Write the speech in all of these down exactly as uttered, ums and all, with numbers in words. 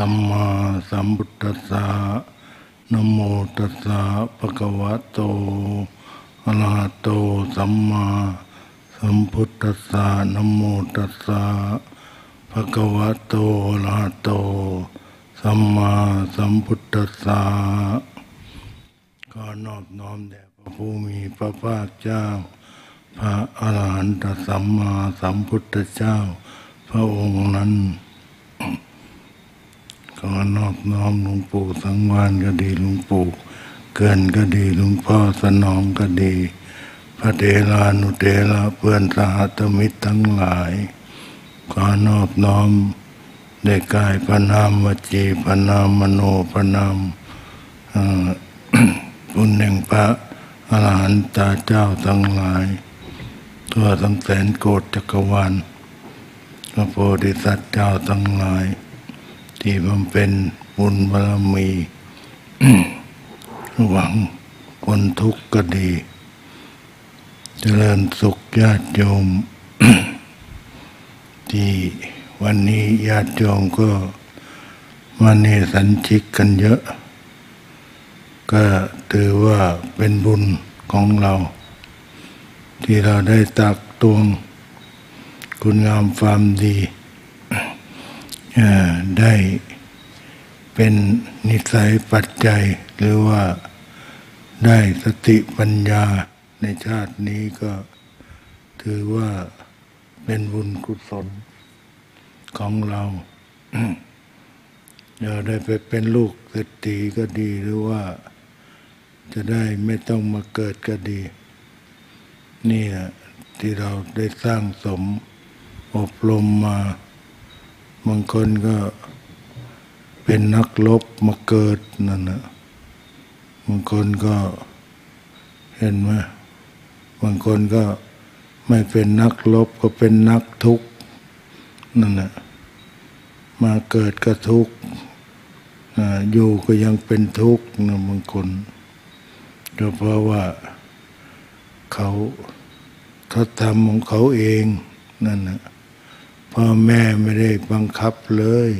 สัมมาสัมพุทธัสสะนะโมตัสสะภะคะวะโตอะระหะโตสัมมาสัมพุทธัสสะนะโมตัสสะภะคะวะโตอะระหะโตสัมมาสัมพุทธัสสะขอนอบน้อมแด่พระผู้มีพระภาคเจ้าพระอรหันตสัมมาสัมพุทธเจ้าพระองค์นั้นขอนอบน้อมหลวงปู่สังวานก็ดีหลวงปู่เกินก็ดีหลวงพ่อสนองก็ดีพระเถรานุเถระเพื่อนสหธมิตรทั้งหลายขอนอบน้อมได้กายพนามวจีพนามมโนพนามคุณแห่งพระอรหันตเจ้าทั้งหลายทั่วทั้งแสนโกฏจักรวาลพระโพธิสัตว์เจ้าทั้งหลายที่บำเพ็ญบุญบารมี หวังคนทุกข์ก็ดีเจริญสุขญาติโยม ที่วันนี้ญาติโยมก็มาเนสัญชิกกันเยอะก็ถือว่าเป็นบุญของเราที่เราได้ตักตวงคุณงามความดีได้เป็นนิสัยปัจจัยหรือว่าได้สติปัญญาในชาตินี้ก็ถือว่าเป็นบุญกุศลของเราเราได้ไปเป็นลูกเศรษฐีก็ดีหรือว่าจะได้ไม่ต้องมาเกิดก็ดีนี่ที่เราได้สร้างสมอบรมมาบางคนก็เป็นนักรบมาเกิดนั่นนะบางคนก็เห็นไหมบางคนก็ไม่เป็นนักรบก็เป็นนักทุกข์นั่นนะมาเกิดก็ทุกข์อยู่ก็ยังเป็นทุกข์นะบางคนก็เพราะว่าเขาเขาทำของเขาเองนั่นนะพ่อแม่ไม่ได้บังคับเลย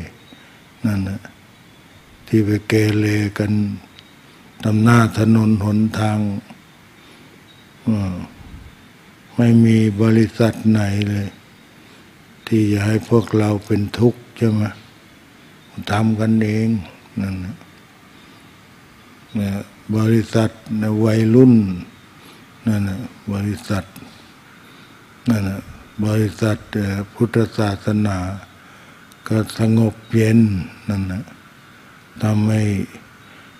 นั่นนะที่ไปเกเรกันตามหน้าถนนหนทางไม่มีบริษัทไหนเลยที่จะให้พวกเราเป็นทุกข์ใช่ไหมทำกันเองนั่นนะบริษัทวัยรุ่นนั่นนะบริษัทนั่นนะบริษัทพุทธศาสนาก็สงบเย็นนั่นนะทำให้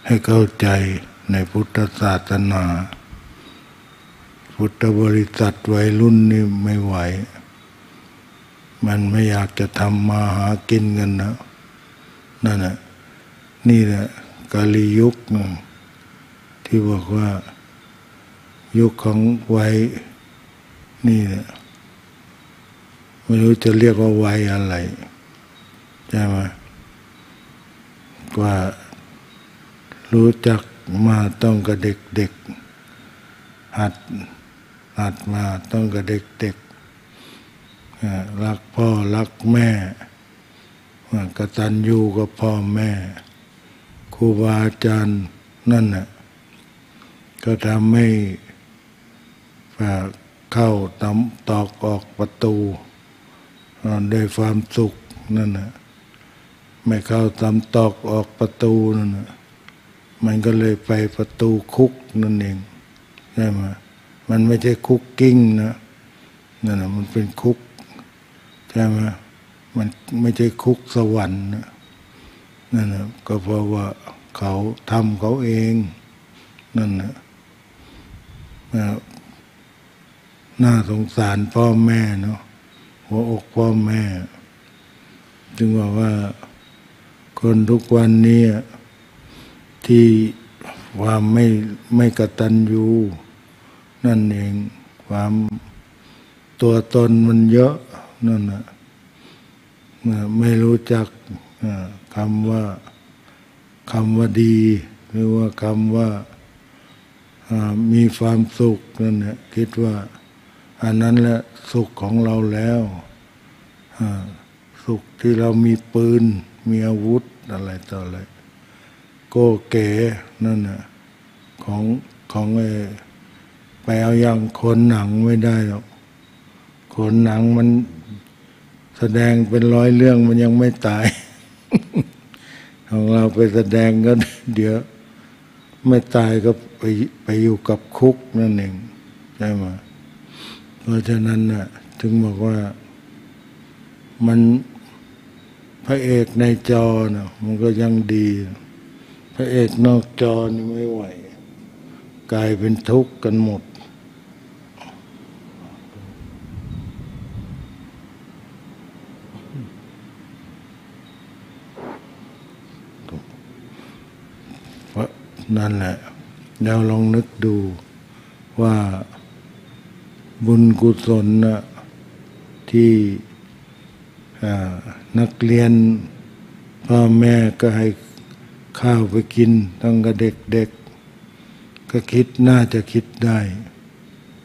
ให้เข้าใจในพุทธศาสนาพุทธบริษัทวัยรุ่นนี่ไม่ไหวมันไม่อยากจะทำมาหากินกันนะนั่นแหละนี่แหละกาลียุคที่บอกว่ายุคของวัยนี่แหละไม่รู้จะเรียกว่าวัยอะไรใช่ไหมกว่ารู้จักมาต้องกับเด็กๆหัดหัดมาต้องกับเด็กๆรักพ่อรักแม่กตัญญูกับพ่อแม่ครูบาอาจารย์นั่นน่ะก็ทำให้เข้าตอกออกประตูด้วยความสุขนั่นน่ะไม่เข้าตอกออกประตูนั่นน่ะมันก็เลยไปประตูคุกนั่นเองใช่ไหมมันไม่ใช่คุกกิ้งนะนั่นน่ะมันเป็นคุกใช่ไหมมันไม่ใช่คุกสวรรค์นั่นนะก็เพราะว่าเขาทำเขาเองนั่นนะน่าสงสารพ่อแม่เนาะหัวอกพ่อแม่จึงบอกว่าคนทุกวันนี้ที่ความไม่ไม่กตัญญูนั่นเองความตัวตนมันเยอะนั่นนะไม่รู้จักคำว่าคำว่าดีหรือว่าคำว่ามีความสุขนั่นแหละคิดว่าอันนั้นแหละสุขของเราแล้วส สุขที่เรามีปืนมีอาวุธอะไรต่ออะไรโก้เก๋นั่นน่ะของของไอ้ไปเอาอย่างขนหนังไม่ได้หรอกขนหนังมันแสดงเป็นร้อยเรื่องมันยังไม่ตาย ของเราไปแสดงก็เดี๋ยวไม่ตายก็ไปไปอยู่กับคุกนั่นเองใช่ไหมเพราะฉะนั้นน่ะถึงบอกว่ามันพระเอกในจอน่ะมันก็ยังดีพระเอกนอกจอนี่ไม่ไหวกลายเป็นทุกข์กันหมดเพราะนั่นแหละเราลองนึกดูว่าบุญกุศลน่ะที่นักเรียนพ่อแม่ก็ให้ข้าวไปกินตั้งแต่เด็กๆก็คิดน่าจะคิดได้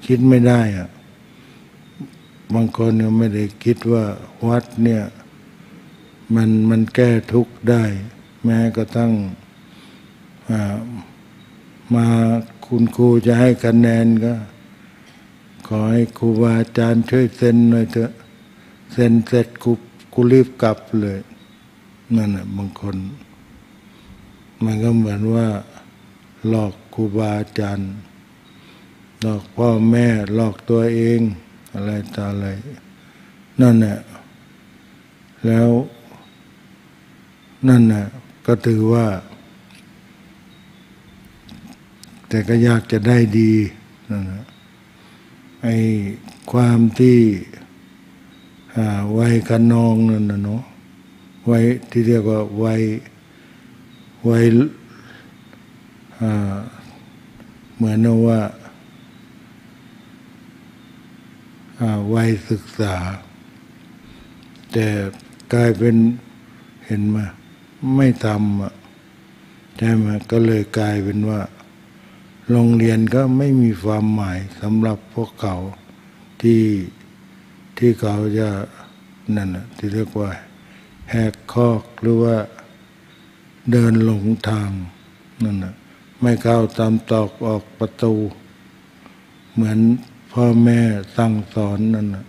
คิดไม่ได้อะบางคนเนี่ยไม่ได้คิดว่าวัดเนี่ยมันมันแก้ทุกข์ได้แม้กระทั่งมาคุณครูจะให้คะแนนก็ขอให้ครูบาอาจารย์ช่วยเซ็นหน่อยเถอะเซ็นเสร็จกูกูรีบกลับเลยนั่นแหละบางคนมันก็เหมือนว่าหลอกครูบาอาจารย์หลอกพ่อแม่หลอกตัวเองอะไรต่ออะไรนั่นแหละแล้วนั่นแหละก็ถือว่าแต่ก็ยากจะได้ดีนั่นแหละไอ้ความที่วัยขนองนั่นนะเนาะวัยที่เรียกว่าวัยวัยเหมือนว่าวัยศึกษาแต่กลายเป็นเห็นมาไม่ทำอ่ะใช่ไหมก็เลยกลายเป็นว่าโรงเรียนก็ไม่มีความหมายสำหรับพวกเขาที่ที่เขาจะนั่นน่ะที่เรียกว่าแหกคอกหรือว่าเดินหลงทางนั่นน่ะไม่เข้าตามตอกออกประตูเหมือนพ่อแม่สั่งสอนนั่นน่ะ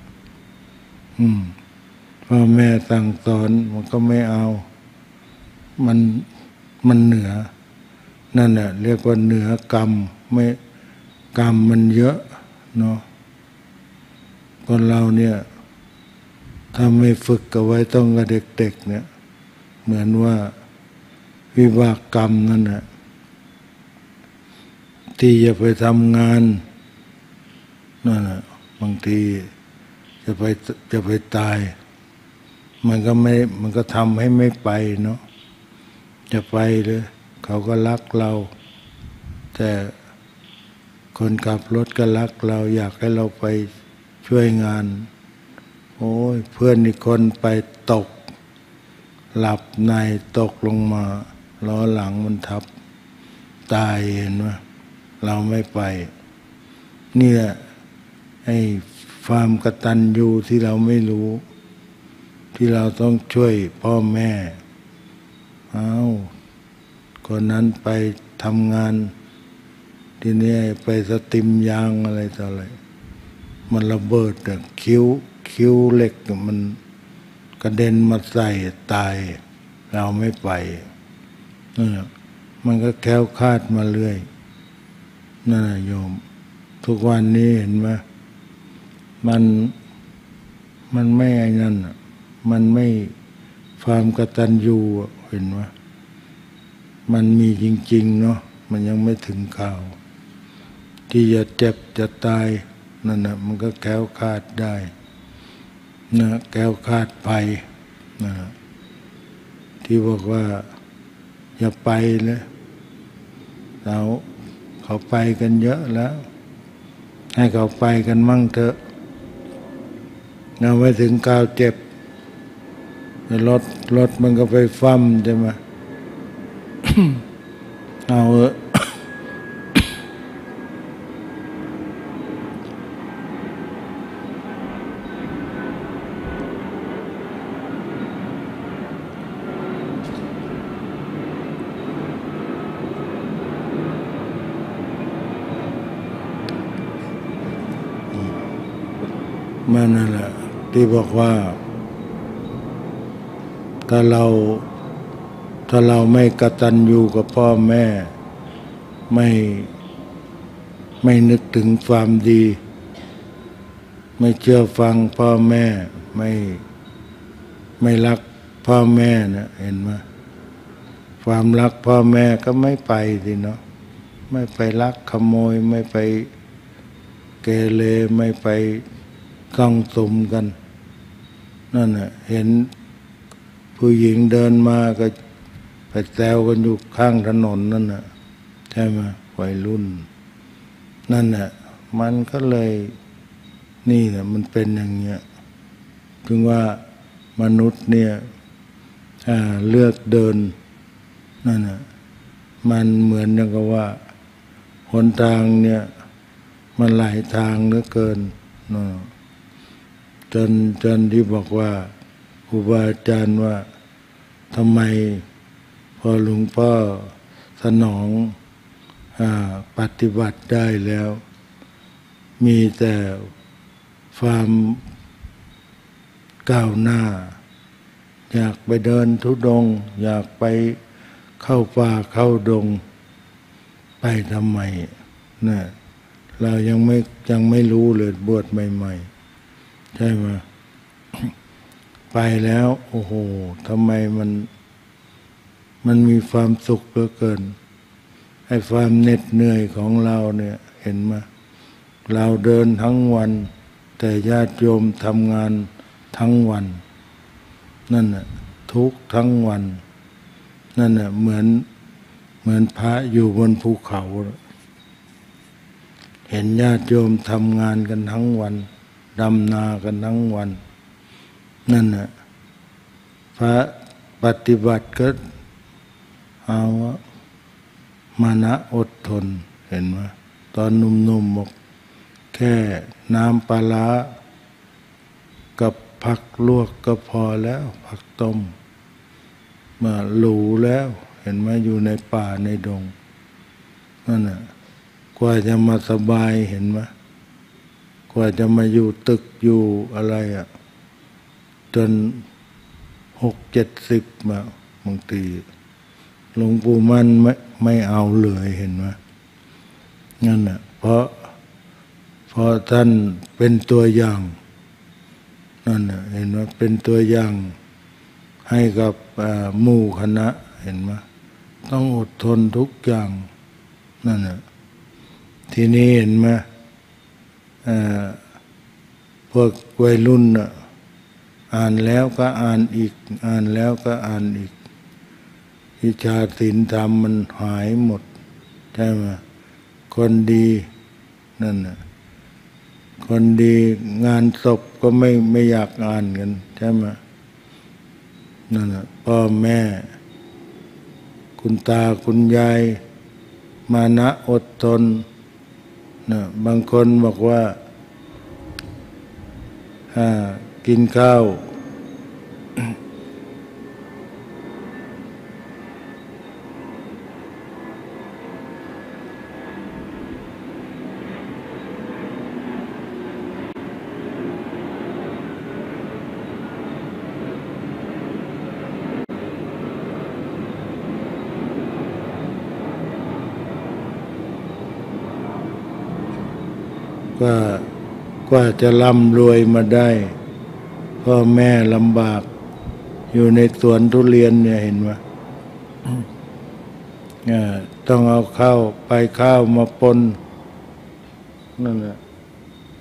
อืมพ่อแม่สั่งสอนมันก็ไม่เอามันมันเหนือนั่นน่ะเรียกว่าเหนือกรรมไม่กรรมมันเยอะเนาะคนเราเนี่ยถ้าไม่ฝึกกันไว้ต้องกับเด็กๆเนี่ยเหมือนว่าวิบากกรรมนั่นแหละที่จะไปทำงานนั่นแหละบางทีจะไปจะไปตายมันก็ไม่มันก็ทำให้ไม่ไปเนาะจะไปเลยเขาก็รักเราแต่คนขับรถก็รักเราอยากให้เราไปช่วยงานโอ้ยเพื่อนอีกคนไปตกหลับในตกลงมาล้อหลังมันทับตายเห็นไหมเราไม่ไปเนี่ยไอ้ความกตัญญูที่เราไม่รู้ที่เราต้องช่วยพ่อแม่อ้าวคนนั้นไปทำงานที่นี่ไปสติมยางอะไรต่ออะไรมันระเบิดอะคิ้วคิ้วเหล็กมันกระเด็นมาใส่ตายเราไม่ไปนั่นแหละมันก็แคล้วคลาดมาเรื่อยนั่นแหละโยมทุกวันนี้เห็นไหมมันมันไม่ไอ้นั่นมันไม่ความกตัญญูเห็นไหมมันมีจริงๆเนาะมันยังไม่ถึงข่าวที่จะเจ็บจะตายนั่นนะมันก็แคล้วคลาดได้นะแคล้วคลาดไปนะที่บอกว่าอย่าไปเลยเราเขาไปกันเยอะแล้วให้เขาไปกันมั่งเถอะเราไปถึงข่าวเจ็บรถรถมันก็ไปฟั่มใช่ไหม เอาเออ มานั่นแหละที่บอกว่าถ้าเราถ้าเราไม่กตัญญูกับพ่อแม่ไม่ไม่นึกถึงความดีไม่เชื่อฟังพ่อแม่ไม่ไม่รักพ่อแม่นะเห็นไหมความรักพ่อแม่ก็ไม่ไปสิเนาะไม่ไปลักขโมยไม่ไปเกเรไม่ไปก้องสุมกันนั่นน่ะเห็นผู้หญิงเดินมาก็ไปแซวกันอยู่ข้างถนนนั่นน่ะใช่ไหมวัยรุ่นนั่นน่ะมันก็เลยนี่แหละมันเป็นอย่างเงี้ยถึงว่ามนุษย์เนี่ยเลือกเดินนั่นน่ะมันเหมือนกับว่าหนทางเนี่ยมันหลายทางเหลือเกินนะจนจนที่บอกว่าครูบาอาจารย์ว่าทำไมพอหลวงพ่อสนองปฏิบัติได้แล้วมีแต่ความก้าวหน้าอยากไปเดินธุดงค์อยากไปเข้าป่าเข้าดงไปทำไมนะเรายังไม่ยังไม่รู้เลยบวชใหม่ๆใช่ไหมไปแล้วโอ้โหทำไมมันมันมีความสุขเหลือเกินไอ้ความเหน็ดเหนื่อยของเราเนี่ยเห็นไหมเราเดินทั้งวันแต่ญาติโยมทำงานทั้งวันนั่นน่ะทุกทั้งวันนั่นน่ะเหมือนเหมือนพระอยู่บนภูเขาเห็นญาติโยมทำงานกันทั้งวันดำนากันทั้งวันนั่นน่ะพระปฏิบัติก็เอามานะอดทนเห็นไหมตอนหนุ่มๆบอกแค่น้ำปลาร้ากับผักลวกก็พอแล้วผักต้มมาหลูแล้วเห็นไหมอยู่ในป่าในดงนั่นน่ะกว่าจะมาสบายเห็นไหมกว่าจะมาอยู่ตึกอยู่อะไรอ่ะจนหกเจ็ดสิบมาบางทีหลวงปู่มั่นไม่ไม่เอาเลยเห็นไหมนั่นน่ะเพราะเพราะท่านเป็นตัวอย่างนั่นน่ะเห็นไหมเป็นตัวอย่างให้กับหมู่คณะเห็นไหมต้องอดทนทุกอย่างนั่นน่ะทีนี้เห็นไหมพวกวัยรุ่นน่ะอ่านแล้วก็อ่านอีกอ่านแล้วก็อ่านอีกวิชาศีลธรรมมันหายหมดใช่ไหมคนดีนั่นน่ะคนดีงานศพก็ไม่ไม่อยากอ่านกันใช่ไหมนั่นน่ะพ่อแม่คุณตาคุณยายมานะอดทนนะบางคนบอกว่าอ่ากินข้าวกว่ากว่าจะร่ำรวยมาได้พ่อแม่ลำบากอยู่ในสวนทุเรียนเนี่ยเห็นไหมต้องเอาข้าวไปข้าวมาปนนั่นแหละ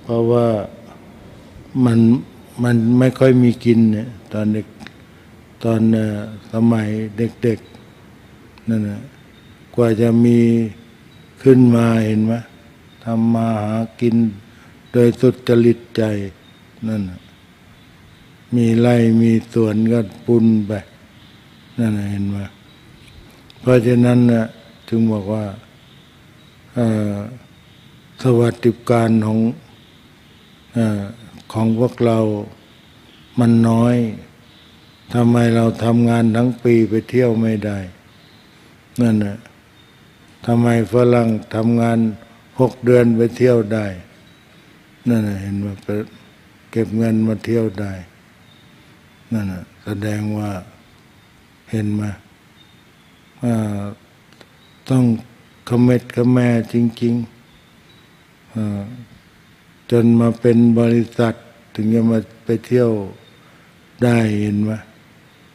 เพราะว่ามันมันไม่ค่อยมีกินเนี่ยตอนเด็กตอนสมัยเด็กๆนั่นแหละกว่าจะมีขึ้นมาเห็นไหมทำมาหากินโดยสุจริตใจนั่นมีไร่มีสวนก็ปุนไปนั่นเห็นไหมเพราะฉะนั้นนะถึงบอกว่าสวัสดิการของของพวกเรามันน้อยทำไมเราทำงานทั้งปีไปเที่ยวไม่ได้นั่นนะทำไมฝรั่งทำงานหกเดือนไปเที่ยวได้นั่นเห็นว่า เก็บเงินมาเที่ยวได้นั่นนะแสดงว่าเห็นไหมต้องขมิดขแม่จริงๆจนมาเป็นบริษัทถึงจะมาไปเที่ยวได้เห็นไหม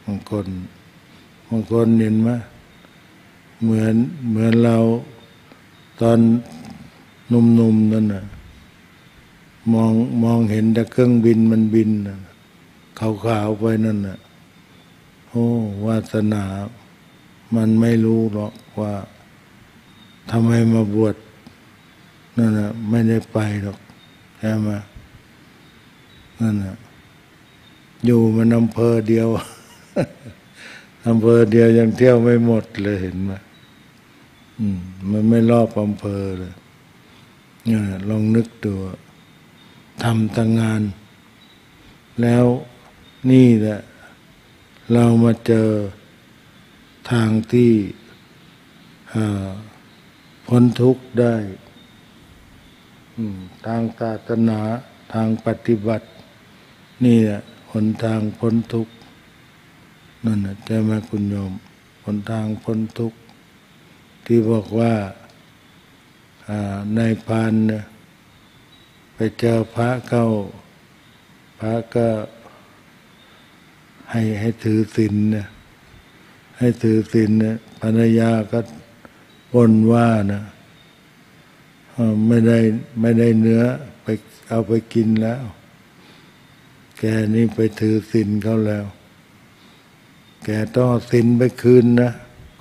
บางคนบางคนเห็นไหมเหมือนเหมือนเราตอนหนุ่มๆนั่นน่ะมองมองเห็นแต่เครื่องบินมันบินน่ะขาวๆไปนั่นน่ะโอ้วาสนามันไม่รู้หรอกว่าทำไมมาบวชนั่นน่ะไม่ได้ไปหรอกใช่ไหมนั่นน่ะอยู่มันอำเภอเดียว อำเภอเดียวยังเที่ยวไม่หมดเลยเห็นไหมอืมมันไม่รอบอำเภอเลยเนี่ยลองนึกดูทำตั้งงานแล้วนี่แหละเรามาเจอทางที่พ้นทุกข์ได้ทางศาสนาทางปฏิบัตินี่แหละหนทางพ้นทุกข์นั่นนะใช่ไหมคุณโยมหนทางพ้นทุกข์ที่บอกว่าในพานเนี่ยไปเจอพระเข้าพระก็ให้ให้ถือศีลเนี่ยให้ถือศีลเนี่ยภรรยาก็บ่นว่านะไม่ได้ไม่ได้เนื้อไปเอาไปกินแล้วแกนี่ไปถือศีลเขาแล้วแกต้องศีลไปคืนนะ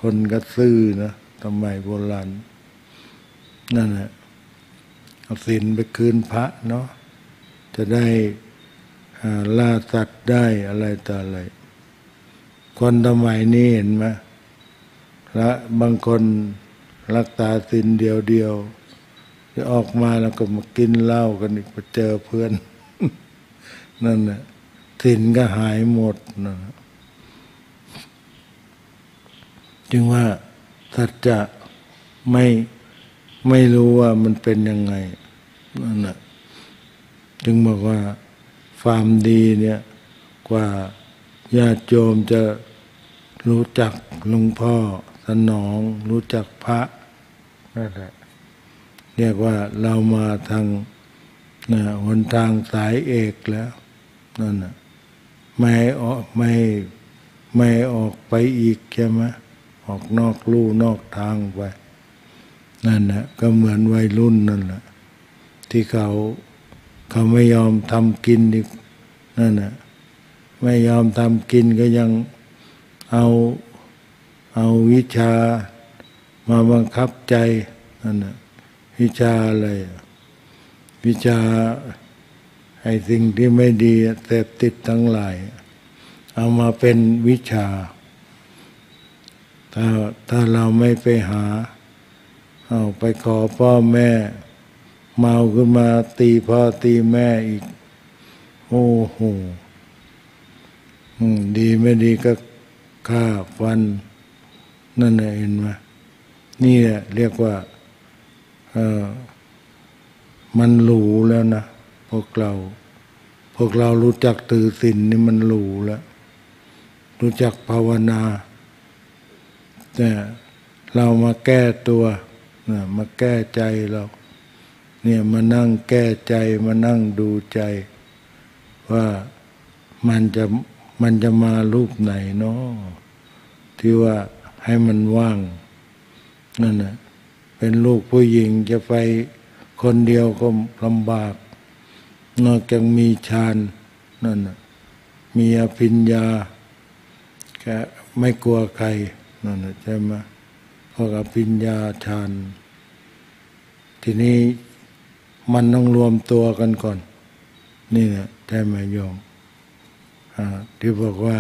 คนก็ซื่อนะทำไมโบราณนั่นแหละเอาศีลไปคืนพระเนาะจะได้ล่าสัตว์ได้อะไรต่ออะไรคนสมัยนี้เห็นไหมละบางคนรักษาศีลเดียวเดียวจะออกมาแล้วก็มากินเหล้ากันอีกไปเจอเพื่อน นั่นแหละศีลก็หายหมดนะจึงว่าสัจจะไม่ไม่รู้ว่ามันเป็นยังไงนั่นแหละจึงบอกว่าความดีเนี่ยกว่าญาติโยมจะรู้จักหลวงพ่อสนองรู้จักพระนั่นแหละเรียกว่าเรามาทางนะหนทางสายเอกแล้วนั่นน่ะไม่ออกไม่ไม่ออกไปอีกใช่ไหมออกนอกลู่นอกทางไปนั่นนะก็เหมือนวัยรุ่นนั่นแหละที่เขาเขาไม่ยอมทำกินดินั่นนะไม่ยอมทำกินก็ยังเอาเอาวิชามาบังคับใจนั่นนะวิชาอะไรวิชาไอ้สิ่งที่ไม่ดีเสพติดทั้งหลายเอามาเป็นวิชาถ้าถ้าเราไม่ไปหาเอาไปขอพ่อแม่เมาขึ้นมาตีพ่อตีแม่อีกโอ้โหดีไม่ดีก็ฆ่าฟันนั่นน่ะเห็นไหมนี่แหละเรียกว่าเออมันหรูแล้วนะพวกเราพวกเรารู้จักถือศีลนี่มันหรูแล้วรู้จักภาวนาแต่เรามาแก้ตัวนะมาแก้ใจเราเนี่ยมานั่งแก้ใจมานั่งดูใจว่ามันจะมันจะมารูปไหนเนาะที่ว่าให้มันว่างนั่นน่ะเป็นลูกผู้หญิงจะไปคนเดียวก็ลำบากนอกจากมีฌานนั่นน่ะมีอภิญญาแกไม่กลัวใครนั่นน่ะใช่ไหมเพราะอภิญญาฌานทีนี้มันต้องรวมตัวกันก่อนนี่แหละใช่ไหมโยมที่บอกว่า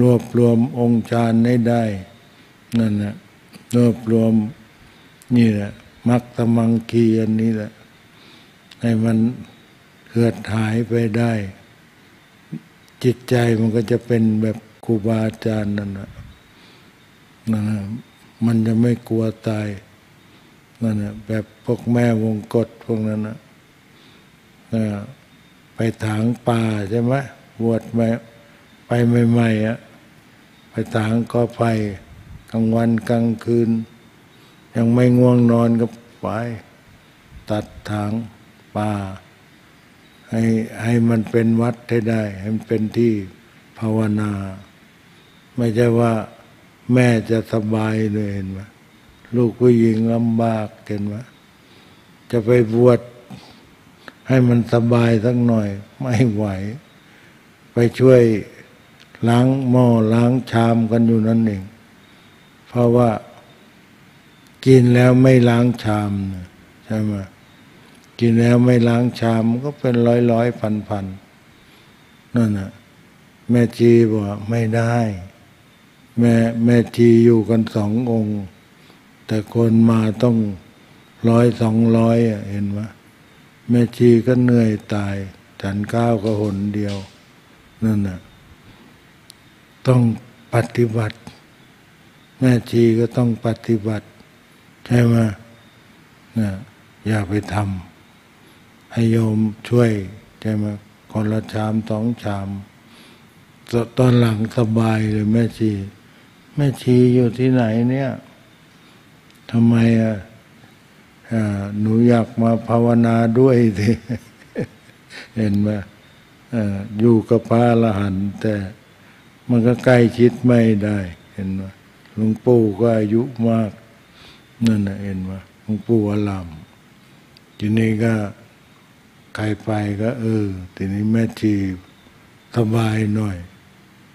รวบรวมองค์ฌานให้ได้นั่นแหละรวบรวมนี่แหละมรรคตมังคีอันนี้แหละให้มันเกิดหายไปได้จิตใจมันก็จะเป็นแบบครูบาอาจารย์นั่นแหละนะมันจะไม่กลัวตายนั่นแหละแบบพวกแม่วงกตพวกนั้นนะ ไปถางป่าใช่ไหมบวชมาไปใหม่ๆอ่ะไปถางก็ไปกลางวันกลางคืนยังไม่ง่วงนอนก็ไปตัดถางป่าให้ให้มันเป็นวัดให้ได้ให้มันเป็นที่ภาวนาไม่ใช่ว่าแม่จะสบายเลยเห็นไหมลูกผู้หญิงลำบากเห็นไหมจะไปบวชให้มันสบายสักหน่อยไม่ไหวไปช่วยล้างหม้อล้างชามกันอยู่นั่นเองเพราะว่ากินแล้วไม่ล้างชามใช่ไหมกินแล้วไม่ล้างชามก็เป็นร้อยร้อยพันพันนั่นน่ะแม่ชีบอกไม่ได้แม่แม่ชีอยู่กันสององค์แต่คนมาต้องร้อยสองร้อยเห็นไหมแม่ชีก็เหนื่อยตายฉันข้าวก็หนเดียวนั่นน่ะต้องปฏิบัติแม่ชีก็ต้องปฏิบัติใช่ไหมนะอย่าไปทำให้โยมช่วยใช่ไหมคนละชามสองชามตอนหลังสบายเลยแม่ชีแม่ชีอยู่ที่ไหนเนี่ยทำไมอ่ะหนูอยากมาภาวนาด้วยสิเห็นไหมอยู่กับพระอรหันต์แต่มันก็ใกล้ชิดไม่ได้เห็นไหมหลวงปู่ก็อายุมากนั่นนะเห็นไหมหลวงปู่อลามทีนี้ก็ใครไปก็เออทีนี้แม่ชีสบายหน่อย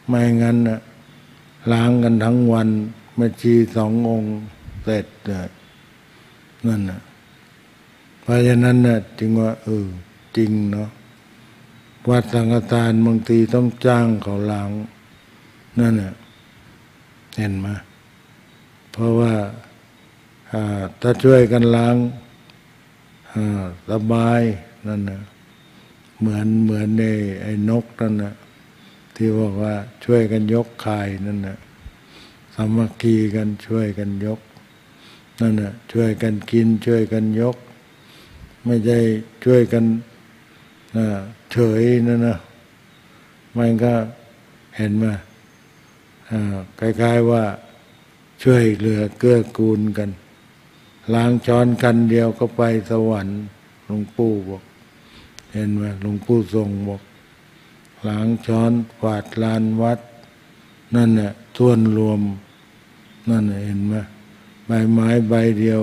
ไม่งั้นนะล้างกันทั้งวันแม่ชีสององค์เสร็จนั่นนะเพราะฉะนั้นนะจึงว่าเออจริงเนาะวัดสังฆทานบางทีต้องจ้างเขาล้างนั่นน่ะเห็นไหมเพราะว่าถ้าช่วยกันล้างสบายนั่นน่ะเหมือนเหมือนในไอ้นกนั่นน่ะที่บอกว่าช่วยกันยกคายนั่นน่ะสามัคคีกันช่วยกันยกนั่นน่ะช่วยกันกินช่วยกันยกไม่ใช่ช่วยกันเฉยนั่นนะมันก็เห็นมาคล้ายๆว่าช่วยเหลือเกื้อกูลกันล้างช้อนกันเดียวก็ไปสวรรค์หลวงปู่บอกเห็นไหมหลวงปู่ทรงบอกล้างช้อนกวาดลานวัดนั่นน่ะส่วนรวมนั่นน่ะเห็นไหมใบไม้ใบเดียว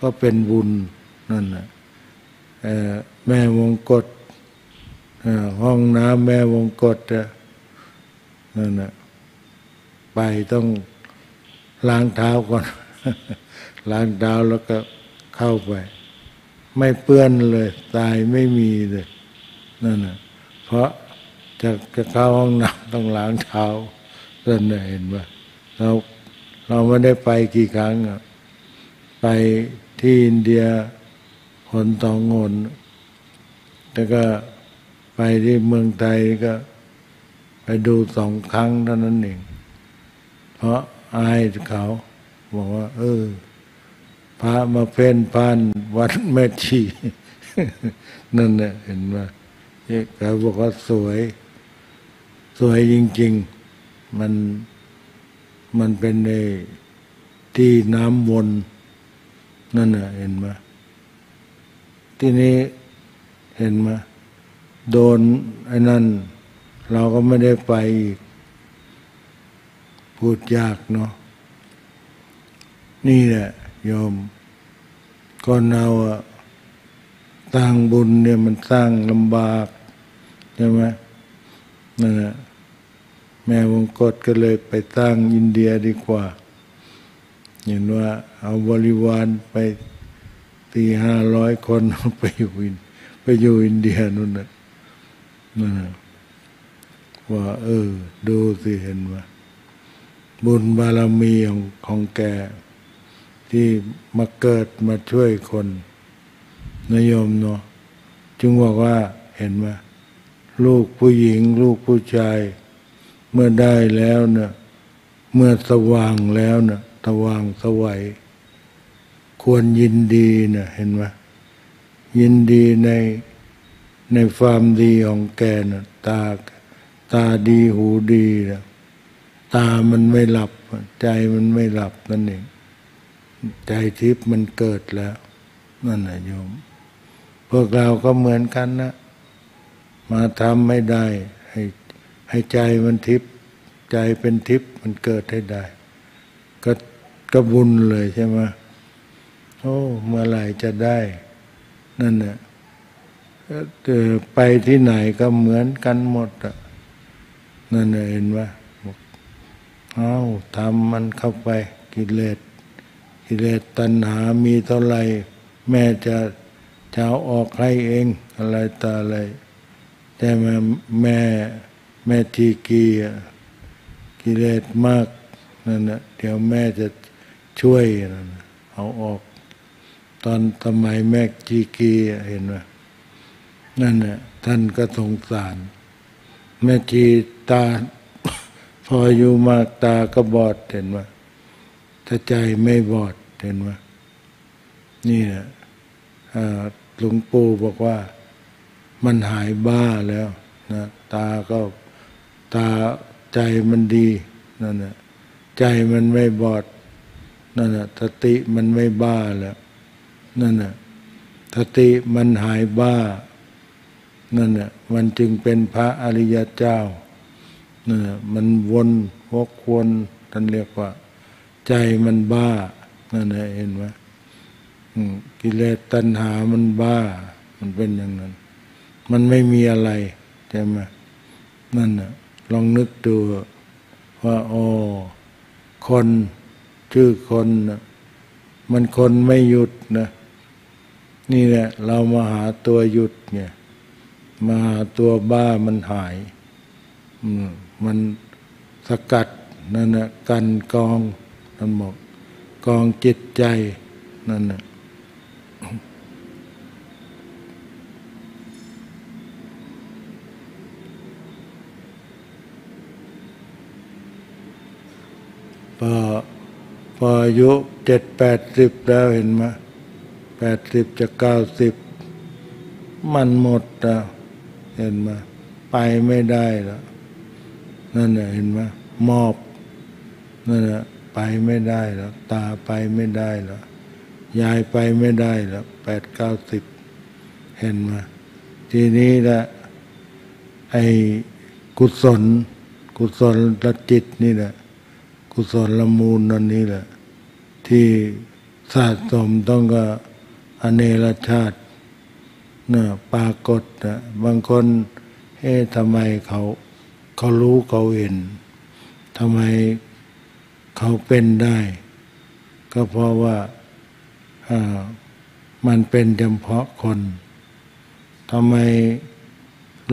ก็เป็นบุญนั่นน่ะแม่วงกฎห้องน้ำแม่วงกฎนั่นน่ะไปต้องล้างเท้าก่อนล้างเท้าแล้วก็เข้าไปไม่เปื้อนเลยตายไม่มีเลยนั่นน่ะเพราะจะจะเข้าห้องน้ำต้องล้างเท้านั่นน่ะเห็นป่ะเราเราไม่ได้ไปกี่ครั้งอ่ะไปที่อินเดียคนต่องนแล้วก็ไปที่เมืองไทยก็ไปดูสองครั้งเท่านั้นเองเพราะอายเขาบอกว่าเออพระมาเพ่นพ่านวัดแม่ชีนั่นแหละเห็นว่าเขาบอกว่าสวยสวยจริงๆมันมันเป็นในที่น้ำวนนั่นแหละเห็นว่าที่นี้เห็นไหมโดนไอ้นั่นเราก็ไม่ได้ไปอีกพูดยากเนาะนี่แหละโยมก่อนเราสร้างบุญเนี่ยมันสร้างลำบากใช่ไหมนั่นแหละแม่วงกฎก็เลยไปสร้างอินเดียดีกว่าเห็นว่าเอาบริวารไปตีห้าร้อยคนไปอยู่อินไปอยู่อินเดียนู่นน่ะนั่นน่ะว่าเออดูสิเห็นว่าบุญบารมีของของแกที่มาเกิดมาช่วยคนนิยมเนาะจึงบอกว่าเห็นว่าลูกผู้หญิงลูกผู้ชายเมื่อได้แล้วเนี่ยเมื่อสว่างแล้วเนี่ยสว่างสวัยควรยินดีนะเห็นไหมยินดีใน ในความดีของแกนะตาตาดีหูดีนะตามันไม่หลับใจมันไม่หลับนั่นเองใจทิพย์มันเกิดแล้วนั่นแหละโยมพวกเราก็เหมือนกันนะมาทำให้ได้ให้ให้ใจมันทิพย์ใจเป็นทิพย์มันเกิดให้ได้ก็ก็บุญเลยใช่ไหมโอ้เมื่อไหร่จะได้นั่นน่ะไปที่ไหนก็เหมือนกันหมดอ่ะนั่นเห็นว่าเอ้าทำมันเข้าไปกิเลสกิเลสตัณหามีเท่าไหร่แม่จะจะเอาออกให้เองอะไรตาอะไรแต่แม่แม่แม่ทีกีกิเลสมากนั่นน่ะเดี๋ยวแม่จะช่วยเอาออกตอนทำไมแม่ทีกีเห็นไหมนั่นน่ะท่านก็สงสารแม่ทีตาพออยู่มากตาก็บอดเห็นไหมถ้าใจไม่บอดเห็นไหมนี่นะหลวงปู่บอกว่ามันหายบ้าแล้วนะตาก็ตาใจมันดีนั่นนะใจมันไม่บอดนั่นนะสติมันไม่บ้าแล้วนั่นนะสติมันหายบ้านั่นนะมันจึงเป็นพระอริยเจ้านั่นนะมันวนวกวนท่านเรียกว่าใจมันบ้านั่นนะเห็นไหมกิเลสตัณหามันบ้ามันเป็นอย่างนั้นมันไม่มีอะไรใช่ไหมนั่นนะลองนึกดูว่าอ๋อคนชื่อคนนะมันคนไม่หยุดนะนี่แหละเรามาหาตัวหยุดเนี่ยมาหาตัวบ้ามันหายมันสกัดนั่นนะกันกองนั่นหมดกองจิตใจนั่นนะพอพออายุเจ็ดแปดสิบแล้วเห็นไหมแปดสิบจะเก้าสิบมันหมดแล้วเห็นไหมไปไม่ได้แล้วนั่นแหละเห็นไหมมอบนั่นแหละไปไม่ได้แล้วตาไปไม่ได้แล้วยายไปไม่ได้แล้วแปดเก้าสิบเห็นไหมทีนี้ละไอ้กุศลกุศลละจิตนี่แหละกุศลละมูลนั่นนี่แหละที่สะสมต้องก็อเนรชาติน่ะปรากฏนะบางคนเอ๊ะทำไมเขาเขารู้เขาเห็นทำไมเขาเป็นได้ก็เพราะว่ามันเป็นเฉพาะคนทำไม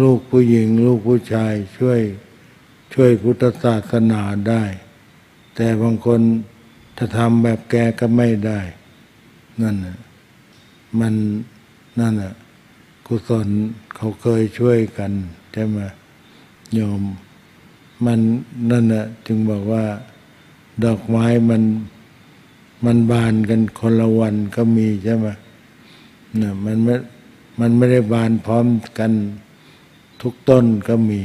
ลูกผู้หญิงลูกผู้ชายช่วยช่วยพุทธศาสนาได้แต่บางคนถ้าทำแบบแกก็ไม่ได้นั่นน่ะมันนั่นน่ะกุศลเขาเคยช่วยกันใช่ไหมโยมมันนั่นน่ะจึงบอกว่าดอกไม้มันมันบานกันคนละวันก็มีใช่ไหมเนี่ยมันไม่มันไม่ได้บานพร้อมกันทุกต้นก็มี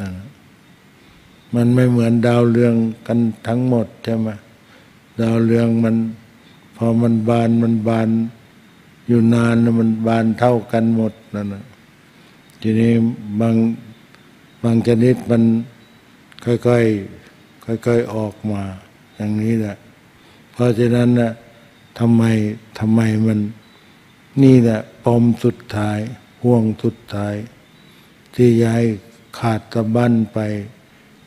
นะมันไม่เหมือนดาวเรืองกันทั้งหมดใช่ไหมดาวเรืองมันพอมันบานมันบานอยู่นานมันบานเท่ากันหมดนั่นนะทีนี้บางบางชนิดมันค่อยๆค่อยๆออกมาอย่างนี้แหละเพราะฉะนั้นนะทำไมทำไมมันนี่แหละปมสุดท้ายห่วงสุดท้ายที่ยายขาดสะบั้นไป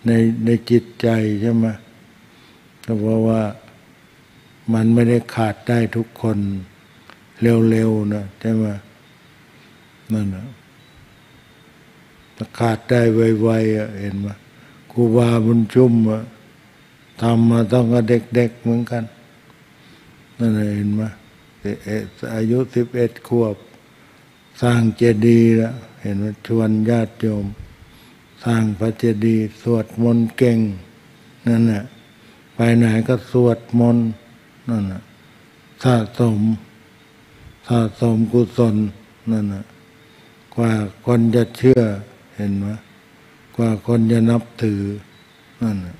ในในจิตใจใช่ไหมก็เพราะว่ามันไม่ได้ขาดได้ทุกคนเร็วๆนะใช่ไหมนั่นนะขาดได้ไวๆเห็นไหมครูบาบุญชุ่มอะทำมาต้องกับเด็กๆเหมือนกันนั่นเห็นไหมอายุสิบเอ็ดขวบสร้างเจดีย์แล้วเห็นว่าชวนญาติโยมสร้างพระเจดีย์สวดมนต์เก่งนั่นแหละไปไหนก็สวดมนต์นั่นแหละสะสมสะสมกุศลนั่นแหละ กว่าคนจะเชื่อเห็นไหมกว่าคนจะนับถือนั่นแหละ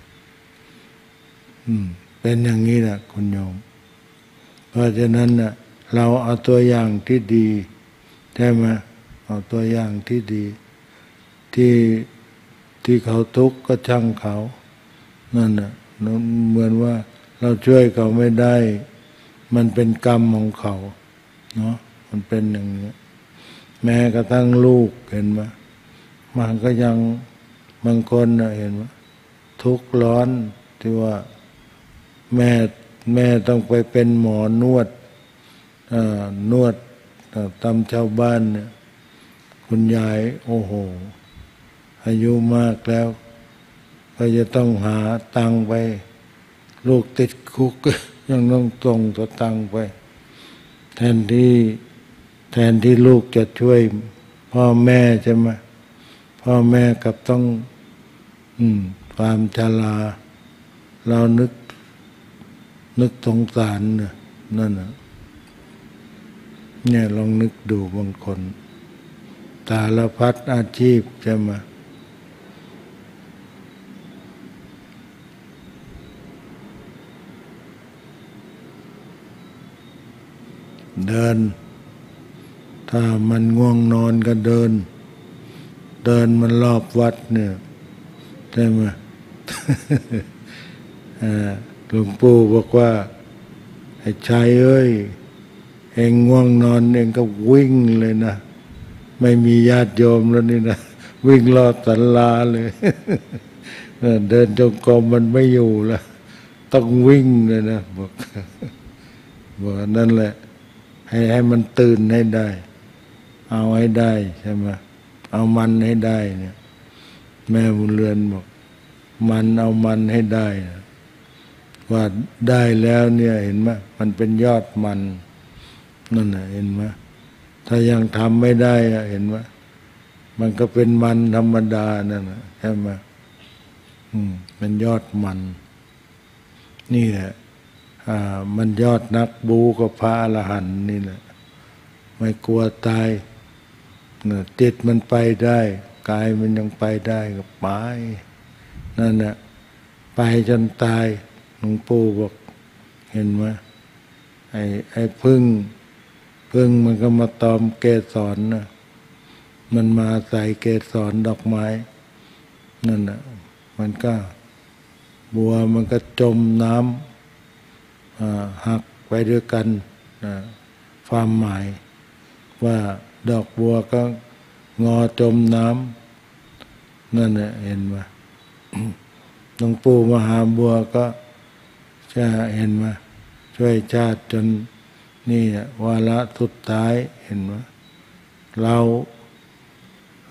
เป็นอย่างนี้แหละคุณโยมเพราะฉะนั้นน่ะเราเอาตัวอย่างที่ดีใช่ไหมเอาตัวอย่างที่ดีที่ที่เขาทุกข์ก็ช่างเขานั่นน่ะเหมือนว่าเราช่วยเขาไม่ได้มันเป็นกรรมของเขาเนาะมันเป็นอย่างนี้แม้กระทั่งลูกเห็นไหมมันก็ยังบางคนนะเห็นไหมทุกข์ร้อนที่ว่าแม่แม่ต้องไปเป็นหมอนวดนวดตามชาวบ้านเนี่ยคุณยายโอ้โหอายุมากแล้วก็จะต้องหาตังไปลูกติดคุกยังต้องส่งตัวตังไปแทนที่แทนที่ลูกจะช่วยพ่อแม่ใช่ไหมพ่อแม่กับต้องอืมความชราเรานึกนึกสงสารนะนั่นนะเนี่ยลองนึกดูบางคนสารพัดอาชีพใช่ไหมเดินถ้ามันง่วงนอนก็เดินเดินมันรอบวัดเนี่ยใช่ไหม หลวงปู่บอกว่าให้ชายเอ้ยเองง่วงนอนเองก็วิ่งเลยนะไม่มีญาติโยมแล้วนี่นะวิ่งรอบศาลาเลย เดินจงกรมมันไม่อยู่ละต้องวิ่งเลยนะบอกบอกนั่นแหละให้ให้มันตื่นให้ได้เอาให้ได้ใช่ไหมเอามันให้ได้เนี่ยแม่บุญเรือนบอกมันเอามันให้ได้นะว่าได้แล้วเนี่ยเห็นไหมมันเป็นยอดมันนั่นนะเห็นไหมถ้ายังทำไม่ได้เห็นไหมมันก็เป็นมันธรรมดานั่นนะใช่ไหมอืมมันยอดมันนี่แหละอ่ามันยอดนักบูกับพระอรหันต์นี่แหละไม่กลัวตายเนี่ยจิตมันไปได้กายมันยังไปได้ก็ไปนั่นนะไปจนตายหลวงปู่บอกเห็นไหมไอ้ไอ้พึ่งพึ่งมันก็มาตอมเกสรนะมันมาใส่เกสรดอกไม้นั่นนะมันก็บัวมันก็จมน้ำหักไปด้วยกันนะความหมายว่าดอกบัวก็งอจมน้ำนั่นนะเห็นไหม หลวงปู่มหาบัวก็จะเห็นไหมช่วยชาติจนนี่วาระสุดท้ายเห็นไหมเรา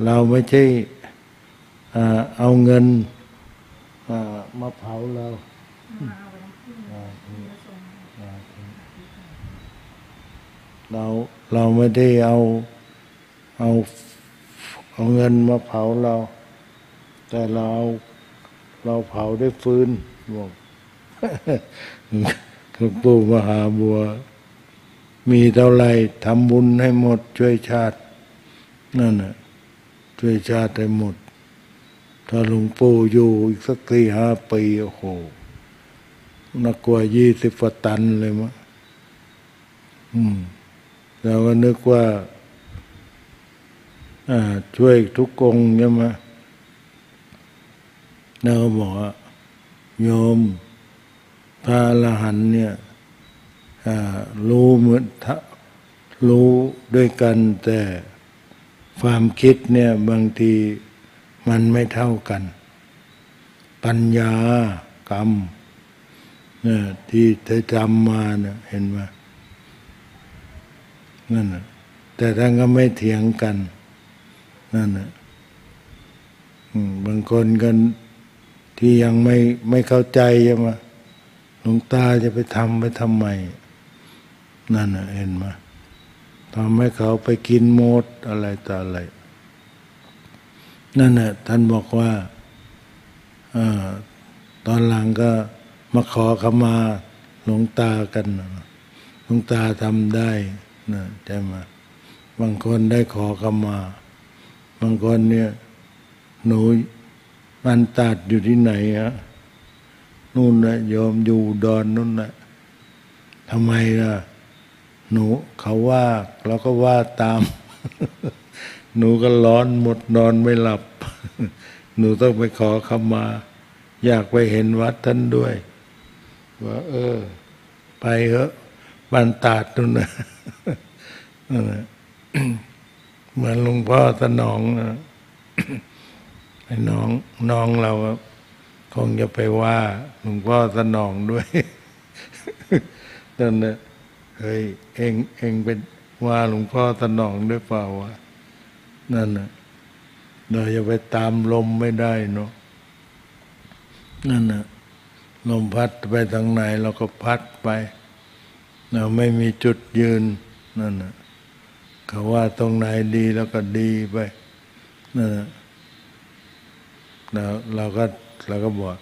เราไม่ใช่เอาเงินมาเผาเราเราเราไม่ได้เอาเอาเอาเงินมาเผาเราแต่เราเราเผาได้ฟืนบอกหลวงปู่มหาบัวมีเท่าไรทำบุญให้หมดช่วยชาตินั่นน่ะช่วยชาติให้หมดถ้าหลวงปู่อยู่อีกสักสี่ห้าปีโอ้โหน่ากลัวยี่สิบกว่าตันเลยมั้งอืมเราก็นึกว่าอ่าช่วยทุกองค์ใช่ไหมเราก็บอกว่าโยมพระอรหันต์เนี่ยรู้เหมือนรู้ด้วยกันแต่ความคิดเนี่ยบางทีมันไม่เท่ากันปัญญากรรมเนี่ยที่ได้จำมาเนี่ยเห็นไหมนั่นน่ะแต่ท่านก็ไม่เถียงกันนั่นน่ะบางคนกันที่ยังไม่ไม่เข้าใจใช่ไหมหลวงตาจะไปทำไปทำไมนั่นน่ะเห็นไหมทำให้เขาไปกินโมดอะไรต่ออะไรนั่นน่ะท่านบอกว่าตอนหลังก็มาขอขมาหลวงตากันหลวงตาทำได้นะใช่ไหมบางคนได้ขอขมา บางคนเนี่ยหนูอันตัดอยู่ที่ไหนฮะนู่นนะยอมอยู่ดอนนู่นนะทำไมล่ะหนูเขาว่าเราก็ว่าตาม หนูก็ร้อนหมดนอนไม่หลับ หนูต้องไปขอขมาอยากไปเห็นวัดท่านด้วยว่าเออไปเหอะบ้านตาดนู่นนะ เหมือนหลวงพ่อสนองนะ ไอ้น้องน้องเราคงจะไปว่าหลวงพ่อสนองด้วย นั่นนะเฮ้ยเองเองไปว่าหลวงพ่อสนองด้วยเปล่าวะนั่นนะเราจะไปตามลมไม่ได้เนาะนั่นนะลมพัดไปทางไหนเราก็พัดไปเราไม่มีจุดยืนนั่นนะเขาว่าตรงไหนดีแล้วก็ดีไปนั่นนะเราเราก็เราก็บอก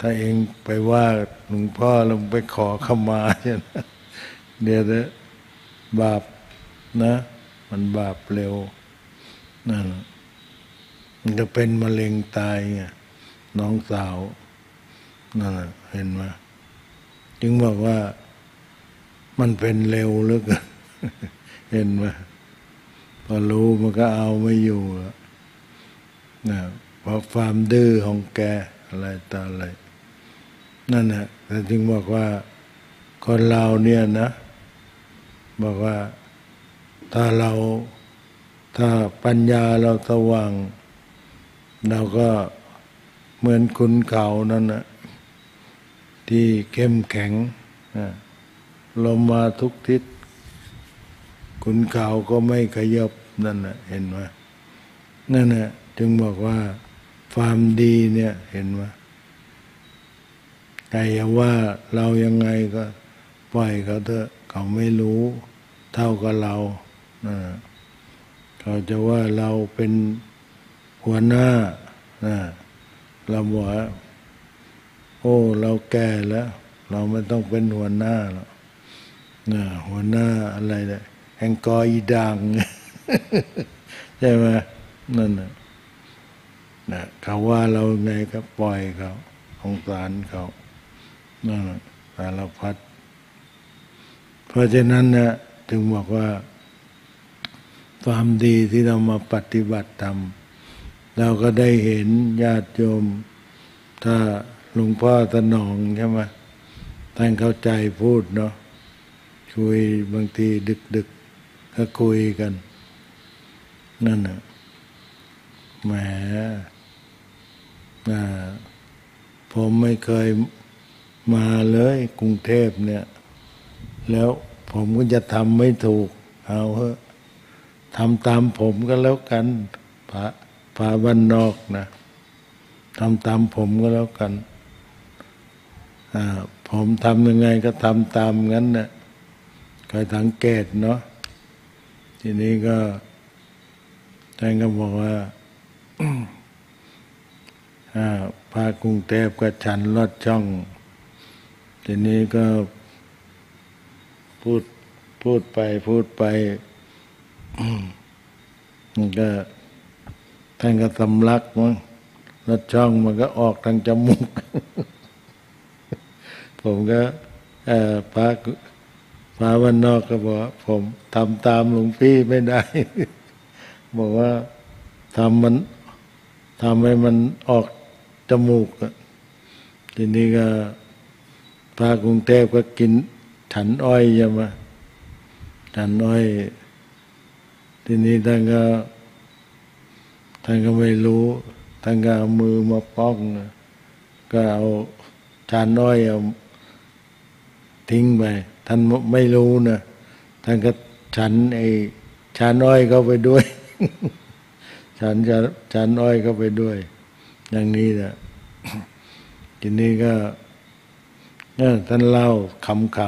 ถ้าเองไปว่าหลวงพ่อเราไปขอขมาใช่ไหมเดี๋ยวเด้อบาปนะมันบาปเร็วนั่นมันจะเป็นมะเร็งตายไงน้องสาวนั่นเห็นไหมจึงบอกว่ามันเป็นเร็วเหลือเกิน เห็นไหมพอรู้มันก็เอาไม่อยู่นะเพราะความดื้อของแกอะไรต่ออะไรนั่นแหละแต่จึงบอกว่าคนเราเนี่ยนะบอกว่าถ้าเราถ้าปัญญาเราสว่างเราก็เหมือนคุณเขานั่นนะที่เข้มแข็งลมมาทุกทิศคุณเขาก็ไม่ขยับนั่นนะเห็นไหมนั่นนะจึงบอกว่าความดีเนี่ยเห็นไหมใครจะว่าเรายังไงก็ปล่อยเขาเถอะเขาไม่รู้เท่ากับเรานะเขาจะว่าเราเป็นหัวหน้านะเราบอกว่าโอ้เราแก่แล้วเราไม่ต้องเป็นหัวหน้าหรอกนะหัวหน้าอะไรเนี่ยแองกออีดัง ใช่ไหมนั่นนะนะเขาว่าเราไงก็ปล่อยเขาสงสารเขานั่นสารพัดเพราะฉะนั้นนะถึงบอกว่าความดีที่เรามาปฏิบัติธรรมเราก็ได้เห็นญาติโยมถ้าหลวงพ่อสนองใช่ไหมท่านเข้าใจพูดเนาะคุยบางทีดึกๆก็คุยกันนั่นนะแหมนะผมไม่เคยมาเลยกรุงเทพเนี่ยแล้วผมก็จะทำไม่ถูกเอาเถอะทำตามผมก็แล้วกันพระพระบ้านนอกนะทำตามผมก็แล้วกันอ่าผมทำยังไงก็ทำตามงั้นนะคอยสังเกตเนาะทีนี้ก็ท่านก็บอกว่า อ่าพระกรุงเทพก็ฉันลอดช่องทีนี้ก็พูดพูดไปพูดไป มันก็ท่านก็สำลักมั้งลอดช่องมันก็ออกทางจมูก ผมก็พระพระวันนอกก็บอกผมทำตามหลวงพี่ไม่ได้ บอกว่าทำมันทำให้มันออกจมูกทีนี้ก็พระกรุงเทพก็กินฉันอ้อยยามาฉันอ้อยทีนี้ท่านก็ท่านก็ไม่รู้ท่านก็เอามือมาป้องก็เอาฉันอ้อยเอาทิ้งไปท่านไม่รู้นะท่านก็ฉันไอ้ฉันอ้อยเข้าไปด้วย ฉันจะฉันอ้อยเข้าไปด้วยอย่างนี้แหละ ทีนี้ก็ท่านเล่าคำค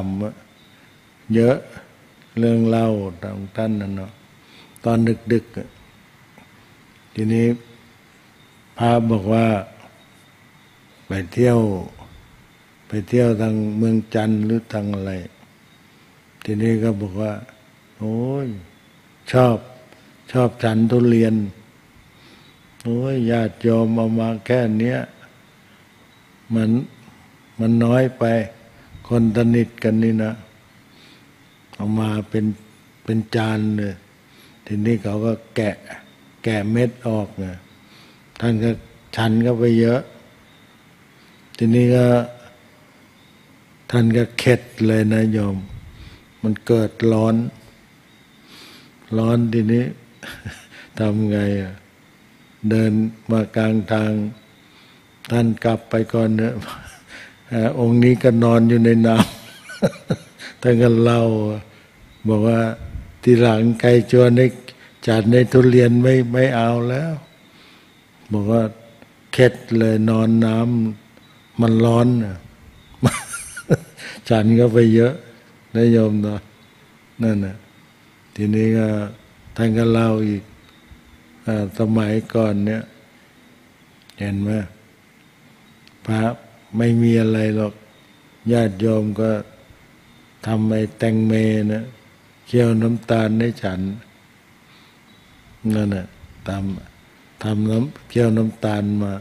ำเยอะเรื่องเล่าของท่านนั่นเนาะตอนดึกดึกทีนี้พระบอกว่าไปเที่ยวไปเที่ยวทางเมืองจันทร์หรือทางอะไรทีนี้ก็บอกว่าโอ้ยชอบชอบฉันทุเรียน โอ้ยญาติโยมเอามาแค่เนี้ยมันมันน้อยไปคนสนิทกันนี่นะเอามาเป็นเป็นจานเลยทีนี้เขาก็แกะแกะเม็ดออกนะท่านก็ฉันก็ไปเยอะทีนี้ก็ท่านก็เข็ดเลยนะโยมมันเกิดร้อนร้อนทีนี้ ทำไงอะเดินมากลางทางท่านกลับไปก่อนเนอะ องค์นี้ก็นอนอยู่ในน้ำ ท่านก็เล่าบอกว่าทีหลังใครชวนให้จัดในทุเรียนไม่ไม่เอาแล้วบอกว่าเข็ดเลยนอนน้ำมันร้อนนะ ฉันก็ไปเยอะนะโยมนะนั่นนะทีนี้ก็ท่านก็เล่าอีกสมัยก่อนเนี่ยเห็นไหมพระไม่มีอะไรหรอกญาติโยมก็ทำไอ้แตงเมนะเคี่ยวน้ำตาลให้ฉันนั่นน่ะทำทำน้ำเคี่ยวน้ำตาลมา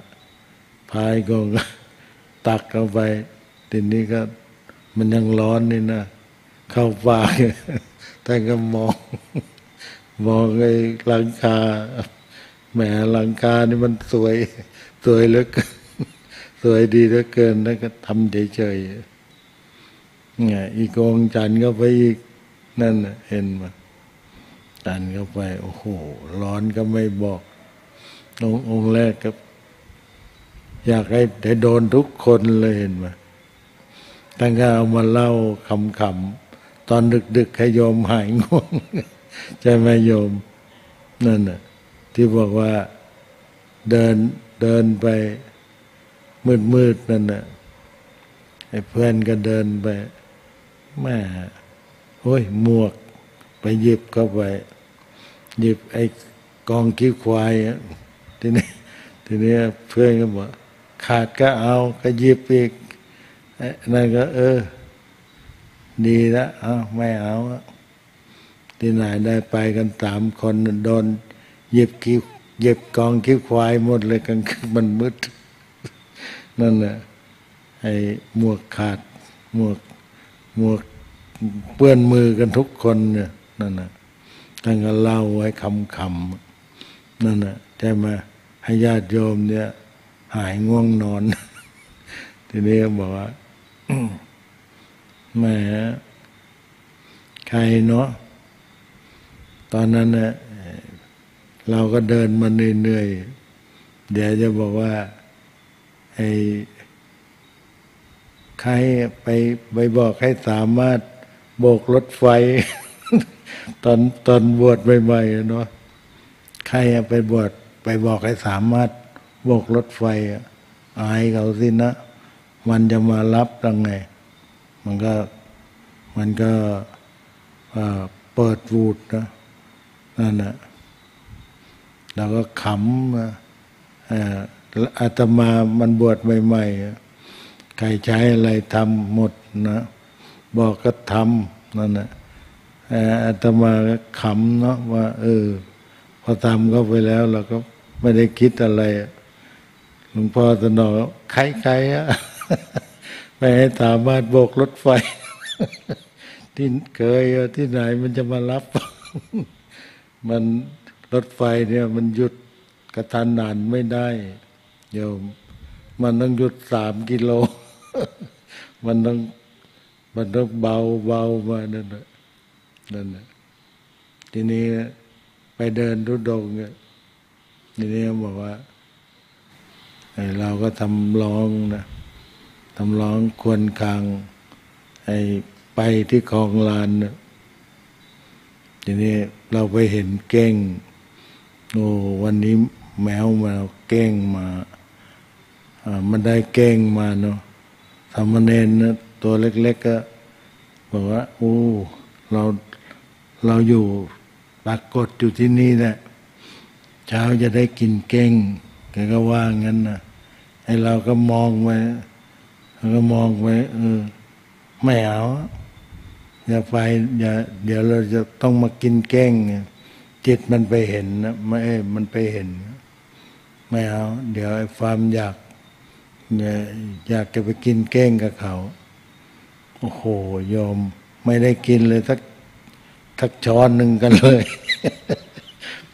พายก็ตักเอาไปทีนี้ก็มันยังร้อนนี่นะเข้าปากแต่ก็มองมองไอ้หลังคาแหมหลังคานี่มันสวยสวยเหลือเกินสวยดีเหลือเกินแล้วก็ทำเฉยๆเนี่ยอีกองจันก็ไปอีกนั่นเห็นมาจันก็ไปโอ้โหร้อนก็ไม่บอกององแรกครับอยากให้ได้โดนทุกคนเลยเห็นมาท่านก็เอามาเล่าขำๆตอนดึกๆให้โยมหายง่วงใช่ไหมโยมนั่นน่ะที่บอกว่าเดินเดินไปมืดๆนั่นน่ะไอ้เพื่อนก็เดินไปแม่โอ้ยหมวกไปหยิบเข้าไปหยิบไอ้กองขี้ควายทีนี้ทีนี้เพื่อนก็บอกขาดก็เอาก็หยิบอีกนั่นก็เออดีแล้วเอาไม่เอาที่ไหนได้ไปกันสามคนโดนหยิบขี้หยิบกองขี้ควายหมดเลยกันมันมืดนั่นน่ะไอ้หมวกขาดหมวกหมวกเปื้อนมือกันทุกคนเนี่ยนั่นน่ะตั้งก็เล่าไว้คำคำนั่นน่ะใช่ไหมให้ญาติโยมเนี่ยหายง่วงนอนทีนี้ก็บอกว่า แหมใครเนาะตอนนั้นเนี่ยเราก็เดินมาเหนื่อยๆเดี๋ยวจะบอกว่าไอ้ใครไปไปบอกให้สามารถโบกรถไฟ ตอนตอนบวชใหม่ๆเนาะใครไปบวชไปบอกให้สามารถโบกรถไฟอายเขาสินะมันจะมารับยังไงมันก็มันก็เปิดวูดนะนั่นน่ะเราก็ขำอาตมามันบวชใหม่ๆใครใช้อะไรทำหมดนะบอกก็ทำนั่นน่ะอาตมาก็ขำเนาะว่าเออพอทำก็ไปแล้วเราก็ไม่ได้คิดอะไรหลวงพ่อสนองใครๆอะไม่ให้สามารถโบกรถไฟ ที่เคยที่ไหนมันจะมารับ มันรถไฟเนี่ยมันหยุดกระทันหันไม่ได้โยมมันต้องหยุดสามกิโล มันต้องมันต้องเบาเบามานั่นแหละนั่นแหละทีนี้ไปเดินทุดงเนี่ยทีนี้บอกว่าเราก็ทำร้องนะทำร้องควนคางไอ้ไปที่คลองลานนะทีนี้เราไปเห็นเก้งโอ้วันนี้แมวมาเก้งมาอ่ามันได้เก้งมาเนาะสามเณรนะตัวเล็กๆก็บอกว่าโอ้เราเราอยู่ปรากฏอยู่ที่นี่แหละเช้าจะได้กินเก้งแกก็ว่างั้นนะไอ้เราก็มองไปเราก็มองไปเออไม่เอาอย่าไปอย่าเดี๋ยวเราจะต้องมากินแกล้งจิตมันไปเห็นนะไม่มันไปเห็น ไม่เอาเดี๋ยวความอยากอยากจะไปกินเก้งกับเขาโอ้โหโยมไม่ได้กินเลยทักทักช้อนหนึ่งกันเลย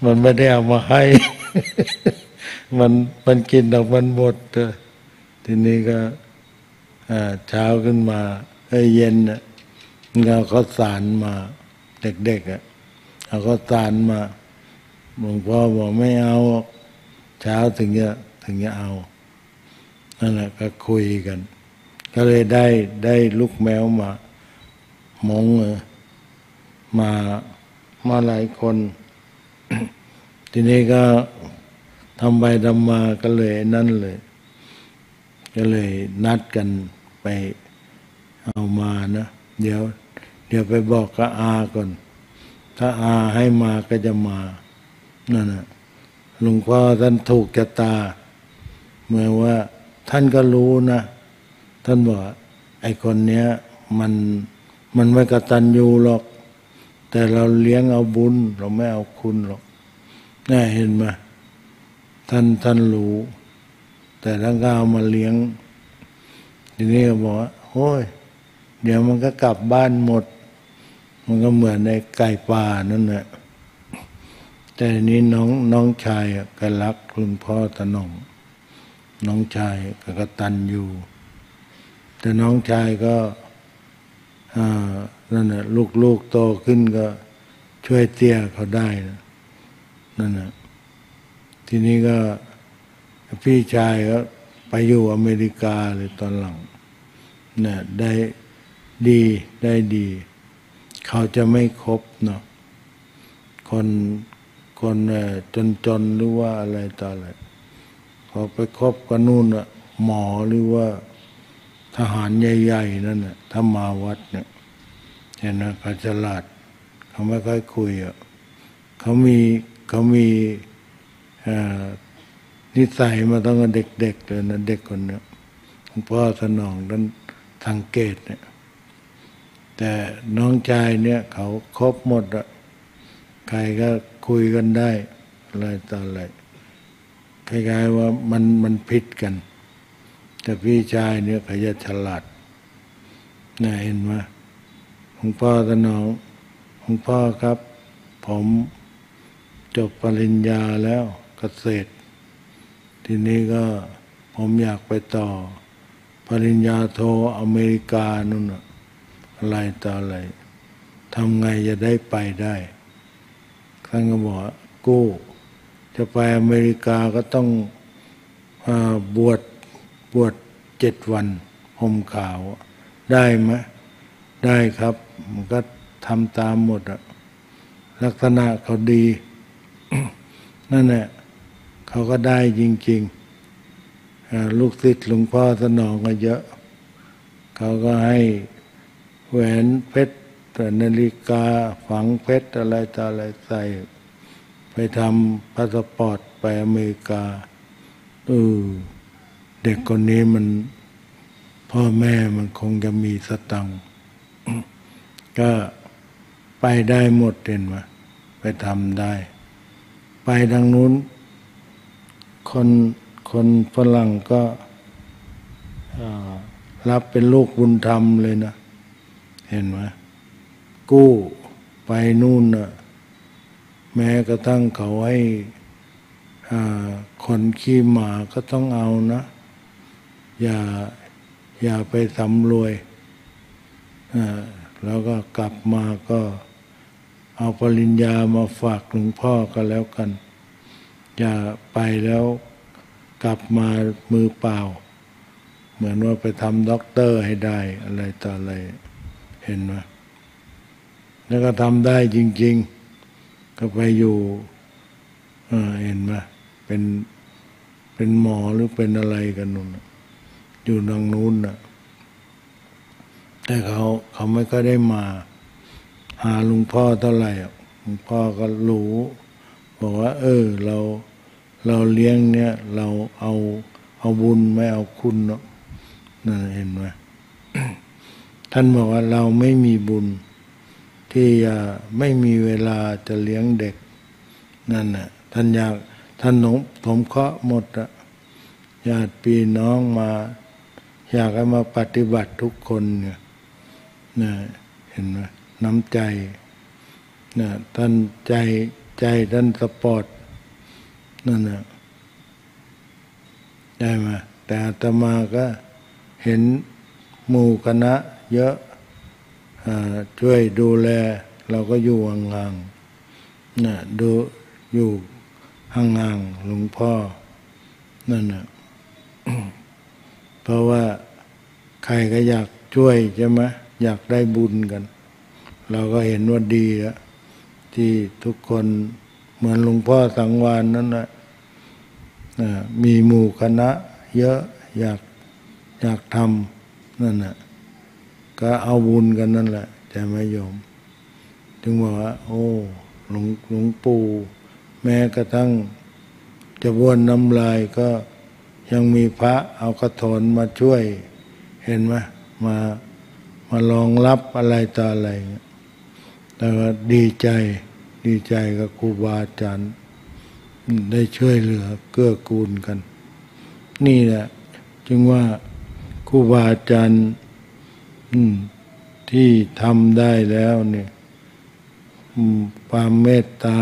มันไม่ได้เอามาให้ มันมันกินออกมันหมดทีนี้ก็เช้าขึ้นมาเย็นน่ะเอาข้าวสารมาเด็กๆอ่ะเอาข้าวสารมาหลวงพ่อบอกไม่เอาเช้าถึงจะถึงจะเอานั่นแหละก็คุยกันก็เลยได้ได้ลูกแมวมามองเออมามาหลายคน ทีนี้ก็ทำไปทำมาก็เลยนั่นเลยก็เลยนัดกันไปเอามานะเดี๋ยวเดี๋ยวไปบอกกับอาก่อนถ้าอาให้มาก็จะมานั่นน่ะหลวงพ่อท่านถูกชะตาเมื่อว่าท่านก็รู้นะท่านบอกไอ้คนเนี้ยมันมันไม่กตัญญูหรอกแต่เราเลี้ยงเอาบุญเราไม่เอาคุณหรอกน่าเห็นไหมท่านท่านรู้แต่ท่านก็เอามาเลี้ยงทีนี้ก็บอกว่าโอ้ยเดี๋ยวมันก็กลับบ้านหมดมันก็เหมือนในไก่ป่านั่นแหละแต่นี้น้องน้องชายก็รักคุณพ่อตะนงน้องชายก็กตัญญูแต่น้องชายก็นั่นแหละลูกๆโตขึ้นก็ช่วยเตี้ยเขาได้นะนั่นแหละทีนี้ก็พี่ชายก็ไปอยู่อเมริกาเลยตอนหลังเนี่ยได้ดีได้ดีเขาจะไม่คบเนาะคนคนจนๆหรือว่าอะไรต่ออะไรเขาไปคบกันนู่นอะหมอหรือว่าทหารใหญ่ๆนั่นน่ะถ้ามาวัดเนี่ยเห็นไหมเขาฉลาดเขาไม่ค่อยคุยอ่ะเขามีเขามีนิสัยมาตั้งแต่เด็กๆเลยนะเด็กคนเนี้ยหลวงพ่อสนองท่านสังเกตเนี่ยแต่น้องชายเนี่ยเขาครบหมดอ่ะใครก็คุยกันได้อะไรต่ออะไรคล้ายๆว่ามันมันผิดกันแต่พี่ชายเนี่ยเขาจะฉลาดน่าเห็นไหมหลวงพ่อตะนองหลวงพ่อครับผมจบปริญญาแล้วเกษตรทีนี้ก็ผมอยากไปต่อปริญญาโทอเมริกานู่นอะไรต่ออะไรทำไงจะได้ไปได้ท่านก็บอกกู้จะไปอเมริกาก็ต้องบวชบวชเจ็ดวันห่มขาวได้ไหมได้ครับมันก็ทำตามหมดอะลักษณะเขาดี นั่นแหละเขาก็ได้จริงๆลูกศิษย์หลวงพ่อสนองก็เยอะเขาก็ให้แหวนเพชรนาฬิกาฝังเพชรอะไรต่ออะไรใส่ไปทำพาสปอร์ตไปอเมริกาเออเด็กคนนี้มันพ่อแม่มันคงจะมีสตังค์ ก็ไปได้หมดเห็นไหมไปทำได้ไปทางนู้นคนคนฝรั่งก็รับเป็นลูกบุญธรรมเลยนะเห็นไหมกู้ไปนู่นนะแม้กระทั่งเขาให้คนขี้หมาก็ต้องเอานะอย่าอย่าไปสำรวยแล้วก็กลับมาก็เอาปริญญามาฝากหลวงพ่อก็แล้วกันอย่าไปแล้วกลับมามือเปล่าเหมือนว่าไปทำด็อกเตอร์ให้ได้อะไรต่ออะไรเห็นไหมแล้วก็ทำได้จริงๆก็ไปอยู่เห็นไหมเป็นเป็นหมอหรือเป็นอะไรกันนู่นอยู่ทางนู้นน่ะแต่เขาเขาไม่ก็ได้มาหาหลวงพ่อเท่าไหร่หลวงพ่อก็รู้บอกว่าเออเราเราเลี้ยงเนี่ยเราเอาเอาบุญไม่เอาคุณเนาะนั่นเห็นไหม ท่านบอกว่าเราไม่มีบุญที่จะไม่มีเวลาจะเลี้ยงเด็กนั่นน่ะท่านอยาก ท่านหลวงผมเคาะหมดอะญาติพี่น้องมาอยากให้มาปฏิบัติทุกคนเนี่ยนะเห็นไหมน้ำใจนะท่านใจใจท่านสปอร์ตนั่นนะได้ไหมแต่อาตมาก็เห็นหมู่คณะเยอะช่วยดูแลเราก็อยู่ห่างๆนะดูอยู่ห่างๆหลวงพ่อนั่นนะ เพราะว่าใครก็อยากช่วยใช่ไหมอยากได้บุญกันเราก็เห็นว่าดีอะที่ทุกคนเหมือนหลวงพ่อสังวานนั่นแหละมีหมู่คณะเยอะอยากอยากทำนั่นแหละก็เอาบุญกันนั่นแหละใช่ไหมโยมถึงบอกว่าโอ้หลวงหลวงปู่แม้กระทั่งจะบ้วนน้ำลายก็ยังมีพระเอากระถนมาช่วยเห็นไหมมามารองรับอะไรต่ออะไรแต่ว่าดีใจดีใจกับครูบาอาจารย์ได้ช่วยเหลือเกื้อกูลกันนี่แหละจึงว่าครูบาอาจารย์ที่ทำได้แล้วเนี่ยความเมตตา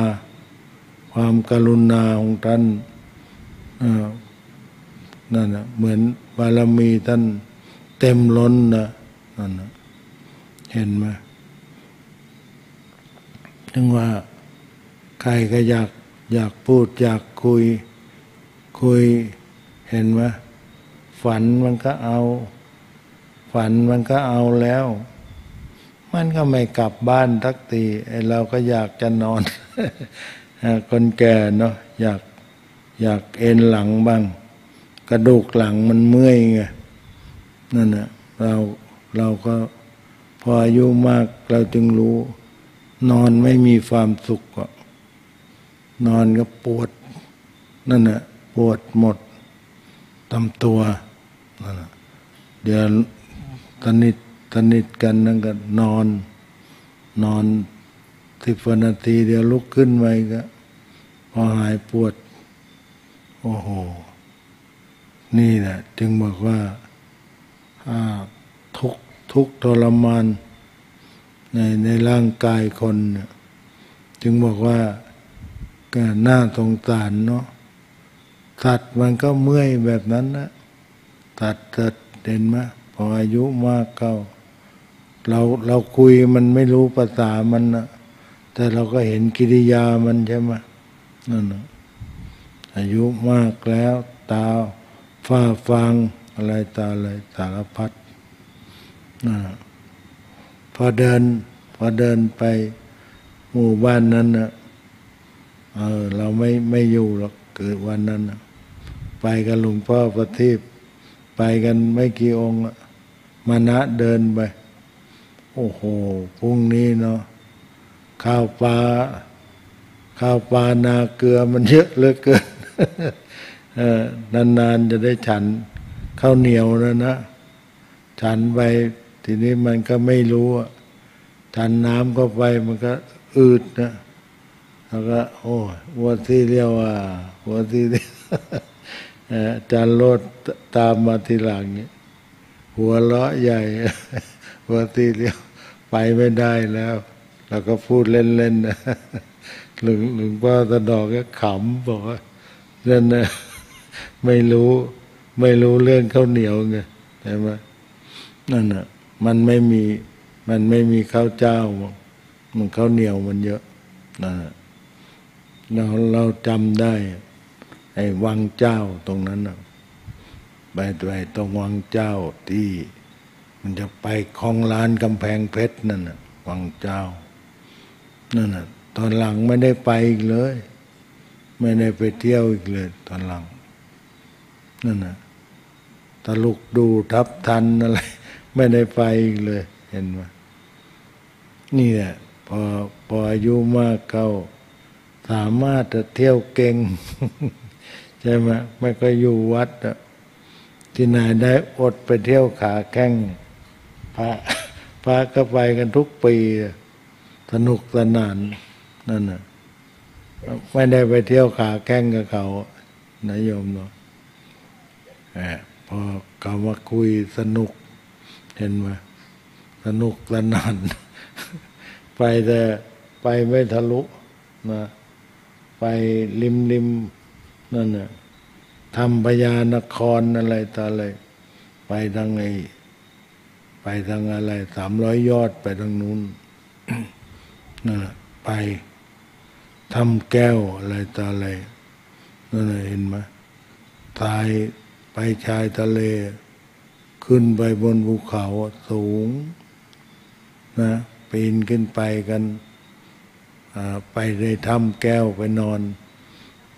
ความกรุณาของท่านนั่นนะเหมือนบารมีท่านเต็มล้นนะนั่นนะเห็นไหมถึงว่าใครก็อยากอยากพูดอยากคุยคุยเห็นไหมฝันมันก็เอาฝันมันก็เอาแล้วมันก็ไม่กลับบ้านทักทีไอ้เราก็อยากจะนอน คนแก่เนาะอยากอยากเอนหลังบ้างกระดูกหลังมันเมื่อยไงนั่นน่ะเราเราก็พออายุมากเราจึงรู้นอนไม่มีความสุขอ่ะนอนก็ปวดนั่นน่ะปวดหมดตำตัวนั่นน่ะเดี๋ยวสนิทสนิทกันนั่นก็นอนนอนสิบนาทีเดี๋ยวลุกขึ้นไปก็พอหายปวดโอ้โหนี่แหละจึงบอกว่าทุกทุกทรมานในในร่างกายคนเนี่ยจึงบอกว่าก็น่าสงสารเนาะสัตว์มันก็เมื่อยแบบนั้นนะสัตว์เกิดเด่นมะพออายุมากเข้าเราเราคุยมันไม่รู้ภาษามันนะแต่เราก็เห็นกิริยามันใช่ไหมนั่นนะอายุมากแล้วตาฝ้าฟางอะไรตาอะไรสารพัดนะพอเดินพอเดินไปหมู่บ้านนั้นนะเออเราไม่ไม่อยู่หรอกเกิดวันนั้นนะไปกับหลวงพ่อประทีปไปกันไม่กี่องค์มานะเดินไปโอ้โหพรุ่งนี้เนาะข้าวปลาข้าวปลานาเกลือมันเยอะเหลือเกิน นานๆจะได้ฉันข้าวเหนียวแล้วนะฉันไปทีนี้มันก็ไม่รู้ฉันน้ำก็ไปมันก็อืดนะแล้วก็โอ้วัวที่เรียกว่าวัวที่เรียกจานโลดตามมาทีหลังเนี่ยหัวเลาะใหญ่ วัวที่เรียกไปไม่ได้แล้วเราก็พูดเล่นๆนะหลวงหลวงพ่อตะดอกก็ขำบอกว่านั่นนะไม่รู้ไม่รู้เรื่องข้าวเหนียวไงใช่ไหมนั่นน่ะมันไม่มีมันไม่มีข้าวเจ้ามันข้าวเหนียวมันเยอะนะเราเราจำได้ไอ้วังเจ้าตรงนั้นนะไปไปตรงวังเจ้าที่มันจะไปคลองลานกำแพงเพชรนั่นน่ะวังเจ้านั่นน่ะตอนหลังไม่ได้ไปอีกเลยไม่ได้ไปเที่ยวอีกเลยตอนหลังนั่นน่ะตะลุกดูทับทันอะไรไม่ได้ไปอีกเลยเห็นไหมนี่แหละพอพออายุมากเข้าสามารถจะเที่ยวเก่ง ใช่ไหมไม่ก็อยู่วัดที่ไหนได้อดไปเที่ยวขาแข้งพระพระก็ไปกันทุกปีสนุกสนานนั่นน่ะ ไม่ได้ไปเที่ยวขาแข้งกับเขานะโยมเนาะพอเขามาคุยสนุกเห็นไหมสนุกสนานไปแต่ไปไม่ทะลุนะไปริมริมนั่นน่ะทำพญานครอะไรต่ออะไรไปทางไอ้ไปทางอะไรสามร้อยยอดไปทางนู้น นั่นไปทำแก้วอะไรต่ออะไรนั่นเห็นไหมทรายไปชายทะเลขึ้นไปบนภูเขาสูงนะปีนขึ้นไปกันไปในถ้ำแก้วไปนอน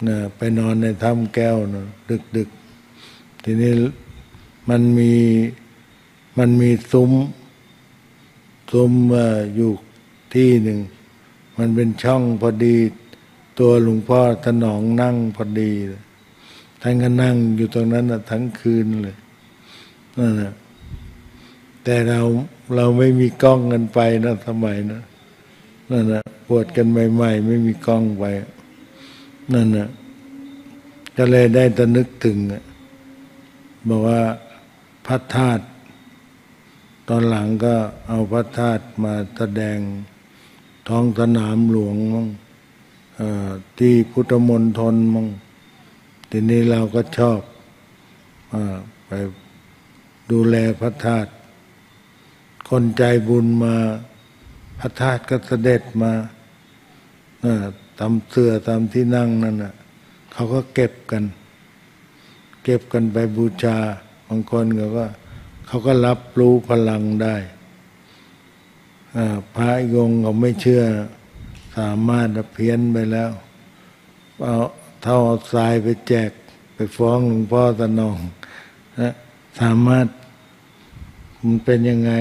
นะไปนอนในถ้ำแก้วนะดึกดึกทีนี้มันมีมันมีซุ้มซุ้มอยู่ที่หนึ่งมันเป็นช่องพอดีตัวหลวงพ่อถนอมนั่งพอดีท่านก็นั่งอยู่ตรงนั้นนะทั้งคืนเลยนั่นแหละแต่เราเราไม่มีกล้องกันไปนะสมัยนะนั่นแหละปวดกันใหม่ๆไม่มีกล้องไปนั่นแหละก็เลยได้ตะนึกถึงบอกว่าพระธาตุตอนหลังก็เอาพระธาตุมาแสดงท้องสนามหลวงมั่งที่พุทธมณฑลมั่งทีนี้เราก็ชอบไปดูแลพระธาตุคนใจบุญมาพระธาตุก็เสด็จมาตามเสื่อตามที่นั่งนั่นน่ะเขาก็เก็บกันเก็บกันไปบูชาบางคนก็ว่าเขาก็รับรู้พลังได้พระยงเขาไม่เชื่อสามารถเพี้ยนไปแล้วเอาเท่าทรายไปแจกไปฟ้องหลวงพ่อตะนองนะสามารถมันเป็นยังไง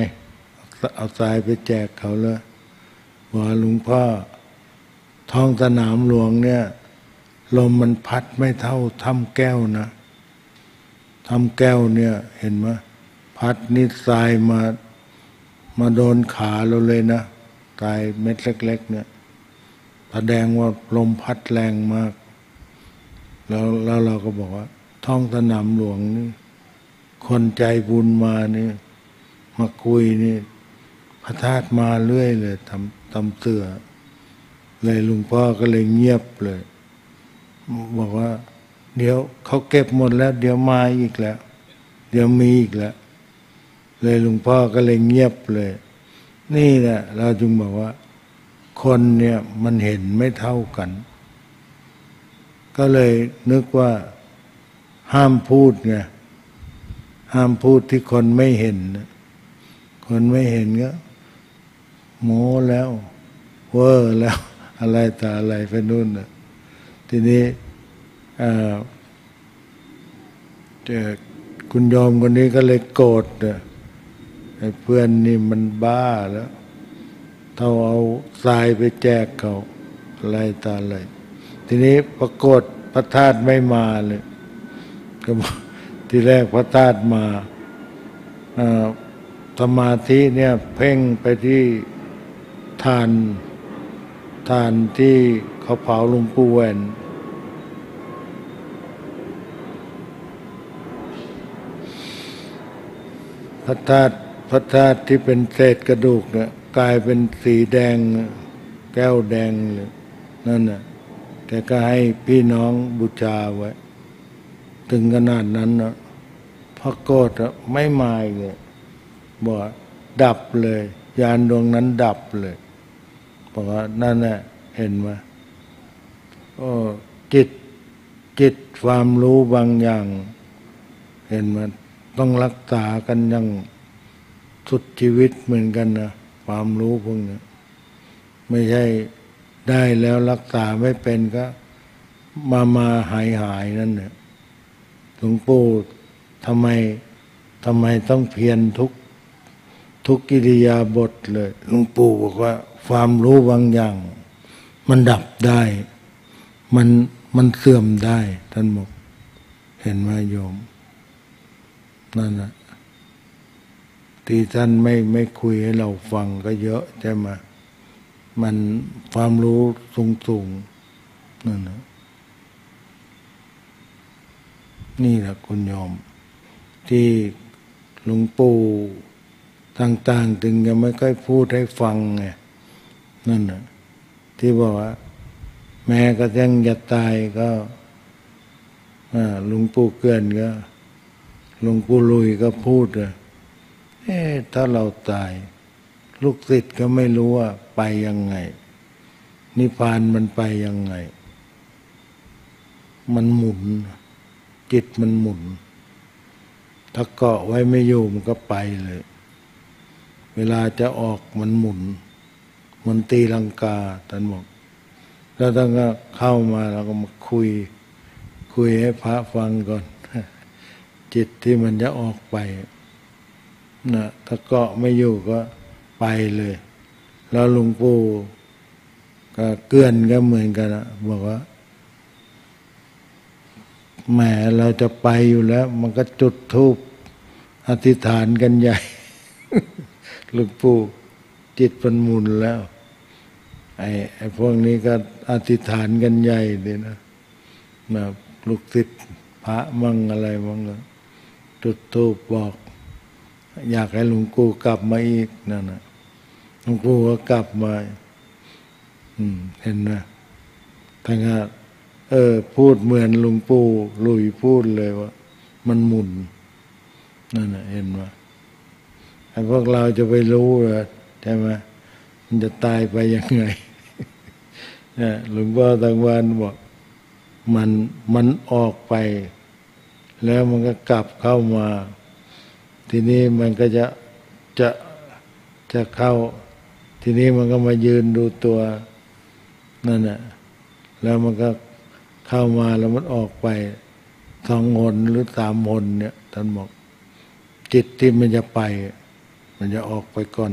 เอาทรายไปแจกเขาเลยว่าหลวงพ่อท้องสนามหลวงเนี่ยลมมันพัดไม่เท่าถ้ำแก้วนะถ้ำแก้วเนี่ยเห็นไหมพัดนิดทรายมามาโดนขาเราเลยนะทรายเม็ดเล็กๆเนี่ยแสดงว่าลมพัดแรงมากแล้วแล้วเราก็บอกว่าท้องสนามหลวงนี่คนใจบุญมานี่มาคุยนี่พระธาตุมาเรื่อยเลยทำทำเสื่อเลยหลวงพ่อก็เลยเงียบเลยบอกว่าเดี๋ยวเขาเก็บหมดแล้วเดี๋ยวมาอีกแล้วเดี๋ยวมีอีกแล้วเลยหลวงพ่อก็เลยเงียบเลยนี่แหละเราจึงบอกว่าคนเนี่ยมันเห็นไม่เท่ากันก็เลยนึกว่าห้ามพูดไงห้ามพูดที่คนไม่เห็นคนไม่เห็นก็โม้แล้วเวอร์แล้วอะไรแต่อะไรไปนู่นนะทีนี้คุณยอมคนนี้ก็เลยโกรธไอ้เพื่อนนี่มันบ้าแล้วเท่าเอาทรายไปแจกเขาอะไรแต่อะไรทีนี้ปรากฏพระธาตุไม่มาเลยก็ทีแรกพระธาตุมาสมาธิเนี่ยเพ่งไปที่ฐานฐานที่เขาเผาหลวงปู่แหวนพระธาตุพระธาตุที่เป็นเศษกระดูกเนี่ยกลายเป็นสีแดงแก้วแดงเลยนั่นน่ะแต่ก็ให้พี่น้องบูชาไว้ถึงขนาดนั้นนะพระโกฏไม่มาเลยบอกดับเลยยานดวงนั้นดับเลยบอกว่านั่นแหละเห็นไหมโอ้จิตจิตความรู้บางอย่างเห็นไหมต้องรักษากันอย่างสุดชีวิตเหมือนกันนะความรู้พวกนี้ไม่ใช่ได้แล้วรักษาไม่เป็นก็มามาหายหายนั่นเนี่ยหลวงปู่ทำไมทำไมต้องเพียรทุกทุกกิริยาบทเลยหลวงปู่บอกว่าความรู้บางอย่างมันดับได้มันมันเสื่อมได้ท่านบอกเห็นไหมโยมนั่นนะที่ท่านไม่ไม่คุยให้เราฟังก็เยอะใช่ไหมมันความรู้สูง นั่นนะนี่แหละคุณโยมที่หลวงปู่ต่างๆถึงยังไม่ค่อยพูดให้ฟังไงนั่นนะที่บอกว่าแม้กระทั่งจะตายก็หลวงปู่เกื้อนก็หลวงปู่ลุยก็พูดอ่ะเอ๊ะถ้าเราตายลูกศิษย์ก็ไม่รู้ว่าไปยังไงนิพพานมันไปยังไงมันหมุนจิตมันหมุนถ้าเกาะไว้ไม่อยู่มันก็ไปเลยเวลาจะออกมันหมุนมันตีลังกาท่านบอกแล้วท่านก็เข้ามาแล้วก็มาคุยคุยให้พระฟังก่อนจิตที่มันจะออกไปนะถ้าเกาะไม่อยู่ก็ไปเลยแล้วหลวงปู่ก็เกื้อนก็เหมือนกันนะบอกว่าแหมเราจะไปอยู่แล้วมันก็จุดธูปอธิษฐานกันใหญ่ หลวงปู่จิตเป็นหมุนแล้วไอ้ไอ้พวกนี้ก็อธิษฐานกันใหญ่เลยนะนะลูกศิษย์พระมั่งอะไรมั่งเลยจุดธูปบอกอยากให้หลวงปู่กลับมาอีกนั่นนะหลวงปู่ก็กลับมาอืมเห็นนะท่านก็เออพูดเหมือนหลวงปู่ลุยพูดเลยว่ามันหมุนนั่นนะเห็นว่าไอ้พวกเราจะไปรู้เหรอใช่ไหมมันจะตายไปยังไงนะหลวงพ่อตะวันบอกมันมันออกไปแล้วมันก็กลับเข้ามาทีนี้มันก็จะจะจะเข้าทีนี้มันก็มายืนดูตัวนั่นน่ะแล้วมันก็เข้ามาแล้วมันออกไปสองหนหรือสามหนเนี่ยท่านบอกจิตที่มันจะไปมันจะออกไปก่อน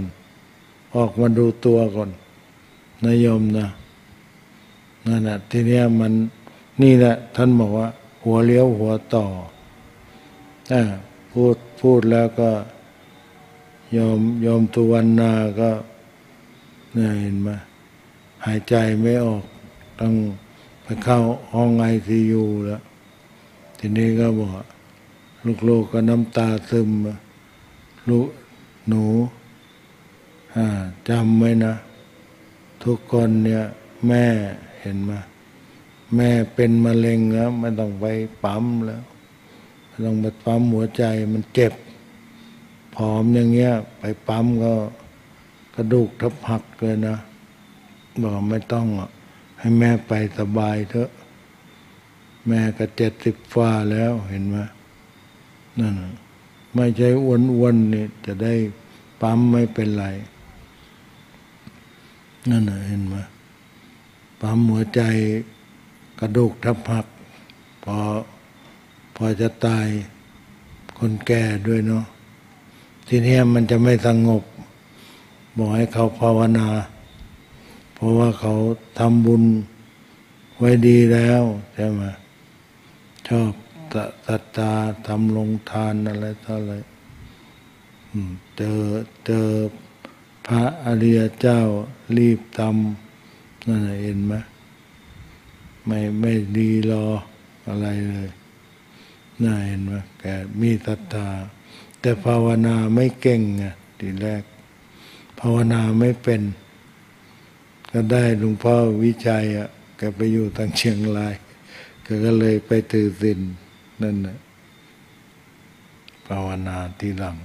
ออกมาดูตัวก่อนนะโยมนะนั่นน่ะทีเนี้ยมันนี่แหละท่านบอกว่าหัวเลี้ยวหัวต่ออ่าพูดพูดแล้วก็ยอมยอมตุวันนาก็เนี่ยเห็นไหมหายใจไม่ออกต้องไปเข้าห้องไอซียูแล้วทีนี้ก็บอกลูกๆ ก, ก็น้ำตาซึมลูกหนูจำไว้นะทุกคนเนี่ยแม่เห็นไหมแม่เป็นมะเร็งแล้วไม่ต้องไปปั๊มแล้วต้องไปปั๊มหัวใจมันเจ็บผอมอย่างเงี้ยไปปั๊มก็กระดูกทับหักเลยนะบอกไม่ต้องให้แม่ไปสบายเถอะแม่ก็เจ็ดสิบฟ้าแล้วเห็นไหมนั่นไม่ใช่อ้วนๆนี่จะได้ปั๊มไม่เป็นไรนั่นเห็นไหมปั๊มหัวใจกระดูกทับหักพอพอจะตายคนแก่ด้วยเนาะทีนี้มันจะไม่สงบบอกให้เขาภาวนาเพราะว่าเขาทำบุญไว้ดีแล้วใช่ไหมชอบศรัทธาทำลงทานอะไรเท่าไรเจอเจอพระอริยเจ้ารีบทำนั่นเห็นไหมไม่ไม่ดีรออะไรเลยน่าเห็นว่าแกมีศรัทธาแต่ภาวนาไม่เก่งไงทีแรกภาวนาไม่เป็นก็ได้หลวงพ่อวิชัยอ่ะแกไปอยู่ทางเชียงรายแกก็เลยไปถือศีลนั่นน่ะภาวนาทีหลัง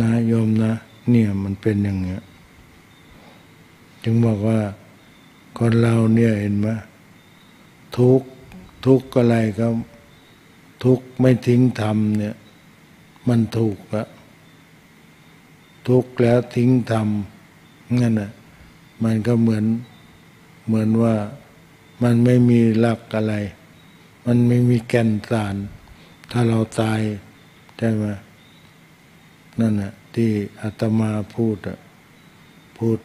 นะโยมนะเนี่ยมันเป็นอย่างเงี้ยจึงบอกว่าคนเราเนี่ยเห็นไหมทุกทุกอะไรก็ทุกไม่ทิ้งธรรมเนี่ยมันถูกละทุกแล้วทิ้งธรรมงั้นน่ะมันก็เหมือนเหมือนว่ามันไม่มีหลักอะไรมันไม่มีแก่นสารถ้าเราตายใช่ไหมนั่นน่ะที่อาตมาพูดอ่ะพูด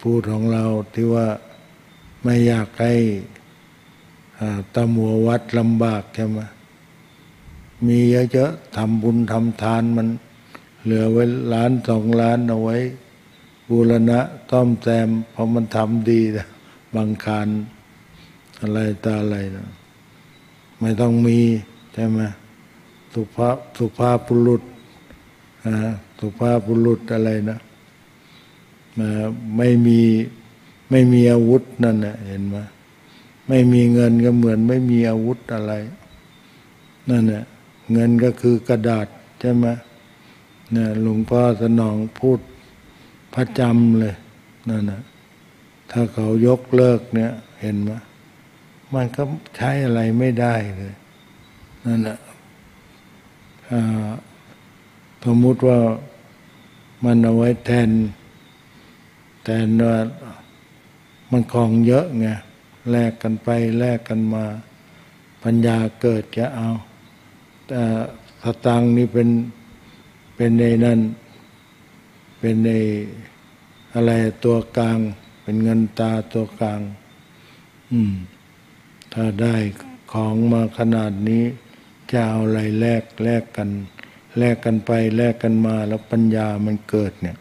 พูดของเราที่ว่าไม่อยากให้ตามัววัดลำบากใช่ไหมมีเยอะๆทำบุญทำทานมันเหลือไว้ล้านสองล้านเอาไว้บูรณะต้อมแซมเพราะมันทำดีนะ บางการอะไรตาอะไรนะไม่ต้องมีใช่ไหมสุภาพสุภาพบุรุษนะสุภาพบุรุษอะไรนะไม่มีไม่มีอาวุธนั่นนะเห็นไหมไม่มีเงินก็เหมือนไม่มีอาวุธอะไรนั่นนะเงินก็คือกระดาษใช่ไหมนะหลวงพ่อสนองพูดประจำเลยนั่นนะถ้าเขายกเลิกเนี่ยเห็นไหมมันก็ใช้อะไรไม่ได้เลยนั่นแหละสมมติว่ามันเอาไว้แทนแทนว่ามันของเยอะไงแลกกันไปแลกกันมาปัญญาเกิดจะเอาแต่สตางค์นี่เป็นเป็นในนั่นเป็นในอะไรตัวกลางเป็นเงินตาตัวกลางอืมถ้าได้ของมาขนาดนี้จะเอาอะไรแลกแลกกันแลกกันไปแลกกันมาแล้วปัญญามันเกิดเนี่ย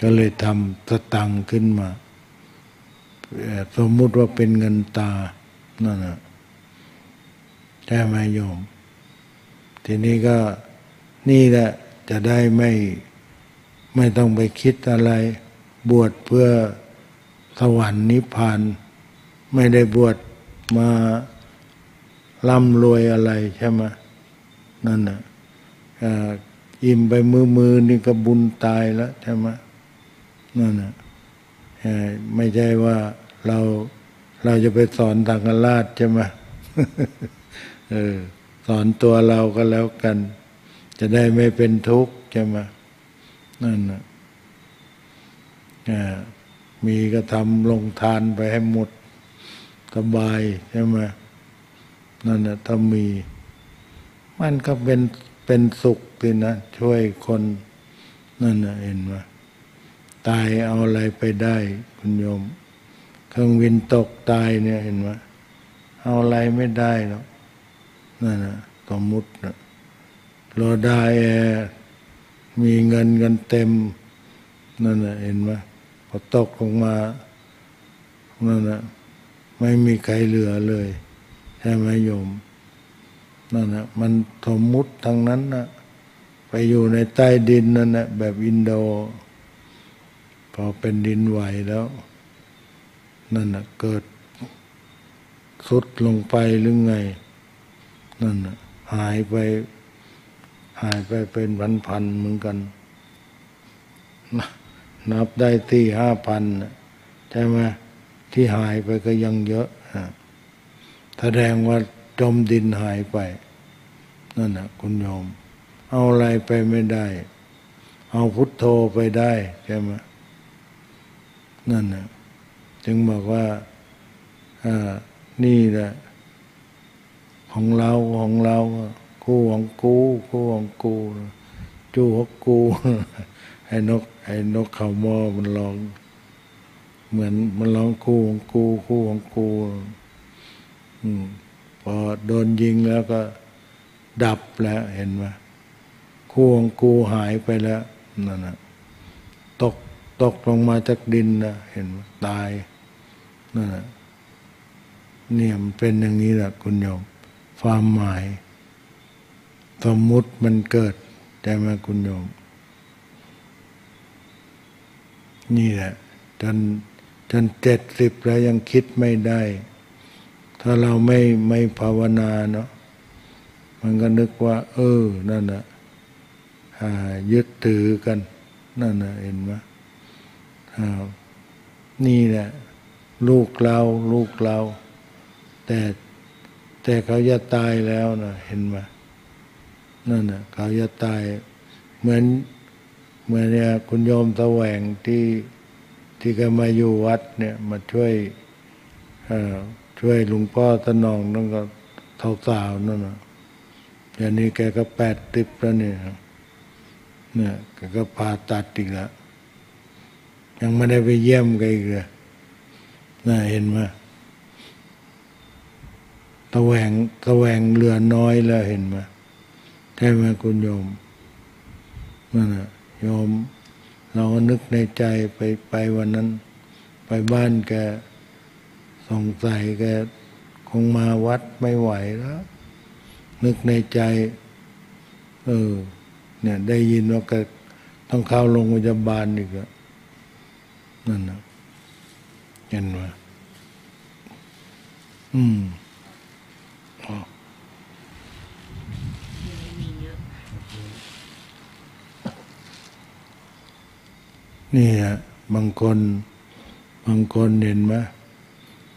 ก็เลยทำสตังค์ขึ้นมาสมมุติว่าเป็นเงินตานั่นนะใช่ไหมโยมทีนี้ก็นี่แหละจะได้ไม่ไม่ต้องไปคิดอะไรบวชเพื่อสวรรค์นิพพานไม่ได้บวชมาร่ำรวยอะไรใช่ไหมนั่นน่ะอิ่มไปมือมือนี่ก็บุญตายแล้วใช่ไหมนั่นน่ะไม่ใช่ว่าเราเราจะไปสอนสังฆราชใช่ไหม เออสอนตัวเราก็แล้วกันจะได้ไม่เป็นทุกข์ใช่ไหมนั่นน่ะมีก็ทำลงทานไปให้หมดสบายใช่ไหมนั่นนะถ้ามีมันก็เป็นเป็นสุขสินะช่วยคนนั่นนะเห็นไหมตายเอาอะไรไปได้คุณโยมเครื่องวินตกตายเนี่ยเห็นไหมเอาอะไรไม่ได้หรอกนั่นนะสมมุตินะโลดาแอร์มีเงินกันเต็มนั่นนะเห็นไหมพอตกลงมานั่นนะไม่มีใครเหลือเลยใช่ไหมโยมนั่นนะมันสมมุติทางนั้นนะไปอยู่ในใต้ดินนั่นนะแบบอินโดพอเป็นดินไหวแล้วนั่นนะเกิดทรุดลงไปหรือไงนั่นนะหายไปหายไปเป็นพันๆเหมือนกันนับได้ที่ห้าพันใช่ไหมที่หายไปก็ยังเยอะแสดงว่าจมดินหายไปนั่นนะคุณโยมเอาอะไรไปไม่ได้เอาพุทโธไปได้ใช่ไหมนั่นนะจึงบอกว่านี่แหละของเราของเรากูของกูกูของกูจู้ของกูไอ้นกไอ้นกเขามอมันร้องเหมือนมันร้องกูของกูกูของกูอืมพอโดนยิงแล้วก็ดับแล้วเห็นไหมคู่ของกูหายไปแล้วนั่นนะตกตกลงมาจากดินนะเห็นไหมตายนั่นนะเนี่ยมันเป็นอย่างนี้แหละคุณโยมความหมายสมมุติมันเกิดใช่ไหมคุณโยมนี่แหละจนจนเจ็ดสิบแล้วยังคิดไม่ได้ถ้าเราไม่ไม่ภาวนาเนาะมันก็นึกว่าเออนั่นนะยึดถือกันนั่นนะเห็นไหมนี่แหละลูกเราลูกเราแต่แต่เขาจะตายแล้วนะเห็นไหมนั่นนะเขาจะตายเหมือนเหมือนเนี่ยคุณโยมแสวงที่ที่เขามาอยู่วัดเนี่ยมาช่วยช่วยหลวงพ่อสนองนั่นก็เท่าสาวนั่นนะอย่างนี้แกก็แปดติบแล้วเนี่ยเนี่ยแกก็ผ่าตัดอีกแล้วยังไม่ได้ไปเยี่ยมแกอีกเลยน่าเห็นไหมตะแหวงตะแหวงเหลือน้อยแล้วเห็นไหมใช่ไหมคุณโยมนั่นนะโยมเรานึกในใจไปไปวันนั้นไปบ้านแก สงสัยแกคงมาวัดไม่ไหวแล้วนึกในใจเออเนี่ยได้ยินว่าแกต้องเข้าโรงพยาบาลอีกแล้วนั่นนะเห็นว่าอืมอ๋อนี่ฮะบางคนบางคนเห็นไหม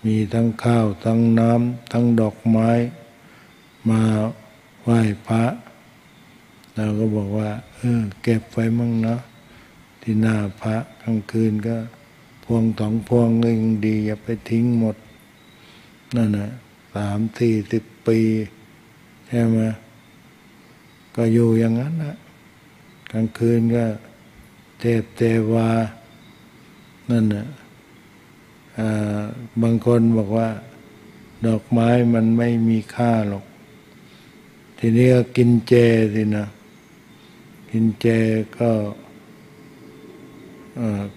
มีทั้งข้าวทั้งน้ำทั้งดอกไม้มาไหว้พระเราก็บอกว่าเออเก็บไว้มั่งเนาะที่หน้าพระกลางคืนก็พวงสองพวงก็ยังดีอย่าไปทิ้งหมดนั่นนะสามสี่สิบปีใช่ไหมก็อยู่อย่างนั้นนะกลางคืนก็เทพเทวานั่นนะบางคนบอกว่าดอกไม้มันไม่มีค่าหรอกทีนี้ก็กินเจสินะกินเจก็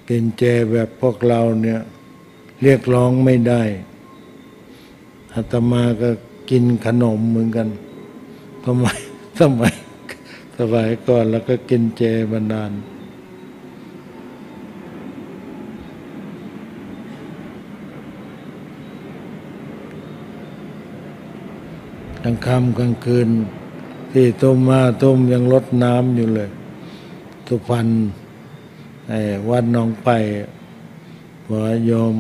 กินเจแบบพวกเราเนี่ยเรียกร้องไม่ได้อาตมาก็กินขนมเหมือนกันทำไมทำไมสมัยก่อนแล้วก็กินเจมานานกลางค่ำกลางคืนที่ต้มมาต้มยังลดน้ำอยู่เลยสุพรรณไอ้วัดหนองไผ่บอกโยม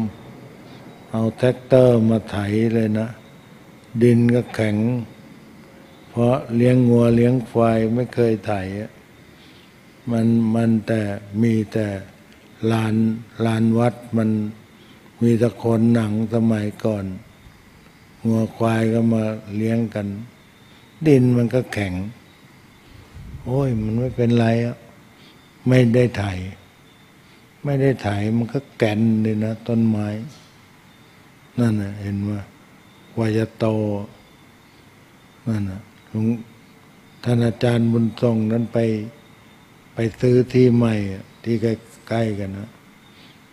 เอาแท็กเตอร์มาไถเลยนะดินก็แข็งเพราะเลี้ยงงัวเลี้ยงควายไม่เคยไถมันมันแต่มีแต่ลานลานวัดมันมีตะโขนหนังสมัยก่อนงัวควายก็มาเลี้ยงกันดินมันก็แข็งโอ้ยมันไม่เป็นไรอ่ะไม่ได้ไถไม่ได้ไถมันก็แก่นเลยนะต้นไม้นั่นน่ะเห็นว่าวายโตนั่นน่ะหลวงท่านอาจารย์บุญทรงนั้นไปไปซื้อที่ใหม่ที่ใกล้ๆกันนะ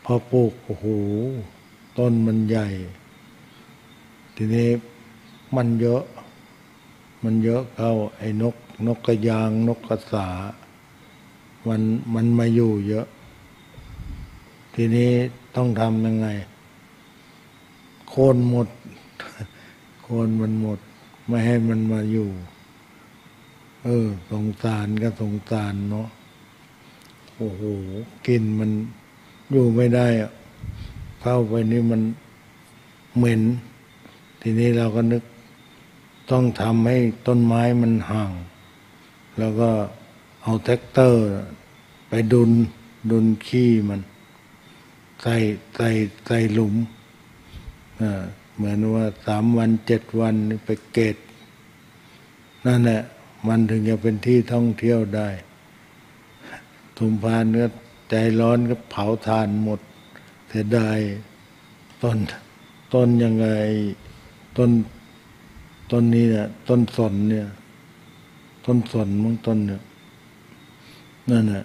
พอปลูกโอ้โหต้นมันใหญ่ทีนี้มันเยอะมันเยอะเข้าไอ้นกนกกระยางนกกระสามันมันมาอยู่เยอะทีนี้ต้องทำยังไงโค่นหมดโค่นมันหมดไม่ให้มันมาอยู่เออสงสารก็สงสารเนาะโอ้โหกินมันอยู่ไม่ได้อะเข้าไปนี่มันเหม็นทีนี้เราก็นึกต้องทำให้ต้นไม้มันห่างแล้วก็เอาแท็กเตอร์ไปดุนดุนขี้มันใส่ใส่ใส่หลุมเหมือนว่าสามวันเจ็ดวันไปเกตนั่นแหละมันถึงจะเป็นที่ท่องเที่ยวได้ทุมพานก็ใจร้อนก็เผาทานหมดเสียดายต้นต้นยังไงต้นต้นนี้เนี่ยต้นสนเนี่ยต้นสนมั่งต้นเนี่ยนั่นน่ะ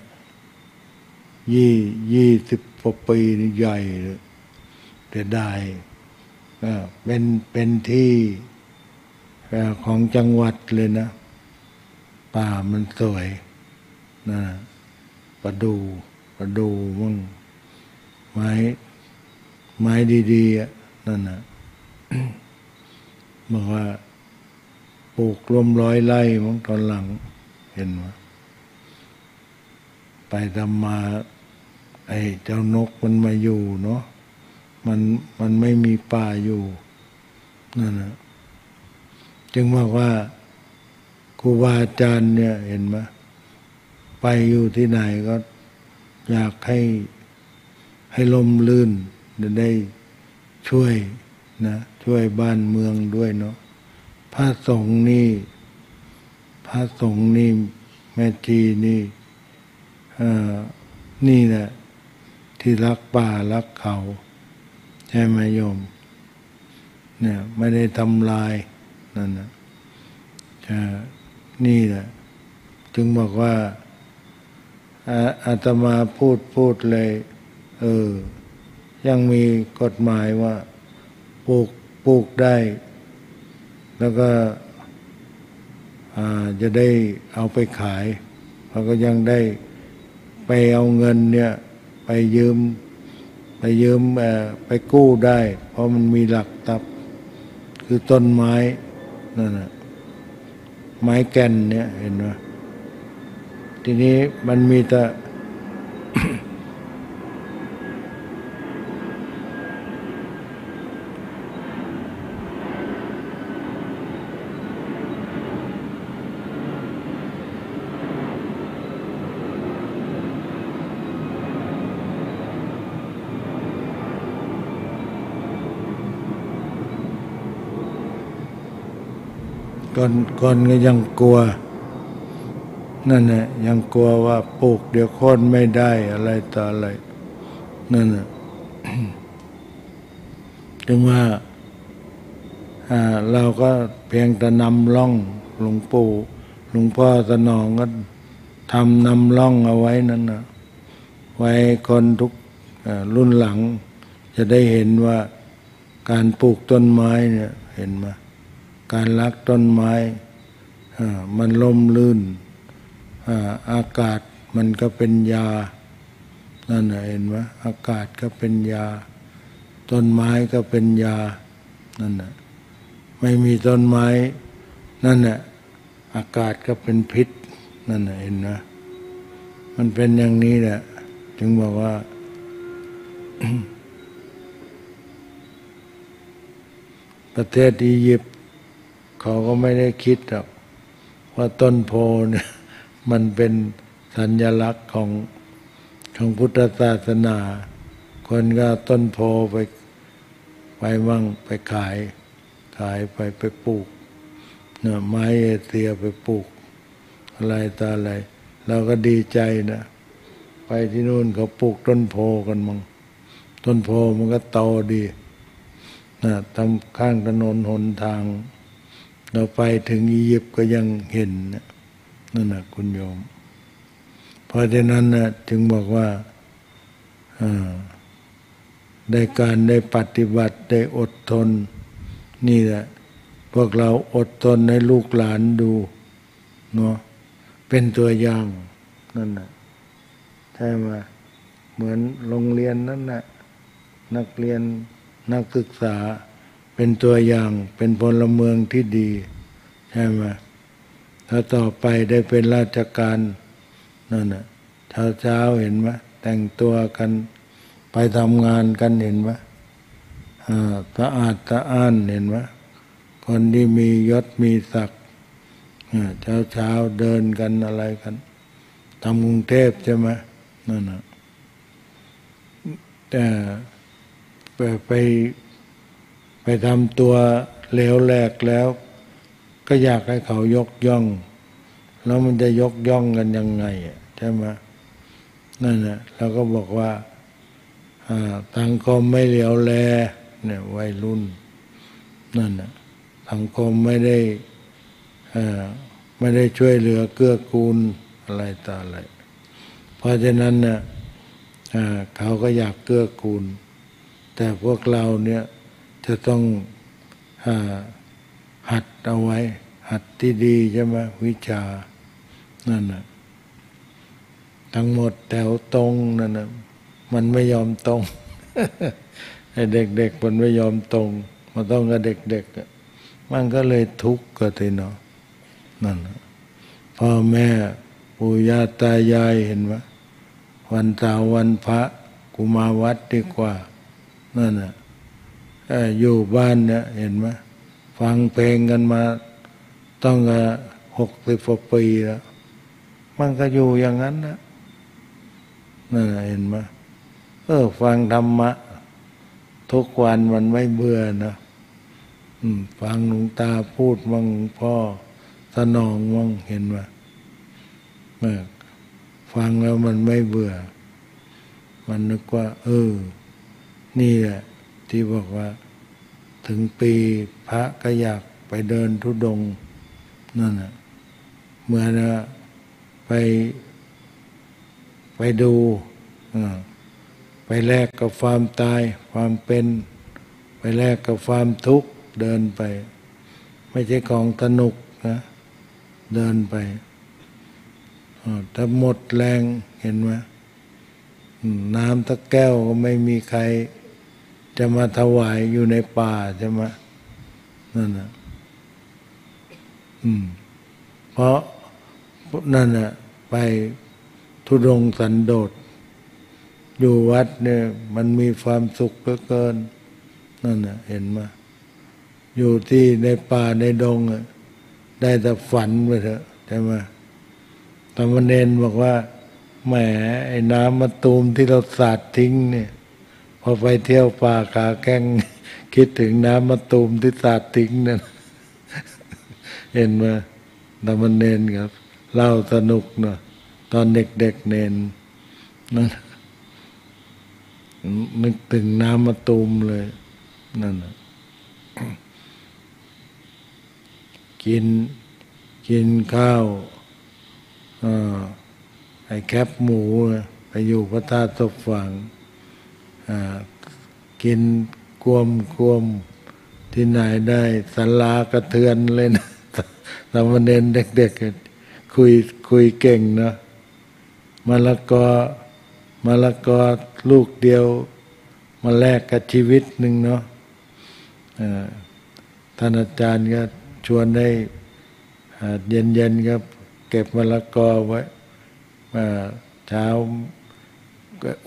ยี่ยี่สิบกว่าปีนี่ใหญ่เลยแต่ได้เป็นเป็นที่ของจังหวัดเลยนะป่ามันสวยนะประดู่ประดู่มั่งไม้ไม้ดีๆนั่นน่ะ บอกว่าปลูกรวมร้อยไร่มั่งตอนหลังเห็นไหมไปทำมาไอ้เจ้านกมันมาอยู่เนาะมันมันไม่มีป่าอยู่นั่นนะจึงบอกว่าครูบาอาจารย์เนี่ยเห็นไหมไปอยู่ที่ไหนก็อยากให้ให้ลมลื่นจะได้ช่วยนะช่วยบ้านเมืองด้วยเนาะพระสงฆ์นี่พระสงฆ์นี่แม่ชีนี่นี่แหละที่รักป่ารักเขาใช่ไหมโยมเนี่ยไม่ได้ทำลายนั่นนะนี่แหละจึงบอกว่าอาตมาพูดพูดเลยเออยังมีกฎหมายว่าป ลูกปลูกได้แล้วก็จะได้เอาไปขายเขาก็ยังได้ไปเอาเงินเนี่ยไปยืมไปยืมไปกู้ได้เพราะมันมีหลักทรัพย์คือต้นไม้นั่นนะไม้แก่นเนี่ยเห็นไหมทีนี้มันมีแต่ คนคนก็ยังกลัวนั่นน่ะยังกลัวว่าปลูกเดี๋ยวโค่นไม่ได้อะไรต่ออะไรนั่นน่ะ ถึงว่าเราก็เพียงแต่นำร่องหลวงปู่หลวงพ่อสนองก็ทำนำร่องเอาไว้นั่นน่ะไว้คนทุกรุ่นหลังจะได้เห็นว่าการปลูกต้นไม้เนี่ยเห็นไหมการรักต้นไม้มันล่มลื่นอากาศมันก็เป็นยานั่นเห็นไหมอากาศก็เป็นยาต้นไม้ก็เป็นยานั่นน่ะไม่มีต้นไม้นั่นน่ะอากาศก็เป็นพิษนั่นเห็นไหมมันเป็นอย่างนี้แหละถึงบอกว่า ประเทศอียิปต์เขาก็ไม่ได้คิดหรอกว่าต้นโพเนี่ยมันเป็นสัญลักษณ์ของของพุทธศาสนาคนก็ต้นโพไปไปมั่งไปขายขายไปไปปลูกเนี่ยไม้เอเชียไปปลูกอะไรต่ออะไรเราก็ดีใจนะไปที่นู่นเขาปลูกต้นโพกันมั่งต้นโพมันก็โตดีนะทำข้างถนนหนทางเราไปถึงอียิปต์ก็ยังเห็นนั่นนะคุณโยมเพราะฉะนั้นนะถึงบอกว่าได้การได้ปฏิบัติได้อดทนนี่แหละพวกเราอดทนให้ลูกหลานดูเนาะเป็นตัวอย่างนั่นนะใช่ไหมเหมือนโรงเรียนนั่นนะนักเรียนนักศึกษาเป็นตัวอย่างเป็นพลเมืองที่ดีใช่ไหมถ้าต่อไปได้เป็นราชการนั่นน่ะเช้าเช้าเห็นไหมแต่งตัวกันไปทำงานกันเห็นไหมสะอาดสะอ้านเห็นไหมคนที่มียศมีศักดิ์เช้าเช้าเดินกันอะไรกันทำกรุงเทพใช่ไหมนั่นน่ะแต่ไปไปทำตัวเหลวแหลกแล้วก็อยากให้เขายกย่องแล้วมันจะยกย่องกันยังไงใช่ไหมนั่นแหละเราก็บอกว่าสังคมไม่เหลวแลเนี่ยวัยรุ่นนั่นแหละสังคมไม่ได้ไม่ได้ช่วยเหลือเกื้อกูลอะไรต่ออะไรเพราะฉะนั้นเนี่ยเขาก็อยากเกื้อกูลแต่พวกเราเนี่ยจะต้องหัดเอาไว้หัดที่ดีใช่ไหมวิชานั่นน่ะทั้งหมดแถวตรงนั่นน่ะมันไม่ยอมตรง เด็กๆมันไม่ยอมตรงมันต้องกับเด็กๆมันก็เลยทุกข์กันทีเนาะนั่นน่ะพ่อแม่ปู่ย่าตายายเห็นไหมวันเสาร์วันพระกูมาวัดดีกว่านั่นน่ะอยู่บ้านเนี่ยเห็นไหมฟังเพลงกันมาต้องหกสิบปีแล้วมันก็อยู่อย่างนั้นนะนั่นเห็นไหมเออฟังธรรมะทุกวันมันไม่เบื่อนะฟังหลวงตาพูดมั่งพ่อสนองมั่งเห็นไหมเออฟังแล้วมันไม่เบื่อมันนึกว่าเออนี่แหละที่บอกว่าถึงปีพระก็อยากไปเดินธุดงค์นั่นน่ะเหมือนไปไปดูไปแลกกับความตายความเป็น ไปแลกกับความทุกข์เดินไปไม่ใช่ของสนุกนะเดินไปถ้าหมดแรงเห็นไหมน้ำตะแก้วก็ไม่มีใครจะมาถวายอยู่ในป่าใช่ไหมนั่นนะอืมเพราะนั่นน่ะไปธุดงค์สันโดษอยู่วัดเนี่ยมันมีความสุขเหลือเกินนั่นน่ะเห็นไหมอยู่ที่ในป่าในดงอ่ะได้แต่ฝันไปเถอะใช่ไหมธรรมเณรบอกว่าแหมไอ้น้ำมะตูมที่เราสาดทิ้งเนี่ยพอไปเที่ยวป่าขาแข้งคิดถึงน้ำมะตูมที่สาดทิ้งนั่นเห็นไหมธรรมเณรครับเล่าสนุกเนาะตอนเด็กๆเนนนั่นนึกถึงน้ำมะตูมเลยนั่นนะกินกินข้าวไอ้แคบหมูไปอยู่พระธาตุศพฝังกินกวมกวมที่ไหนได้สลากระเทือนเลยนะสามเณรเด็กๆคุยคุยเก่งเนาะมะละกอมะละกอลูกเดียวมาแลกกับชีวิตหนึ่งเนาะท่านอาจารย์ก็ชวนให้เย็นๆครับเก็บมะละกอไว้เช้า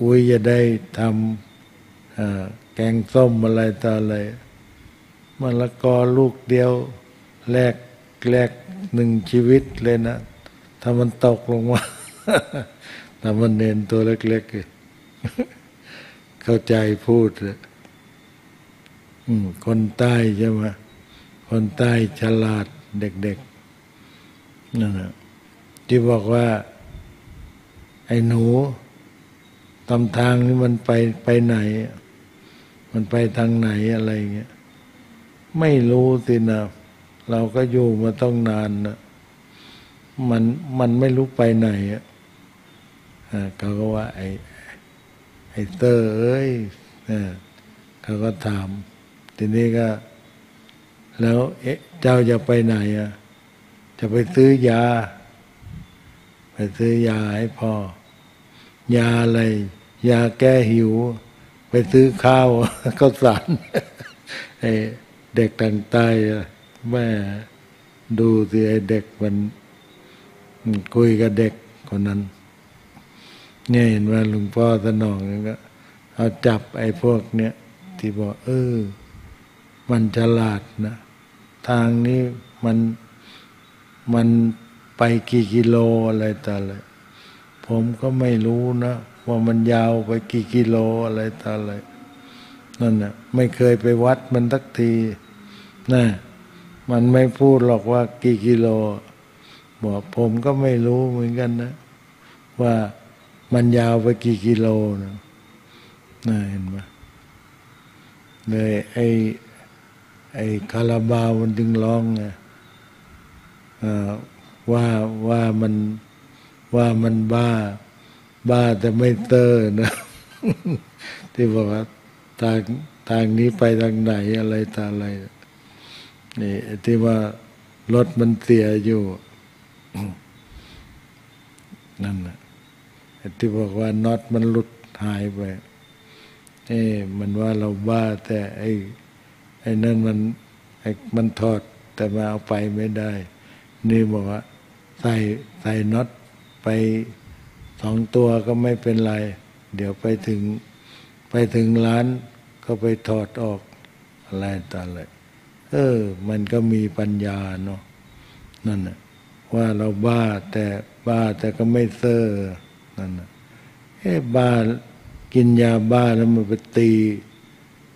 อุ้ยจะได้ทำแกงส้มอะไรต่ออะไรมะละกอลูกเดียวแลกแลกหนึ่งชีวิตเลยนะถ้ามันตกลงมาแต่มันเน้นตัวเล็กๆเข้าใจพูดคนใต้ใช่ไหมคนใต้ฉลาดเด็กๆนั่นแหละที่บอกว่าไอ้หนูตำทางนี่มันไปไปไหนมันไปทางไหนอะไรเงี้ยไม่รู้สินะเราก็อยู่มาต้องนานนะมันมันไม่รู้ไปไหนอ่ะเขาก็ว่าไอ้ไอ้เตอร์เอ้ยเขาก็ถามทีนี้ก็แล้วเอ๊ะเจ้าจะไปไหนอ่ะจะไปซื้อยาไปซื้อยาให้พ่อยาอะไรยาแก้หิวไปซื้อข้าวข้าวสารไอ้เด็กต่างใต้แม่ดูสิไอ้เด็กมันคุยกับเด็กคนนั้นเนี่ยเห็นว่าหลวงพ่อสนองนี่ก็เอาจับไอ้พวกเนี้ยที่บอกเออมันฉลาดนะทางนี้มันมันไปกี่กิโลอะไรต่ออะไรผมก็ไม่รู้นะว่ามันยาวไปกี่กิโลอะไรต่ออะไรนั่นน่ะไม่เคยไปวัดมันสักทีนะมันไม่พูดหรอกว่ากี่กิโลบอกผมก็ไม่รู้เหมือนกันนะว่ามันยาวไปกี่กิโลนะน่าเห็นไหมเลยไอ้ไอ้คาราบาวมันดึงร้องนะว่าว่ามันว่ามันบ้าบ้าแต่ไม่เตอร์นะที่บอกว่าทางทางนี้ไปทางไหนอะไรทางอะไรนี่ที่ว่ารถมันเสียอยู่ นั่นแหละที่บอกว่าน็อตมันหลุดหายไปเอ้มันว่าเราบ้าแต่ไอ้ไอ้นั่นมันไอ้มันถอดแต่มาเอาไปไม่ได้นี่บอกว่าใส่ใส่น็อตไปสองตัวก็ไม่เป็นไรเดี๋ยวไปถึงไปถึงร้านก็ไปถอดออกอะไรต่ออะไรเออมันก็มีปัญญาเนาะนั่นน่ะว่าเราบ้าแต่บ้าแต่ก็ไม่เซ่อนั่นน่ะเอ้บ้ากินยาบ้าแล้วมันไปตี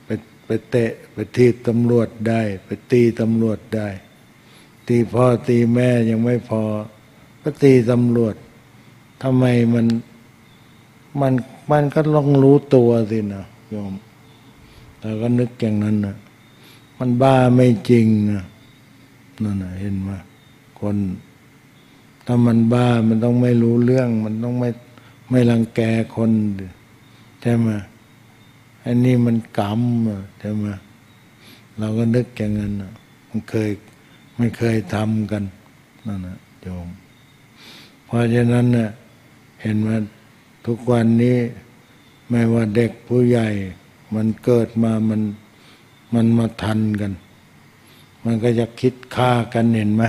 ไปไปเตะไปทีบตำรวจได้ไปตีตำรวจได้ตีพ่อตีแม่ยังไม่พอก็ตีตำรวจทำไมมันมันมันก็ลองรู้ตัวสินะโยมแต่ก็นึกอย่างนั้นนะมันบ้าไม่จริงนะนั่นนะเห็นไหมคนถ้ามันบ้ามันต้องไม่รู้เรื่องมันต้องไม่ไม่รังแกคนใช่ไหมอันนี้มันกรรมใช่ไหม เราก็นึกอย่างนั้นมันเคยมันเคยทำกันนั่นนะโยมเพราะฉะนั้นเนี่ยเห็นว่าทุกวันนี้ไม่ว่าเด็กผู้ใหญ่มันเกิดมามันมันมาทันกันมันก็จะคิดฆ่ากันเห็นไหม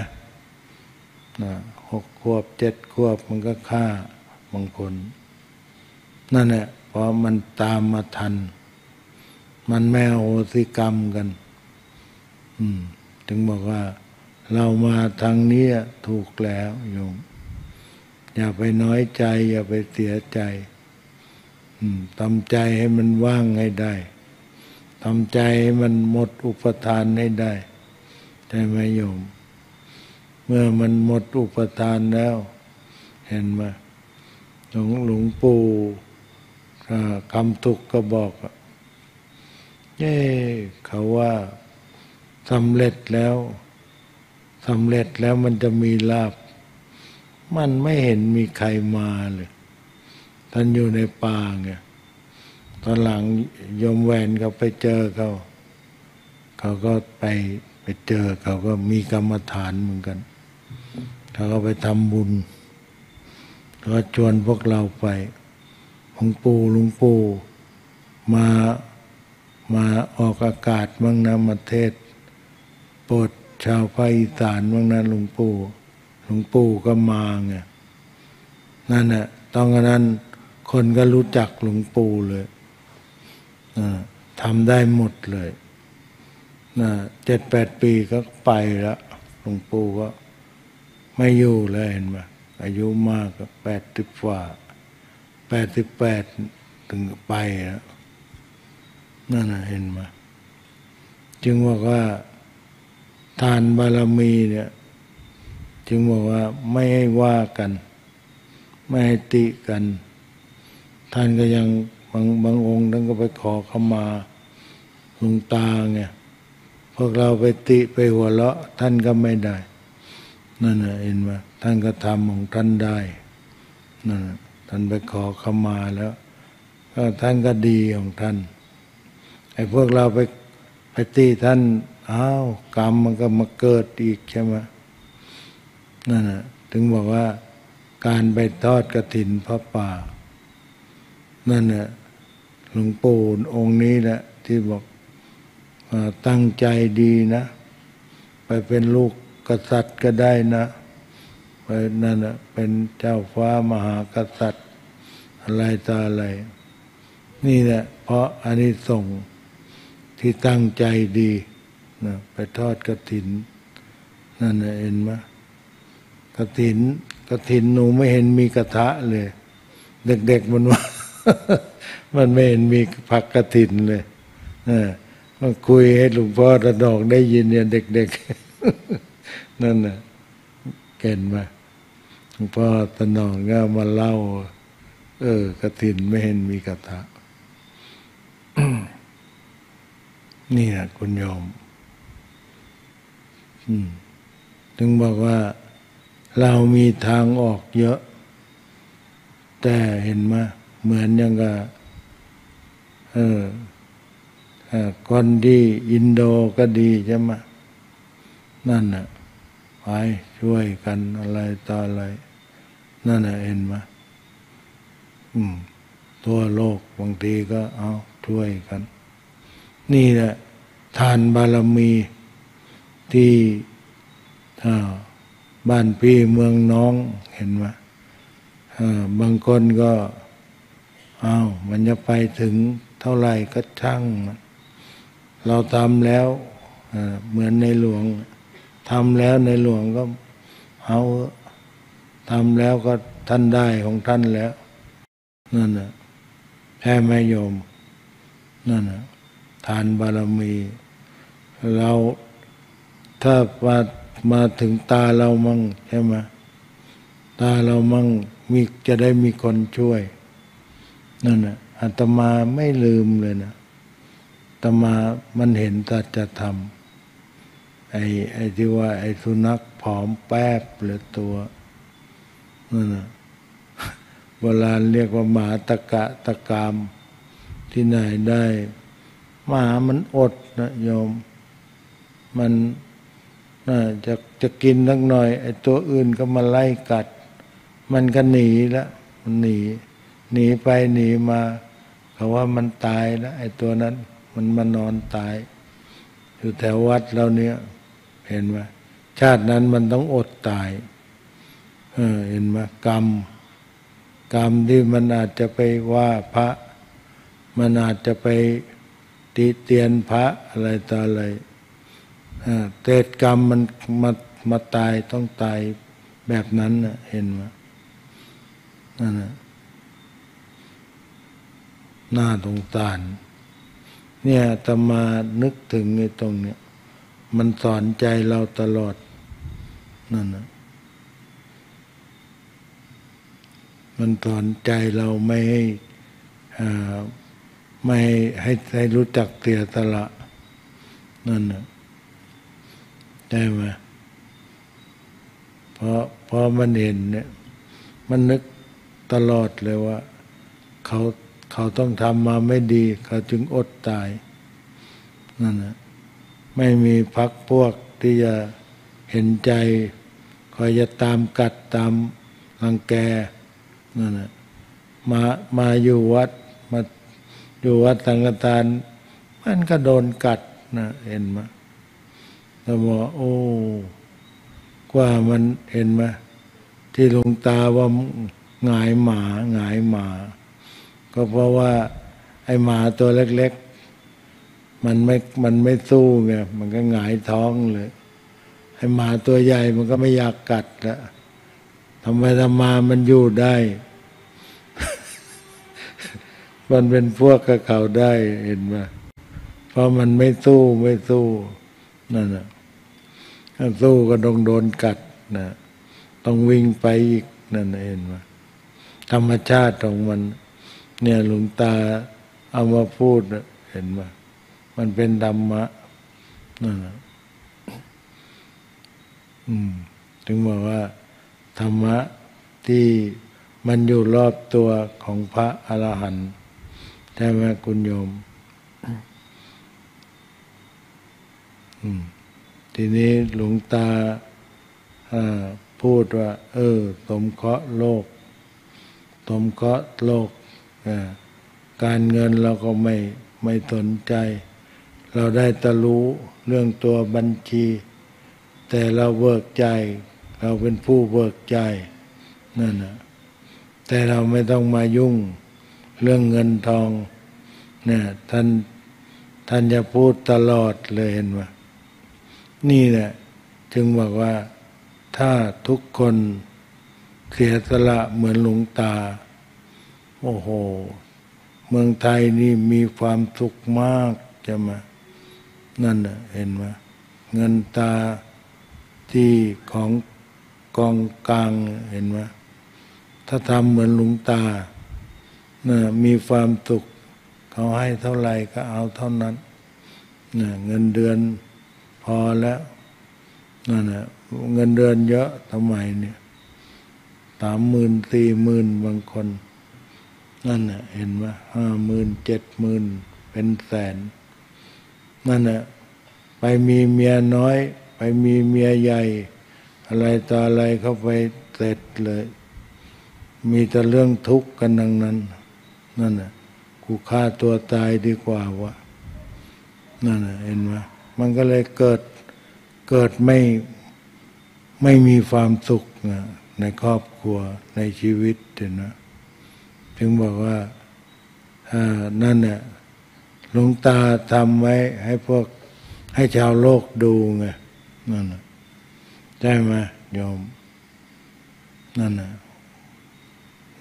นะหกขวบเจ็ดขวบมันก็ฆ่าบางคนนั่นแหละเพราะมันตามมาทันมันไม่อโหสิกรรมกันอืมถึงบอกว่าเรามาทางนี้ถูกแล้วโยมอย่าไปน้อยใจอย่าไปเสียใจทำใจให้มันว่างให้ได้ทำใจให้มันหมดอุปทานให้ได้ใช่ไหมโยมเมื่อมันหมดอุปทานแล้วเห็นไหมหลวงหลวงปู่คำทุกข์ก็บอกเย้เขาว่าสำเร็จแล้วสำเร็จแล้วมันจะมีลาภมันไม่เห็นมีใครมาเลยท่านอยู่ในป่าไงตอนหลังโยมแหวนเขาไปเจอเขาเขาก็ไปไปเจอเขาก็มีกรรมฐานเหมือนกันเขาก็ไปทำบุญก็ชวนพวกเราไปหลวงปู่หลวงปู่มามาออกอากาศบ้างนะมาเทศโปรดชาวภาคอีสานบ้างนะหลวงปู่หลวงปู่ก็มาไงนั่นแหละตอนนั้นคนก็รู้จักหลวงปู่เลยทำได้หมดเลยเจ็ดแปดปีก็ไปแล้วหลวงปู่ก็ไม่อยู่เลยเห็นไหมอายุมากก็แปดสิบกว่าแปดสิบแปดถึงไปแล้วนั่นนะเห็นไหมจึงบอกว่าทานบารมีเนี่ยจึงบอกว่าไม่ให้ว่ากันไม่ให้ติกันท่านก็ยังบางบางองค์ท่านก็ไปขอขมาหลวงตาไงพวกเราไปติไปหัวเราะท่านก็ไม่ได้นั่นนะเห็นไหมท่านก็ทำของท่านได้นั่นท่านไปขอขมาแล้วก็ท่านก็ดีของท่านไอ้พวกเราไปไปตีท่านอ้าวกรรมมันก็มาเกิดอีกใช่ไหมนั่นนะถึงบอกว่าการไปทอดกฐินพระป่านั่นน่ะหลวงปู่องค์นี้แหละที่บอกตั้งใจดีนะไปเป็นลูกกษัตริย์ก็ได้นะไปนั่นน่ะเป็นเจ้าฟ้ามหากษัตริย์อะไรต่ออะไรนี่แหละเพราะอานิสงส์ที่ตั้งใจดีนะไปทอดกฐินนั่นน่ะเห็นไหมกฐินกฐินหนูไม่เห็นมีกระทะเลยเด็กๆมันว่ามันไม่เห็นมีผักกฐินเลยมันคุยให้หลวงพ่อระดอกได้ยินเนี่ยเด็กๆนั่นน่ะเก่งมาหลวงพ่อระดอกก็มาเล่าเออกฐินไม่เห็นมีกระทะ นี่นะคุณโยมถึงบอกว่าเรามีทางออกเยอะแต่เห็นไหมเหมือนอย่างกับเออคนดีอินโดก็ดีใช่ไหมนั่นน่ะไปช่วยกันอะไรต่ออะไรนั่นน่ะเห็นไหมอืมตัวโลกบางทีก็เอาช่วยกันนี่แหละทานบารมีที่อ่าบ้านพี่เมืองน้องเห็นไหมบางคนก็อ้าวมันจะไปถึงเท่าไหร่ก็ช่างมันเราทำแล้วเหมือนในหลวงทำแล้วในหลวงก็เอาทำแล้วก็ท่านได้ของท่านแล้วนั่นน่ะแค่ไม่โยมนั่นน่ะทานบารมีเราถ้าว่ามาถึงตาเรามั่งใช่ไหมตาเรามั่งมีจะได้มีคนช่วยนั่นน่ะอาตมาไม่ลืมเลยนะอาตมามันเห็นสัจธรรมไอ้ไอ้ที่ว่าไอ้สุนัขผอมแป๊บเหลือตัวนั่นน่ะโบราณเรียกว่าหมาตะกะตะกามที่ไหนได้หมามันอดนะโยม มันน่าจะจะกินสักหน่อยไอ้ตัวอื่นก็มาไล่กัดมันก็หนีละมันหนีหนีไปหนีมาเขาว่ามันตายแล้วไอ้ตัวนั้นมันมานอนตายอยู่แถววัดเราเนี่ยเห็นไหมชาตินั้นมันต้องอดตายเออเห็นไหมกรรมกรรมที่มันอาจจะไปว่าพระมันอาจจะไปติเตียนพระอะไรต่ออะไรเออเตจกรรมมันมามาตายต้องตายแบบนั้นนะเห็นไหมนั่นนะน่าสงสารเนี่ยอาตมานึกถึงไอ้ตรงเนี้ยมันสอนใจเราตลอดนั่นนะมันสอนใจเราไม่ให้ไม่ให้ให้รู้จักเสียสละนั่นนะได้ไหมเพราะพอมันเห็นเนี่ยมันนึกตลอดเลยว่าเขาเขาต้องทำมาไม่ดีเขาจึงอดตายนั่นนะไม่มีพรรคพวกที่จะเห็นใจคอยจะตามกัดตามรังแกนั่นนะมามาอยู่วัดมาอยู่วัดสังฆทานมันก็โดนกัดนะเห็นไหมแต่ว่าโอ้กว่ามันเห็นไหมที่หลวงตาว่าหงายหมาหงายหมาก็เพราะว่าไอหมาตัวเล็กๆมันไม่มันไม่สู้ไงมันก็หงายท้องเลยไอหมาตัวใหญ่มันก็ไม่อยากกัดละทำไมทำมามันอยู่ได้ มันเป็นพวกกับเขาได้เห็นไหมเพราะมันไม่สู้ไม่สู้นั่นแหละถ้าสู้ก็ต้องโดนกัดนะต้องวิ่งไปอีกนั่นเห็นไหมธรรมชาติของมันเนี่ยหลวงตาเอามาพูดเห็นไหมมันเป็นธรรมะนั่นแหละอืมถึงบอกว่าธรรมะที่มันอยู่รอบตัวของพระอรหันต์ใช่ไหมคุณโยมอืมทีนี้หลวงตาพูดว่าเออสมเคราะห์โลกสมเคราะห์โลกการเงินเราก็ไม่ไม่สนใจเราได้ตะรู้เรื่องตัวบัญชีแต่เราเบิกใจเราเป็นผู้เบิกใจนั่นนะแต่เราไม่ต้องมายุ่งเรื่องเงินทองเนี่ยท่านท่านจะพูดตลอดเลยเห็นไหมนี่แหละจึงบอกว่าถ้าทุกคนเสียสละเหมือนหลวงตาโอ้โหเมืองไทยนี่มีความสุขมากจะมานั่นน่ะเห็นไหมเงินตาที่ของกองกลางเห็นไหมถ้าทำเหมือนหลวงตาเนี่ยมีความสุขเขาให้เท่าไหร่ก็เอาเท่านั้นเนี่ยเงินเดือนพอแล้วนั่นน่ะเงินเดือนเยอะทำไมเนี่ยสามหมื่นสี่หมื่นบางคนนั่นน่ะเห็นว่าห้าหมื่นเจ็ดหมื่นเป็นแสนนั่นน่ะไปมีเมียน้อยไปมีเมียใหญ่อะไรต่ออะไรเข้าไปเสร็จเลยมีแต่เรื่องทุกข์กันทั้งนั้นนั่นน่ะกูฆ่าตัวตายดีกว่าวะนั่นน่ะเห็นว่ามันก็เลยเกิดเกิดไม่ไม่มีความสุขนะในครอบครัวในชีวิตเห็นไหมถึงบอกว่านั่นเนี่ยหลวงตาทำไว้ให้พวกให้ชาวโลกดูไงนั่นน่ะใช่ไหมโยมนั่นน่ะ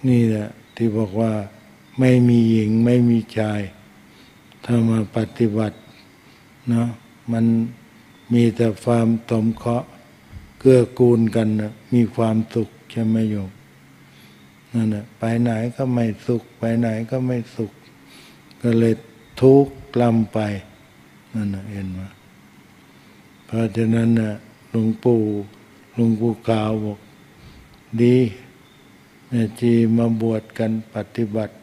นี่แหละที่บอกว่าไม่มีหญิงไม่มีชายถ้ามาปฏิบัติเนาะมันมีแต่ความสมเคราะห์เกื้อกูลกันนะมีความสุขใช่ไหมโยมนั่นแหละไปไหนก็ไม่สุขไปไหนก็ไม่สุขก็เลยทุกข์ลำไปนั่นแหละเห็นไหมเพราะฉะนั้นน่ะหลวงปู่หลวงปู่กล่าวบอกดีแม่ชีมาบวชกันปฏิบัติ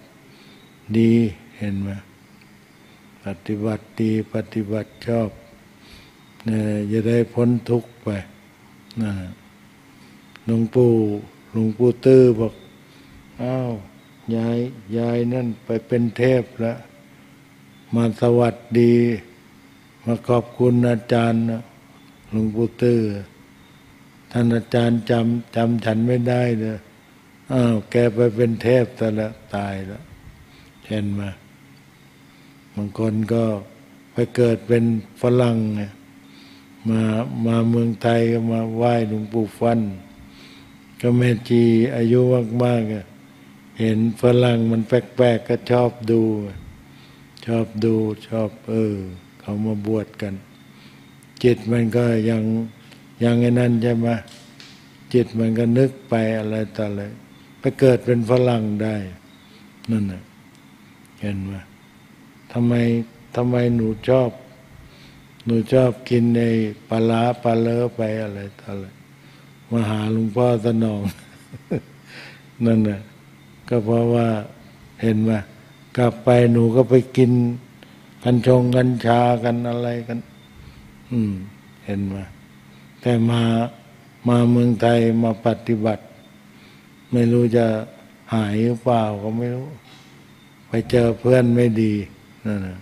ดีเห็นไหมปฏิบัติดีปฏิบัติชอบ จะได้พ้นทุกข์ไปหลวงปู่หลวงปู่ตื้อบอกอ้าวยายยายนั่นไปเป็นเทพแล้วมาสวัสดีมาขอบคุณอาจารย์หลวงปู่ตื้อท่านอาจารย์จำจำฉันไม่ได้เลยอ้าวแกไปเป็นเทพแต่ละตายแล้วเช่นมาบางคนก็ไปเกิดเป็นฝรั่งเนี่ยมามาเมืองไทยก็มาไหว้หลวงปู่ฟันก็แม่จีอายุมากๆเห็นฝรั่งมันแปลกๆก็ชอบดูชอบดูชอบเออเขามาบวชกันจิตมันก็ยังยังไอ้นั่นใช่ไหมจิตมันก็นึกไปอะไรต่ออะไรไปเกิดเป็นฝรั่งได้นั่นน่ะเห็นไหมทำไมทำไมหนูชอบหนูชอบกินในปลาร้าปลาเลอะไปอะไรต่ออะไรมาหาหลวงพ่อสนอง นั่นน่ะก็เพราะว่าเห็นไหมกลับไปหนูก็ไปกินกัญชงกัญชากันอะไรกันอืมเห็นไหมแต่มามาเมืองไทยมาปฏิบัติไม่รู้จะหายหรือเปล่าก็ไม่รู้ไปเจอเพื่อนไม่ดีนั่นน่ะ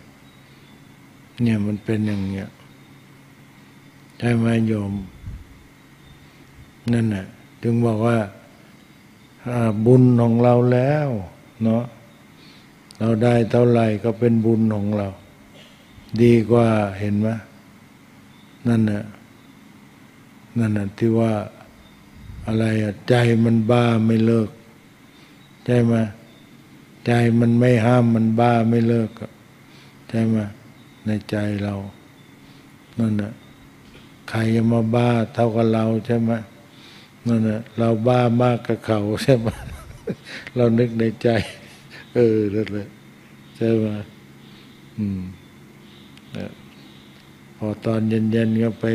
เนี่ยมันเป็นอย่างเงี้ยใช่ไหมโยมนั่นน่ะจึงบอกว่าบุญของเราแล้วเนาะเราได้เท่าไหร่ก็เป็นบุญของเราดีกว่าเห็นไหมนั่นน่ะนั่นน่ะที่ว่าอะไรอะใจมันบ้าไม่เลิกใช่ไหมใจมันไม่ห้ามมันบ้าไม่เลิกใช่ไหมในใจเรานั่นน่ะใครจะมาบ้าเท่ากับเราใช่ไหมนั่นน่ะเราบ้ามากกว่าเขาใช่ไหม เรานึกในใจเออนั่นแหละใช่ไหมอืมพอตอนเย็นๆก็ไป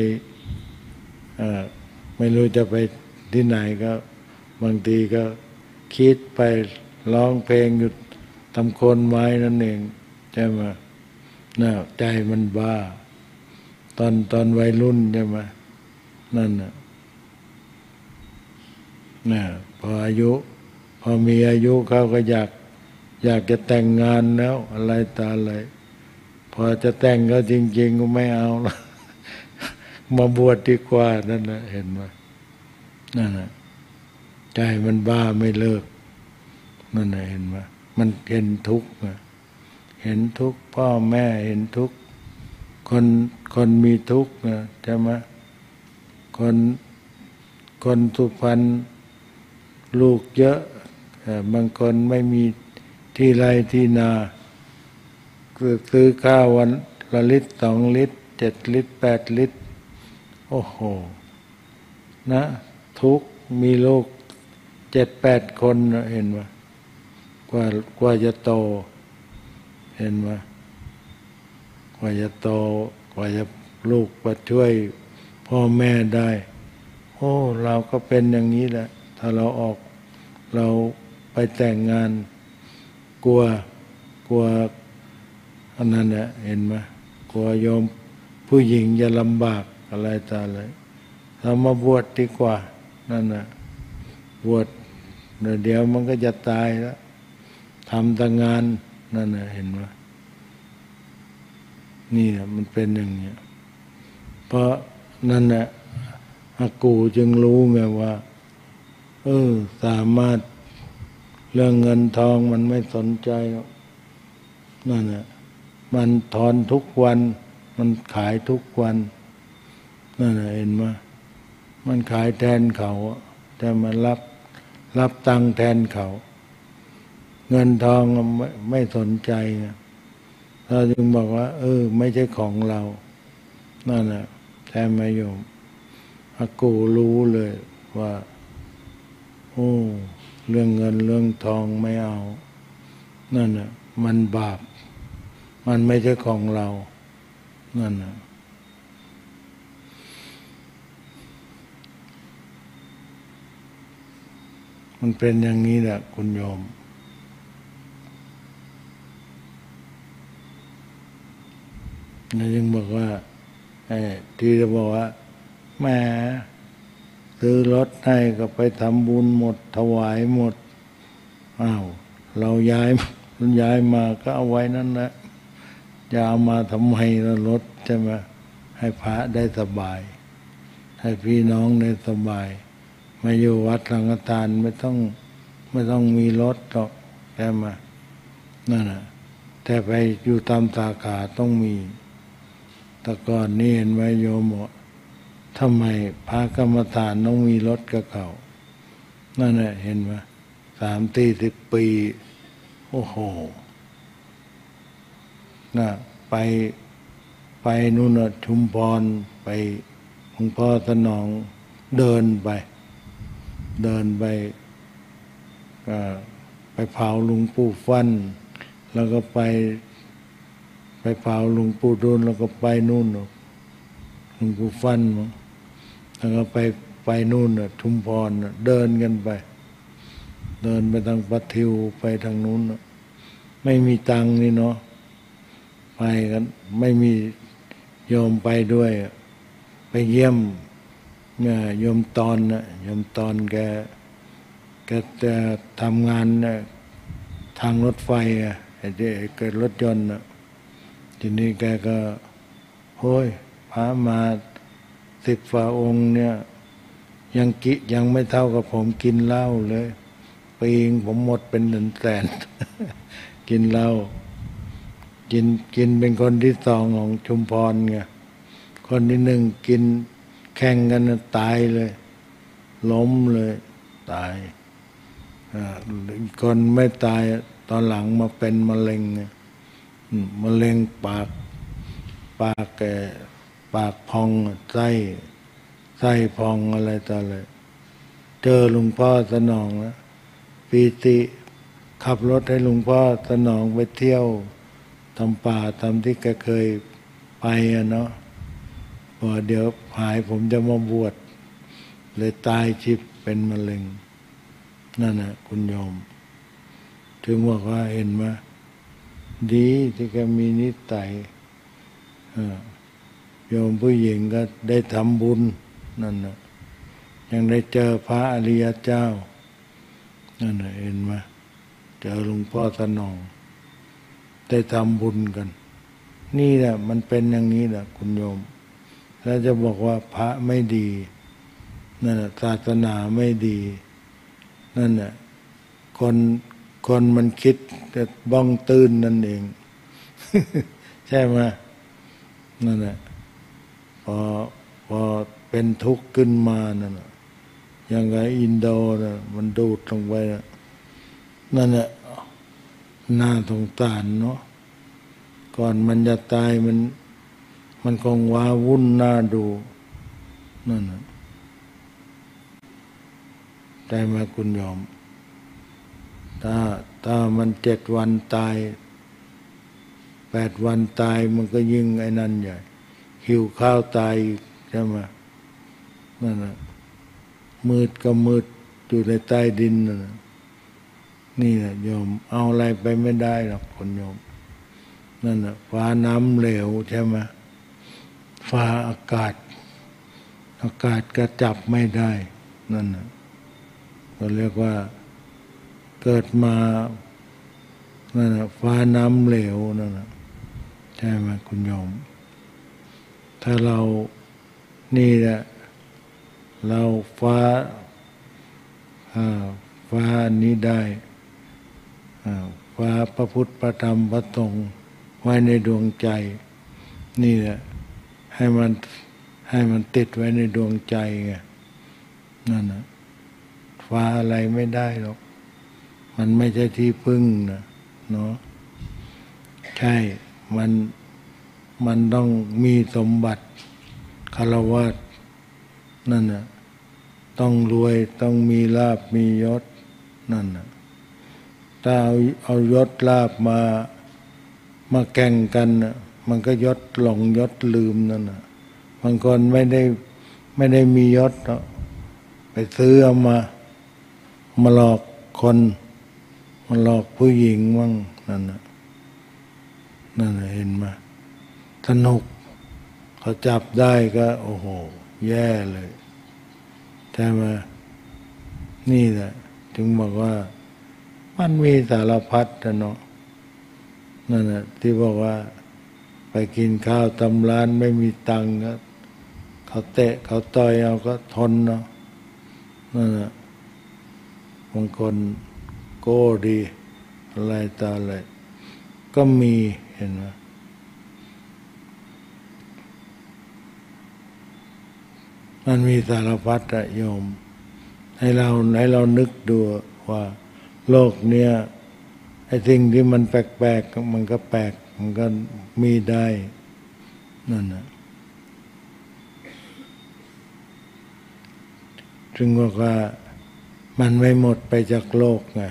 ไม่รู้จะไปที่ไหนก็บางทีก็คิดไปร้องเพลงหยุดทำโคนไม้นั่นเองใช่ไหมน่าใจมันบ้าตอนตอนวัยรุ่นใช่ไหมนั่นน่ะน่ะพออายุพอมีอายุเขาก็อยากอยากจะแต่งงานแล้วอะไรตาอะไรพอจะแต่งก็จริงๆก็ไม่เอาแล้วมาบวชดีกว่านั่นนะเห็นไหมนั่นนะใจมันบ้าไม่เลิกนั่นนะเห็นไหมมันเห็นทุกข์เห็นทุกข์พ่อแม่เห็นทุกข์คนคนมีทุกข์นะใช่ไหมคนคนสุพรรณลูกเยอะบางคนไม่มีที่ไรที่นาซื้อข้าววันละลิตรสองลิตรเจ็ดลิตรแปดลิตรโอ้โหนะทุกมีลูกเจ็ดแปดคนเห็นไหมกว่ากว่าจะโตเห็นไหมกว่าจะโตกว่าจะลูกมาช่วยพ่อแม่ได้โอ้เราก็เป็นอย่างนี้แหละถ้าเราออกเราไปแต่งงานกลัวกลัวอันนั้นแหละเห็นไหมกลัวโยมผู้หญิงจะลำบากอะไรตาอะไรเรามาบวชดีกว่านั่นน่ะบวชเดี๋ยวมันก็จะตายแล้วทำแต่งานนั่นน่ะเห็นไหมนี่มันเป็นอย่างเงี้ยเพราะนั่นน่ะอากูจึงรู้ไงว่าเออสามารถเรื่องเงินทองมันไม่สนใจนั่นน่ะมันถอนทุกวันมันขายทุกวันนั่นน่ะเห็นไหมมันขายแทนเขาแต่มันรับรับตังค์แทนเขาเงินทองไม่ไม่สนใจเราจึงบอกว่าเออไม่ใช่ของเรานั่นน่ะแทนไม่ยอมอากูรู้เลยว่าโอ้เรื่องเงินเรื่องทองไม่เอานั่นน่ะมันบาปมันไม่ใช่ของเรานั่นน่ะมันเป็นอย่างนี้แหละคุณโยมนายจึงบอกว่า ที่จะบอกว่าแม่ซื้อรถให้ก็ไปทำบุญหมดถวายหมดอ้าวเราย้ายมันย้ายมาก็เอาไว้นั่นแหละจะเอามาทำไมรถจะมาให้พระได้สบายให้พี่น้องได้สบายมาอยู่วัดสังฆทานไม่ต้องไม่ต้องมีรถหรอกแค่มานั่นแหละแต่ไปอยู่ตามสาขาต้องมีแต่ก่อนนี่เห็นไหมโยมว่าทำไมพระกรรมฐานต้องมีรถกับเขานั่นแหละเห็นไหมสามตีสิบปีโอ้โหน่ะไปไปนู่นชุมพรไปหลวงพ่อสนองเดินไปเดินไปไปเผาหลวงปู่ฟั่นแล้วก็ไปไปเผาหลวงปู่ดูลแล้วก็ไปนู่นหลวงปู่ฟั่นแล้วก็ไปไปนู่นชุมพรเดินกันไปเดินไปทางปะทิวไปทางนู้นไม่มีตังค์นี่เนาะไปกันไม่มีโยมไปด้วยไปเยี่ยมโยมตอนนะโยมตอนแกแกจะทำงานทางรถไฟอ่ะเกิดรถยนต์ทีนี้แกก็โอ้ยพามาสิบฝ่าองค์เนี่ยยังกิยังไม่เท่ากับผมกินเหล้าเลยปีงผมหมดเป็นหนึ่งแสนกินเหล้ากินกินเป็นคนที่สองของชุมพรไงคนที่หนึ่งกินแข่งกันตายเลยล้มเลยตายคนไม่ตายตอนหลังมาเป็นมะเร็งมะเร็งปากปากแกปากพองไส้ไส้พองอะไรต่อเลยเจอหลวงพ่อสนองนะปีติขับรถให้หลวงพ่อสนองไปเที่ยวทำป่าทำที่แกเคยไปอ่ะเนาะพอเดี๋ยวหายผมจะมาบวชเลยตายชิบเป็นมะเร็งนั่นนะคุณโยมถึงบอกว่าเห็นว่าดีที่แกมีนิสัยโยมผู้หญิงก็ได้ทำบุญนั่นนะยังได้เจอพระอริยเจ้านั่นนะเห็นไหมเจอหลวงพ่อสนองได้ทำบุญกันนี่แหละมันเป็นอย่างนี้แหละคุณโยมแล้วจะบอกว่าพระไม่ดีนั่นแหละศาสนาไม่ดีนั่นแหละคนคนมันคิดจะบ้องตื่นนั่นเอง ใช่ไหมนั่นแหละพอพอเป็นทุกข์ขึ้นมานั่นแหละอย่างไรอินโดนะมันดูดลงไปนะนั่นแหละน่าสงสารเนาะก่อนมันจะตายมันมันคงว้าวุ่นน่าดูนั่นนะใจมาคุณยอมถ้าถ้ามันเจ็ดวันตายแปดวันตายมันก็ยิ่งไอ้นั่นใหญ่หิวข้าวตายใช่ไหมนั่นนะมืดก็มืดอยู่ในใต้ดินนะนี่นะโยมเอาอะไรไปไม่ได้หรอกคนโยมนั่นนะฟ้าน้ำเหลวใช่ไหมฟ้าอากาศอากาศก็จับไม่ได้นั่นนะก็เรียกว่าเกิดมานั่นนะฟ้าน้ำเหลวนั่นนะใช่ไหมคุณโยมถ้าเรานี่แหละเราฟ้าฟ้านี้ได้ฟ้าพระพุทธพระธรรมพระสงฆ์ไว้ในดวงใจนี่แหละให้มันให้มันติดไว้ในดวงใจไงนั่นนะฟ้าอะไรไม่ได้หรอกมันไม่ใช่ที่พึ่งนะเนาะใช่มันมันต้องมีสมบัติคฤหัสถ์นั่นนะต้องรวยต้องมีลาภมียศนั่นนะถ้าเอาเอายศลาภมามาแข่งกันนะมันก็ยศหลงยศลืมนั่นนะบางคนไม่ได้ไม่ได้มียศเนาะไปซื้อเอามามาหลอกคนมาหลอกผู้หญิงมั่งนั่นนะนั่นนะเห็นมาสนุกค เขาจับได้ก็โอ้โหแย่เลยแต่มานี่แหละถึงบอกว่ามันมีสารพัดนะเนาะนั่นแหละที่บอกว่าไปกินข้าวตำร้านไม่มีตังค์ก็เขาเตะเขาต่อยเอาก็ทนเนาะนั่นแหละบางคนโก้ดีอะไรตาอะไรก็มีเห็นไหมมันมีสารพัดอะโยมให้เราให้เรานึกดูว่าโลกเนี้ยไอ้สิ่งที่มันแปลกๆมันก็แปลกมันก็มีได้นั่นนะจึงบอกว่ามันไม่หมดไปจากโลกไง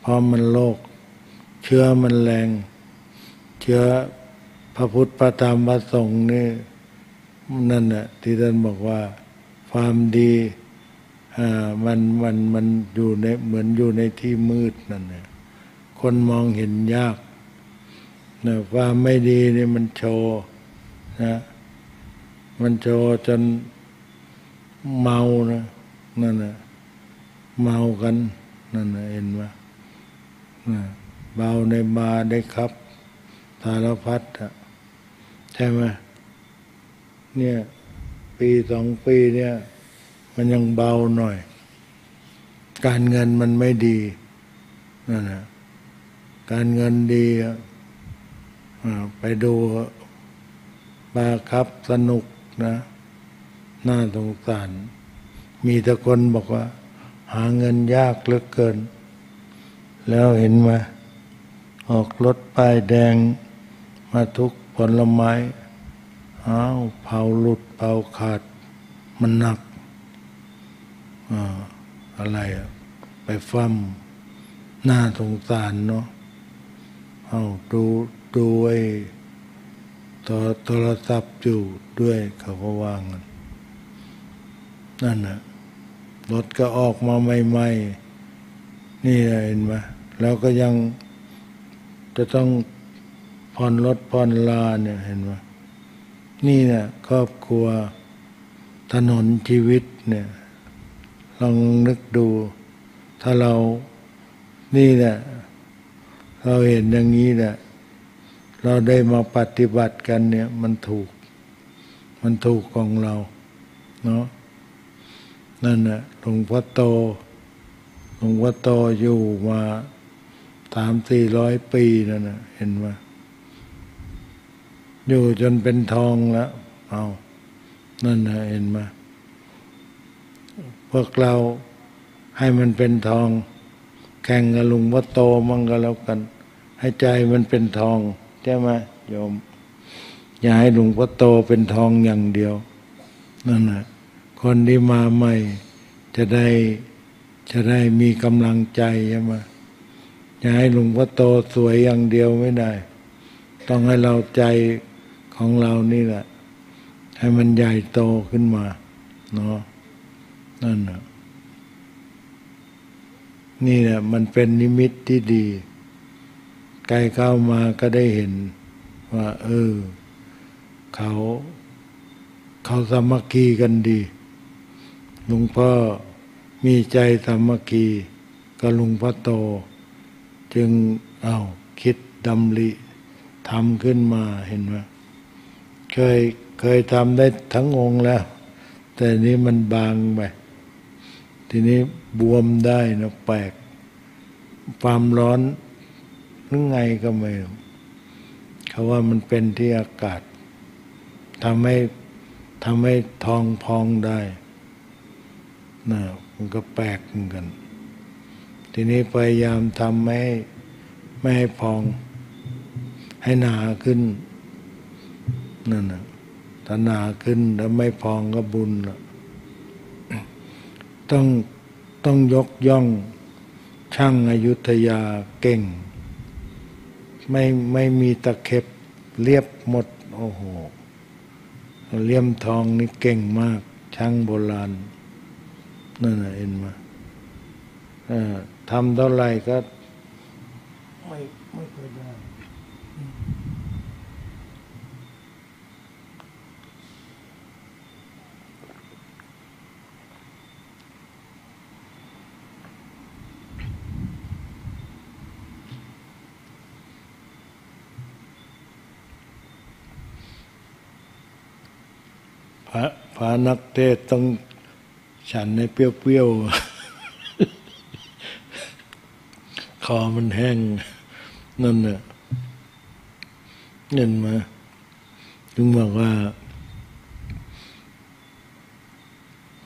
เพราะมันโลกเชื้อมันแรงเชื้อพระพุทธพระธรรมพระสงฆ์นี่นั่นน่ะที่ท่านบอกว่าความดีอ่ามันมันมันอยู่ในเหมือนอยู่ในที่มืดนั่นน่ะคนมองเห็นยากนะความไม่ดีนี่มันโชว์นะมันโชว์จนเมานะนั่นน่ะเมากันนั่นน่ะเห็นไหมนะเบาในบาได้ครับสารพัดอ่ะใช่ไหมเนี่ยปีสองปีเนี่ยมันยังเบาหน่อยการเงินมันไม่ดีนั่นนะการเงินดีไปดูบาร์ครับสนุกนะน่าสงสารมีแต่คนบอกว่าหาเงินยากเหลือเกินแล้วเห็นไหมออกรถป้ายแดงมาทุกผลไม้อ้าวเผาหลุดเผาขาดมันหนักอ่าอะไรอ่ะไปฟั่มหน้าสงสารเนาะเอาดูดูไอ้ต่อโทรศัพท์อยู่ด้วยเขาก็วางนั่นน่ะรถก็ออกมาใหม่ๆนี่เห็นไหมแล้วก็ยังจะต้องผ่อนรถผ่อนลาเนี่ยเห็นไหมนี่เนี่ยครอบครัวถนนชีวิตเนี่ยลองนึกดูถ้าเรานี่เนี่ยเราเห็นอย่างนี้เนี่ยเราได้มาปฏิบัติกันเนี่ยมันถูกมันถูกของเราเนาะนั่นน่ะหลวงพ่อโตหลวงพ่อโตอยู่มาสามสี่ร้อยปีนั่นน่ะเห็นไหมอยู่จนเป็นทองแล้วเอานั่นนะเห็นไหมพวกเราให้มันเป็นทองแข่งกับลุงว่าโตมั่งก็แล้วกันให้ใจมันเป็นทองใช่ไหมโยมอย่าให้ลุงว่าโตเป็นทองอย่างเดียวนั่นนะคนที่มาใหม่จะได้จะได้มีกำลังใจใช่ไหมอย่าให้ลุงว่าโตสวยอย่างเดียวไม่ได้ต้องให้เราใจของเรานี่แหละให้มันใหญ่โตขึ้นมาเนาะนั่นนะนี่แหละมันเป็นนิมิตที่ดีใกล้เข้ามาก็ได้เห็นว่าเออเขาเขาสามัคคีกันดีหลวงพ่อมีใจสามัคคีกับหลวงพ่อโตจึงเอาคิดดำริทำขึ้นมาเห็นไหมเคยเคยทำได้ทั้งองค์แล้วแต่นี้มันบางไปทีนี้บวมได้นะแปลกความร้อนหรือไงก็ไม่รู้เขาว่ามันเป็นที่อากาศทำให้ทำให้ทองพองได้นะมันก็แปลกเหมือนกันทีนี้พยายามทำไม่ให้ไม่ให้พองให้หนาขึ้นนั่นนะถ้าหนาขึ้นแล้วไม่พองก็บุญละต้องต้องยกย่องช่างอยุธยาเก่งไม่ไม่มีตะเข็บเรียบหมดโอ้โหเลี่ยมทองนี่เก่งมากช่างโบราณนั่นนะเอ็นมาทำเท่าไหร่ก็ไม่ไม่เคยได้ พระพระนักเทศต้องฉันในเปรี้ยวๆคอมันแห้งนั่นน่ะเงินมาถึงบอกว่า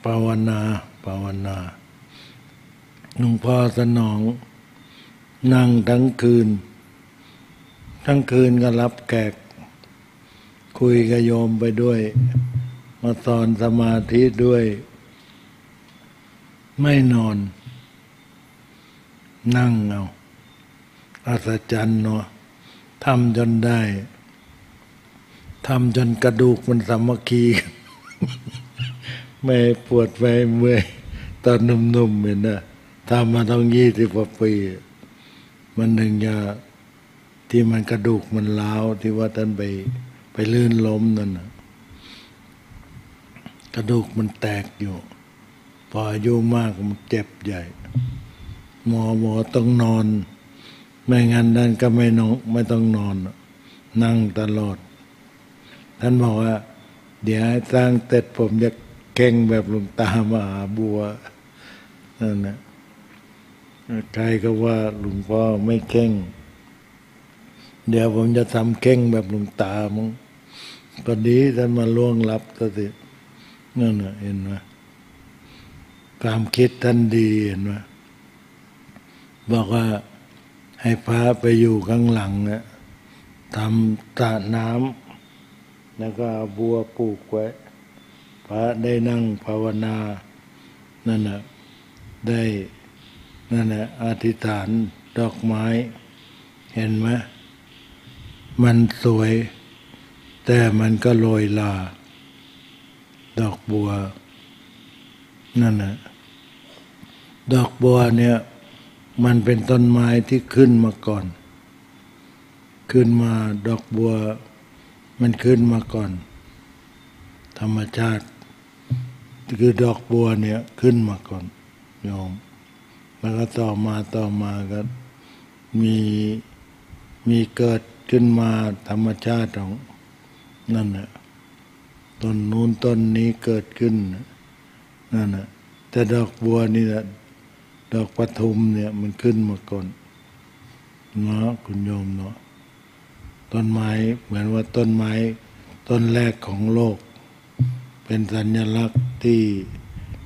ภาวนาภาวนาหลวงพ่อสนองนั่งทั้งคืนทั้งคืนก็รับแขกคุยกับโยมไปด้วยมาสอนสมาธิด้วยไม่นอนนั่งเอาอัศจรรย์เนาะทำจนได้ทำจนกระดูกมันสามัคคีกัน ไม่ปวดไม่เมื่อยตอนหนุ่มๆเนี่ยนะทำมาตั้งยี่สิบกว่าปีมันหนึ่งจะที่มันกระดูกมันล้าวที่ว่าท่านไปไปลื่นล้มนั่นนะกระดูกมันแตกอยู่พออายุมากมันเจ็บใหญ่หมอหมอต้องนอนไม่งั้นนั่นก็ไม่นอนไม่ต้องนอนนั่งตลอดท่านบอกว่าเดี๋ยวสร้างเสร็จผมจะเก่งแบบหลวงตามหาบัวนั่นนะใครก็ว่าหลวงพ่อไม่เก่งเดี๋ยวผมจะทำเก่งแบบหลวงตามึงพอดีท่านมาล่วงลับซะสินั่นนะเห็นไหมความคิดท่านดีเห็นไหมบอกว่าให้พระไปอยู่ข้างหลังนะทำตะน้ำแล้วก็บัวปลูกไว้พระได้นั่งภาวนานั่นนะได้นั่นนะอธิษฐานดอกไม้เห็นไหมมันสวยแต่มันก็โรยลาดอกบัวนั่นนะดอกบัวเนี่ยมันเป็นต้นไม้ที่ขึ้นมาก่อนขึ้นมาดอกบัวมันขึ้นมาก่อนธรรมชาติคือดอกบัวเนี่ยขึ้นมาก่อนโยมแล้วก็ต่อมาต่อมาก็มีมีเกิดขึ้นมาธรรมชาติของนั่นน่ะต้นนู้นต้นนี้เกิดขึ้นนั่นน่ะแต่ดอกบัวนี่นะดอกปทุมเนี่ยมันขึ้นมาก่อนเนาะคุณโยมเนาะต้นไม้เหมือนว่าต้นไม้ต้นแรกของโลกเป็นสัญลักษณ์ที่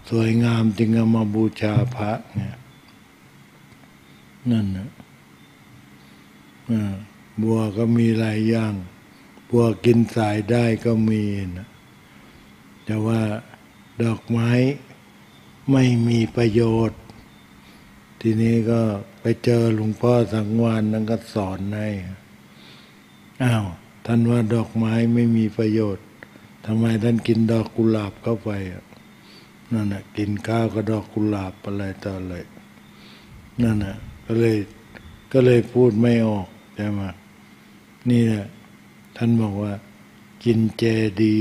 สวยงามจึงเอามาบูชาพระเนี่ยนั่นน่ะอ่าบัวก็มีหลายอย่างบัวกินสายได้ก็มีนะแต่ว่าดอกไม้ไม่มีประโยชน์ทีนี้ก็ไปเจอหลวงพ่อสังวานนั่นก็สอนให้อ้าวท่านว่าดอกไม้ไม่มีประโยชน์ทำไมท่านกินดอกกุหลาบเข้าไปนั่นน่ะกินข้าวก็ดอกกุหลาบอะไรต่ออะไรนั่นน่ะก็เลยก็เลยพูดไม่ออกใช่ไหมนี่แหละท่านบอกว่ากินเจดี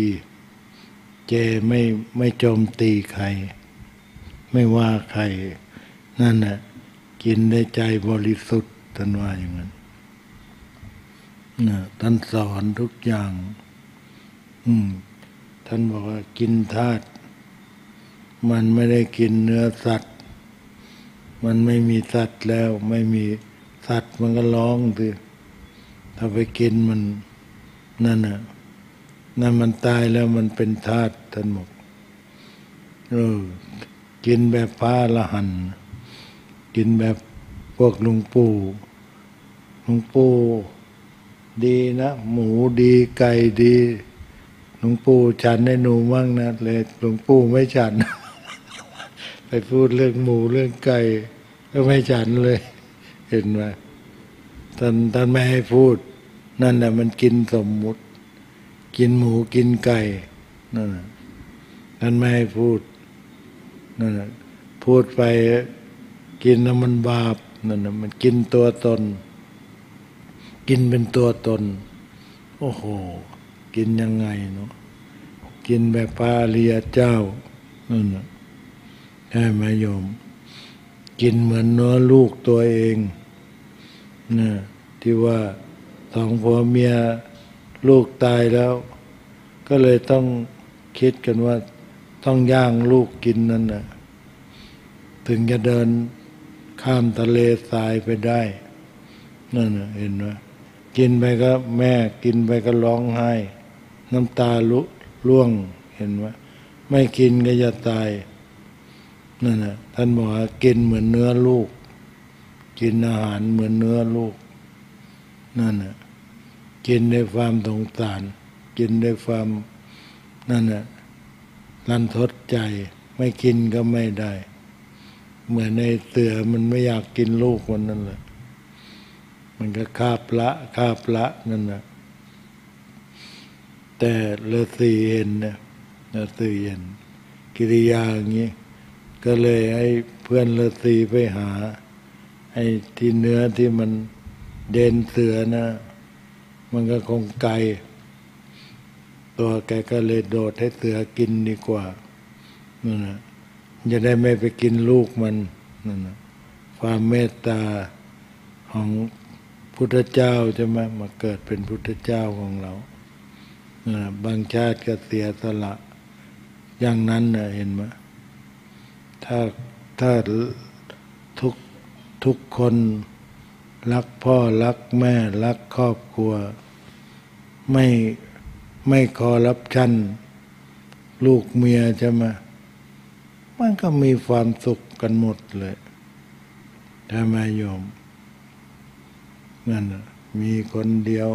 เจไม่ไม่โจมตีใครไม่ว่าใครนั่นน่ะกินได้ใจบริสุทธิ์ท่านว่าอย่างนั้นนะท่านสอนทุกอย่างอืมท่านบอกว่ากินธาตุมันไม่ได้กินเนื้อสัตว์มันไม่มีสัตว์แล้วไม่มีสัตว์มันก็ร้องสิถ้าไปกินมันนั่นน่ะนั่นมันตายแล้วมันเป็นธาตุท่านบอกเออกินแบบพระอรหันต์กินแบบพวกหลวงปู่หลวงปู่ดีนะหมูดีไก่ดีหลวงปู่ฉันให้หนูบ้างนะเลยหลวงปู่ไม่ฉัน ไปพูดเรื่องหมูเรื่องไก่ก็ไม่ฉันเลย เห็นไหมท่านท่านไม่ให้พูดนั่นแหละมันกินสมมุติกินหมูกินไก่นั่นท่านไม่ให้พูดนั่นแหละพูดไปกินแล้วมันบาปนั่นแหละมันกินตัวตนกินเป็นตัวตนโอ้โหกินยังไงเนาะกินแบบพระอริยเจ้านั่นแหละใช่ไหมโยมกินเหมือนเนื้อลูกตัวเองนะที่ว่าสองผัวเมียลูกตายแล้วก็เลยต้อง คิดกันว่าต้องย่างลูกกินนั่นนะถึงจะเดินข้ามทะเลทรายไปได้นั่นนะเห็นไหมกินไปก็แม่กินไปก็ร้องไห้น้ำตาลุล่วงเห็นไหมไม่กินก็จะตายนั่นนะท่านบอกว่ากินเหมือนเนื้อลูกกินอาหารเหมือนเนื้อลูกนั่นนะกินด้วยความสงสารกินด้วยความนั่นนะรันทดใจไม่กินก็ไม่ได้เหมือนในเสือมันไม่อยากกินลูกมันนั่นแหละมันก็คาบละคาบละนั่นนะแต่ฤาษีเห็นนะฤาษีเห็นกิริยาอย่างนี้ก็เลยให้เพื่อนฤาษีไปหาไอ้ที่เนื้อที่มันเด่นเสือนะมันก็คงไกลตัวแกก็เลยโดดให้เสือกินดีกว่านั่นนะจะได้ไม่ไปกินลูกมันนั่นนะความเมตตาของพุทธเจ้าจะมามาเกิดเป็นพุทธเจ้าของเรานะบางชาติก็เสียสละอย่างนั้นนะเห็นไหมถ้าถ้าทุกทุกคนรักพ่อรักแม่รักครอบครัวไม่ไม่คอรับชั้นลูกเมียจะมามันก็มีความสุขกันหมดเลยทำไมโยมนั่นนะมีคนเดียว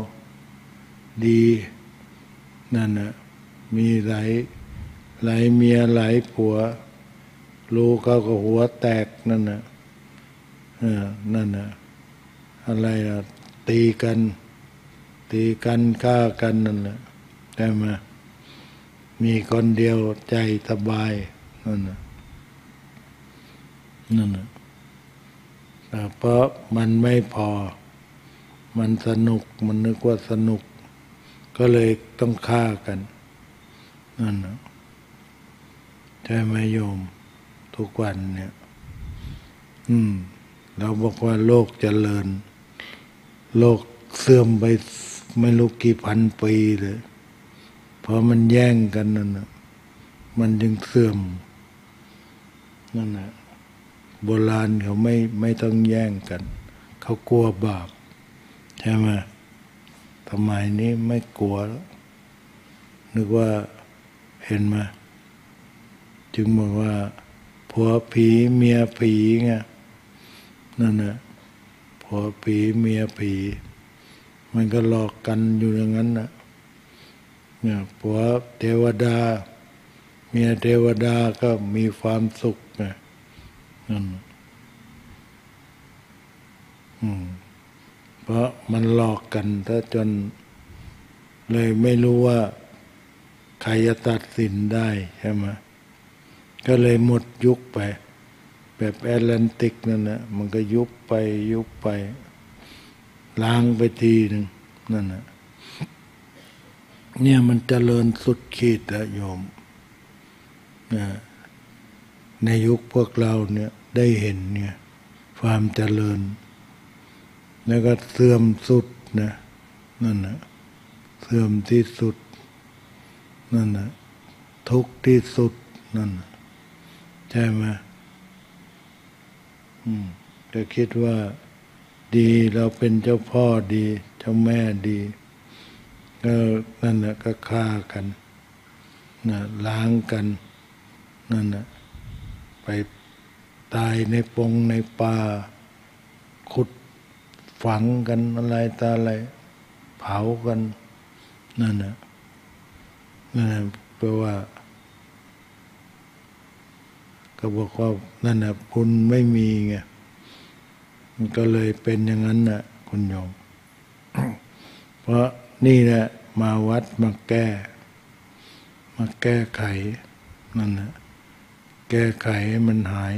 ดีนั่นนะมีหลายหลายเมียหลายผัวลูกเขาก็หัวแตกนั่นนะเออนั่นนะอะไรนะตีกันตีกันฆ่ากันนั่นแหละแต่มามีคนเดียวใจสบายนั่นนะนั่นนะเพราะมันไม่พอมันสนุกมันนึกว่าสนุกก็เลยต้องฆ่ากันนั่นนะใช่ไหมโยมทุกวันเนี่ยอืมเราบอกว่าโลกเจริญโลกเสื่อมไปไม่รู้กี่พันปีเลยเพราะมันแย่งกันนั่นนะมันจึงเสื่อมนั่นนะโบราณเขาไม่ไม่ต้องแย่งกันเขากลัวบาปใช่ไหมทำไมนี้ไม่กลัวแล้วนึกว่าเห็นไหมจึงบอกว่าผัวผีเมียผีไงนั่นนะผัวผีเมียผีมันก็หลอกกันอยู่อย่างนั้นนะเนี่ยผัวเทวดาเมียเทวดาก็มีความสุขนะนั่นอืมเพราะมันหลอกกันถ้าจนเลยไม่รู้ว่าใครจะตัดสินได้ใช่ไหมก็เลยหมดยุคไปแบบแอตแลนติกนั่นนะมันก็ยุบไปยุบไปล้างไปทีหนึ่งนั่นนะเนี่ยมันเจริญสุดขีดอะโยมนะในยุคพวกเราเนี่ยได้เห็นเนี่ยความเจริญแล้วก็เสื่อมสุดนะนั่นนะเสื่อมที่สุดนั่นนะทุกข์ที่สุดนั่นนะใช่ไหมจะคิดว่าดีเราเป็นเจ้าพ่อดีเจ้าแม่ดีก็นั่นนะก็ฆ่ากันนะล้างกันนั่นนะไปตายในปงในป่าขุดฝังกันอะไรตาอะไรเผากันนั่นนะนั่นนะแปลว่าก็บอกว่านั่นนะคุณไม่มีไงมันก็เลยเป็นอย่างนั้นนะคุณโยม เพราะนี่แหละมาวัดมาแก้มาแก้ไขนั่นนะแก้ไขให้มันหาย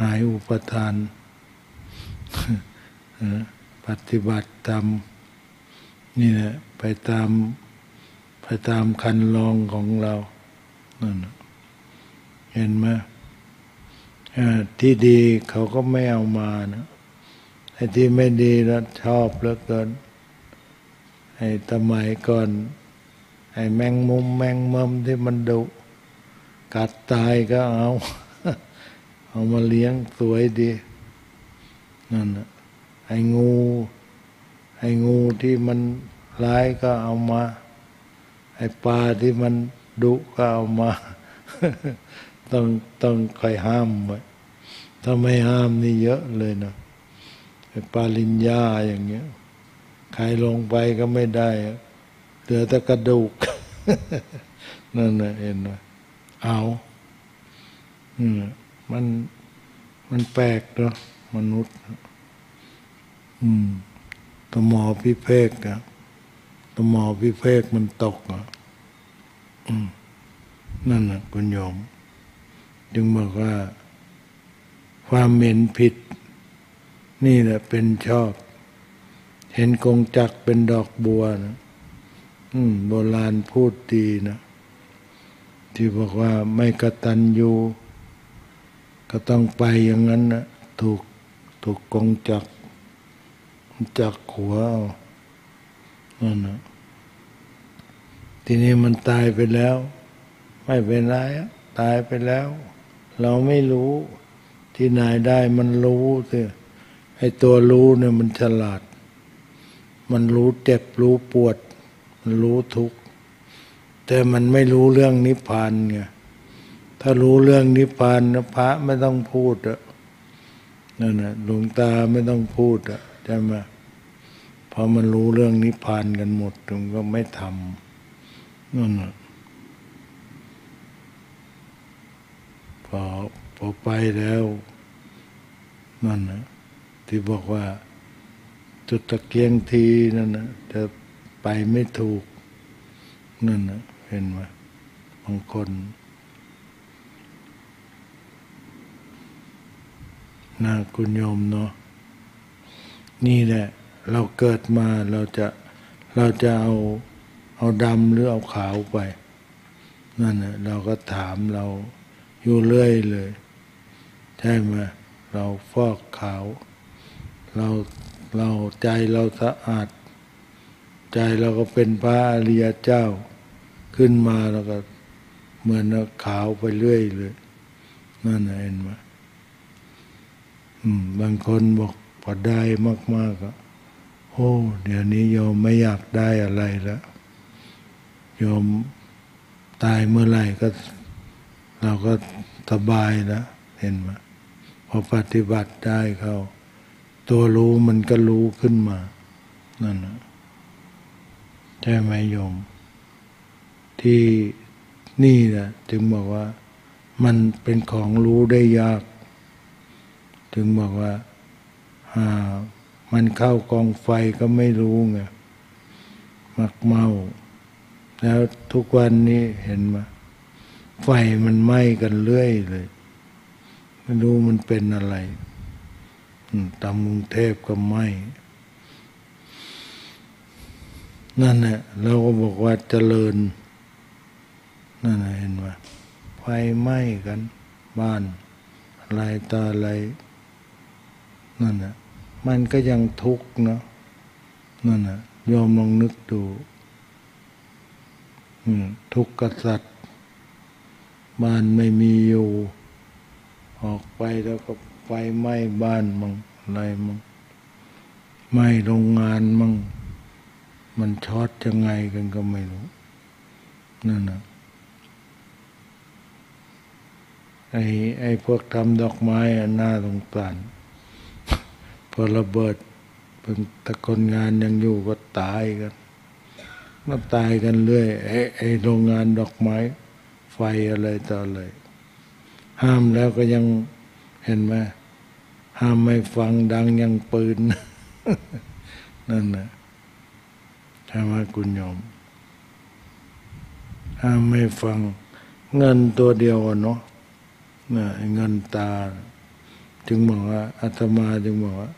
หายอุปทาน ปฏิบัติตามนี่แหละไปตามไปตามคันลองของเรานั่นนะเห็นไหมที่ดีเขาก็ไม่เอามานะไอ้ที่ไม่ดีแล้วชอบเหลือเกินไอ้สมัยก่อน ไอ้แมงมุมแมงมุมที่มันดุกัดตายก็เอาเอามาเลี้ยงสวยดีนั่นน่ะไอ้งูไอ้งูที่มันร้ายก็เอามาไอ้ปลาที่มันดุก็เอามา ต้องต้องคอยห้ามไว้ถ้าไม่ห้ามนี่เยอะเลยนะไอ้ปลาลินยาอย่างเงี้ยใครลงไปก็ไม่ได้เหลือแต่กระดูก นั่นน่ะเห็นไหมเอาอืมมันมันแปลกเนาะมนุษย์อืมตมอพิเภกนะตมอพิเภกมันตกอ่ะอืมนั่นน่ะคุณโยมจึงบอกว่าความเห็นผิดนี่แหละเป็นชอบเห็นกงจักรเป็นดอกบัวนะอืมโบราณพูดดีนะที่บอกว่าไม่กตัญญูก็ต้องไปอย่างนั้นนะถูกถูกกงจักรจักหัวนั่นนะทีนี้มันตายไปแล้วไม่เป็นไรตายไปแล้วเราไม่รู้ที่นายได้มันรู้สิไอ้ตัวรู้เนี่ยมันฉลาดมันรู้เจ็บรู้ปวดมันรู้ทุกข์แต่มันไม่รู้เรื่องนิพพานไงถ้ารู้เรื่องนิพพานนะพระไม่ต้องพูดอะนั่นนะหลวงตาไม่ต้องพูดอะใช่ไหมพอมันรู้เรื่องนิพพานกันหมดมันก็ไม่ทำนั่นนะพอพอไปแล้วนั่นนะที่บอกว่าจุดตะเกียงทีนั่นนะจะไปไม่ถูกนั่นนะเห็นไหมบางคนน่าคุณโยมเนาะนี่แหละเราเกิดมาเราจะเราจะเอาเอาดำหรือเอาขาวไปนั่นนะเราก็ถามเราอยู่เรื่อยเลยใช่ไหมเราฟอกขาวเราเราใจเราสะอาดใจเราก็เป็นพระอริยเจ้าขึ้นมาเราก็เหมือนขาวไปเรื่อยเลยนั่นนะเห็นไหมบางคนบอกพอได้มากๆก็โอ้เดี๋ยวนี้โยมไม่อยากได้อะไรแล้วโยมตายเมื่อไหร่ก็เราก็สบายแล้วเห็นไหมพอปฏิบัติได้เขาตัวรู้มันก็รู้ขึ้นมานั่นนะใช่ไหมโยมที่นี่นะจึงบอกว่ามันเป็นของรู้ได้ยากถึงบอกว่าอ่ามันเข้ากองไฟก็ไม่รู้ไงมักเมาแล้วทุกวันนี้เห็นไหมไฟมันไหม้กันเรื่อยเลยไม่รู้มันเป็นอะไรตามกรุงเทพก็ไหม้นั่นแหละเราก็บอกว่าเจริญนั่นเห็นไหมไฟไหม้กันบ้านอะไรตาอะไรนั่นน่ะมันก็ยังทุกข์เนาะนั่นน่ะยอมลองนึกดูทุกข์กษัตริย์บ้านไม่มีอยู่ออกไปแล้วก็ไฟไหม้บ้านมั่งอะไรมั่งไหม้โรงงานมั่งมันช็อตยังไงกันก็ไม่รู้นั่นน่ะไอ้ไอ้พวกทำดอกไม้หน้าสงสารพอระเบิดเป็นตะคนงานยังอยู่ก็ตายกันมันตายกันเรื่อยไอ้ไอ้โรงงานดอกไม้ไฟอะไรต่ออะไรห้ามแล้วก็ยังเห็นไหมห้ามไม่ฟังดังยังปืน นั่นนะใช่ไหมคุณโยมห้ามไม่ฟังเงินตัวเดียวเนาะนะเงินตาจึงบอกว่าอาตมาจึงบอกว่า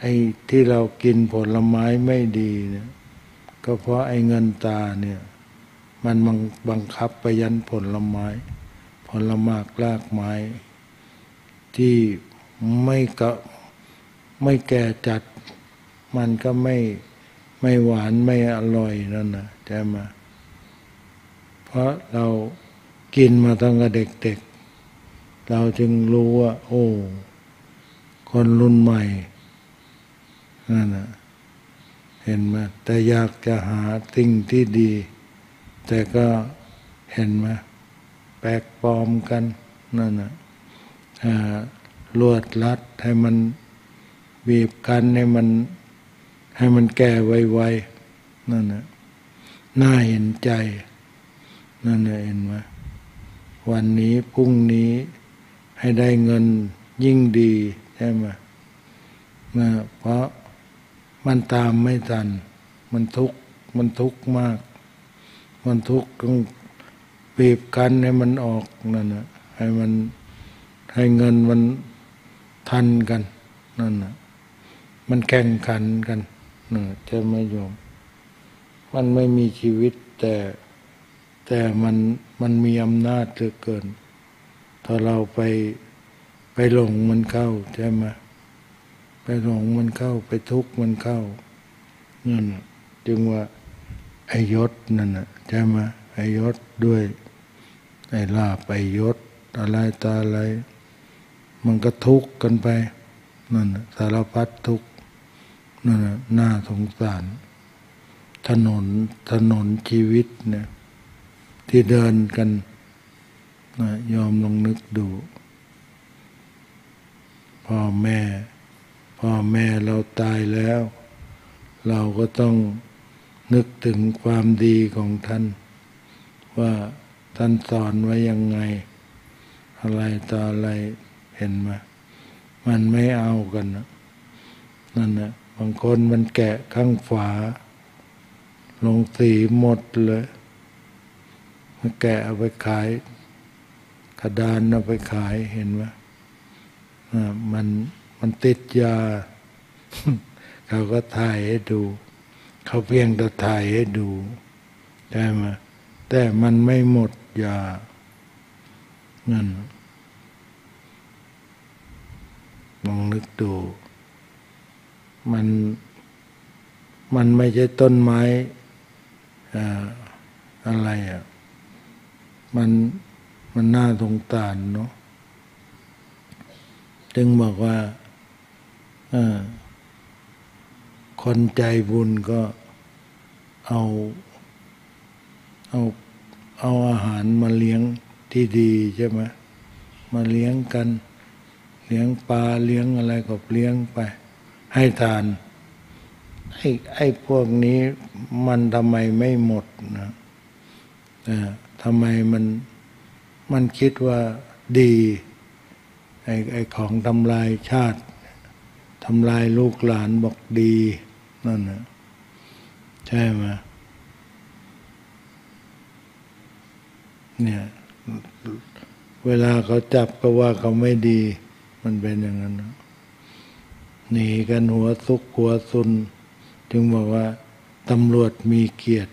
ไอ้ที่เรากินผลไม้ไม่ดีเนี่ยก็เพราะไอ้เงินตาเนี่ยมันบังคับไปยันผลไม้ผลไม้รากไม้ที่ไม่ก็ไม่แก่จัดมันก็ไม่ไม่หวานไม่อร่อยนั่นนะใช่ไหม เพราะเรากินมาตั้งแต่เด็กๆเราจึงรู้ว่าโอ้คนรุ่นใหม่นั่นนะเห็นไหมแต่อยากจะหาสิ่งที่ดีแต่ก็เห็นไหมแปลกปลอมกันนั่นนะลวดลัดให้มันบีบกันให้มันให้มันแก่ไวๆนั่นนะน่าเห็นใจนั่นนะเห็นไหมวันนี้พรุ่งนี้ให้ได้เงินยิ่งดีใช่ไหมนะเพราะมันตามไม่ทันมันทุกข์มันทุกข์มากมันทุกข์ต้องบีบกันให้มันออกนั่นนะให้มันให้เงินมันทันกันนั่นนะมันแข่งขันกันนะจะไม่ยอมมันไม่มีชีวิตแต่แต่มันมันมีอำนาจเหลือเกินถ้าเราไปไปหลงมันเข้าใช่ไหมไปหลงมันเข้าไปทุกข์มันเข้านั่นจึงว่าไอ้ยศนั่นน่ะใช่ไหมไอ้ยศด้วยไอ้ลาภไอ้ยศอะไรตาอะไรมันก็ทุกข์กันไปนั่นสารพัดทุกข์นั่นน่าสงสารถนนถนนชีวิตเนี่ยที่เดินกันนะยอมลองนึกดูพ่อแม่พ่อแม่เราตายแล้วเราก็ต้องนึกถึงความดีของท่านว่าท่านสอนไว้ยังไงอะไรต่ออะไรเห็นไหมมันไม่เอากันนะนั่นนะบางคนมันแกะข้างฝาลงสีหมดเลยมันแกะเอาไปขายกระดานเอาไปขายเห็นไหมมันมันติดยา เขาก็ถ่ายให้ดูเขาเพียงแต่ถ่ายให้ดูได้ไหมแต่มันไม่หมดยานั่นมองนึกดูมันมันไม่ใช่ต้นไม้อะไรอ่ะมันมันน่าสงสารเนาะจึงบอกว่าคนใจบุญก็เอาเอาเอาอาหารมาเลี้ยงที่ดีใช่ไหมมาเลี้ยงกันเลี้ยงปลาเลี้ยงอะไรก็เลี้ยงไปให้ทานไอ้ไอ้พวกนี้มันทำไมไม่หมดนะทำไมมันมันคิดว่าดีไอ้ไอ้ของทำลายชาติทำลายลูกหลานบอกดีนั่นนะใช่ไหมเนี่ยเวลาเขาจับก็ว่าเขาไม่ดีมันเป็นอย่างนั้นนะหนีกันหัวซุกหัวซุนจึงบอกว่าตำรวจมีเกียรติ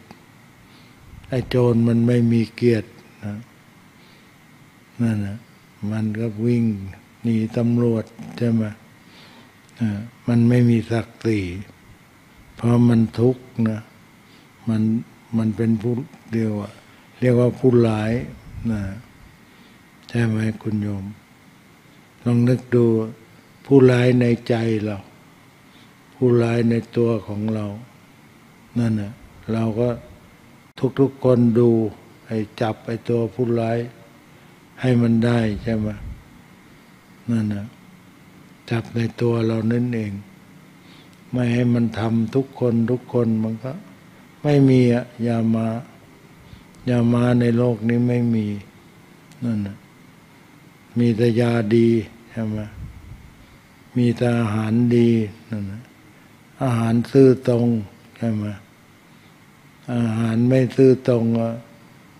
ไอ้โจรมันไม่มีเกียรตินะนั่นนะมันก็วิ่งหนีตำรวจใช่ไหมมันไม่มีศักดิ์ศรีเพราะมันทุกข์นะมันมันเป็นผู้เดียวอะเรียกว่าผู้ร้ายนะใช่ไหมคุณโยมลองนึกดูผู้ร้ายในใจเราผู้ร้ายในตัวของเรานั่นนะเราก็ทุกๆคนดูไอ้จับไอ้ตัวผู้ร้ายให้มันได้ใช่ไหมนั่นนะจับในตัวเรานั่นเองไม่ให้มันทำทุกคนทุกคนมันก็ไม่มีอะยามาญามาในโลกนี้ไม่มีนั่นนะมีแต่ยาดีใช่ไหมมีแต่อาหารดีนั่นนะอาหารซื่อตรงใช่ไหมอาหารไม่ซื่อตรงอ่ะ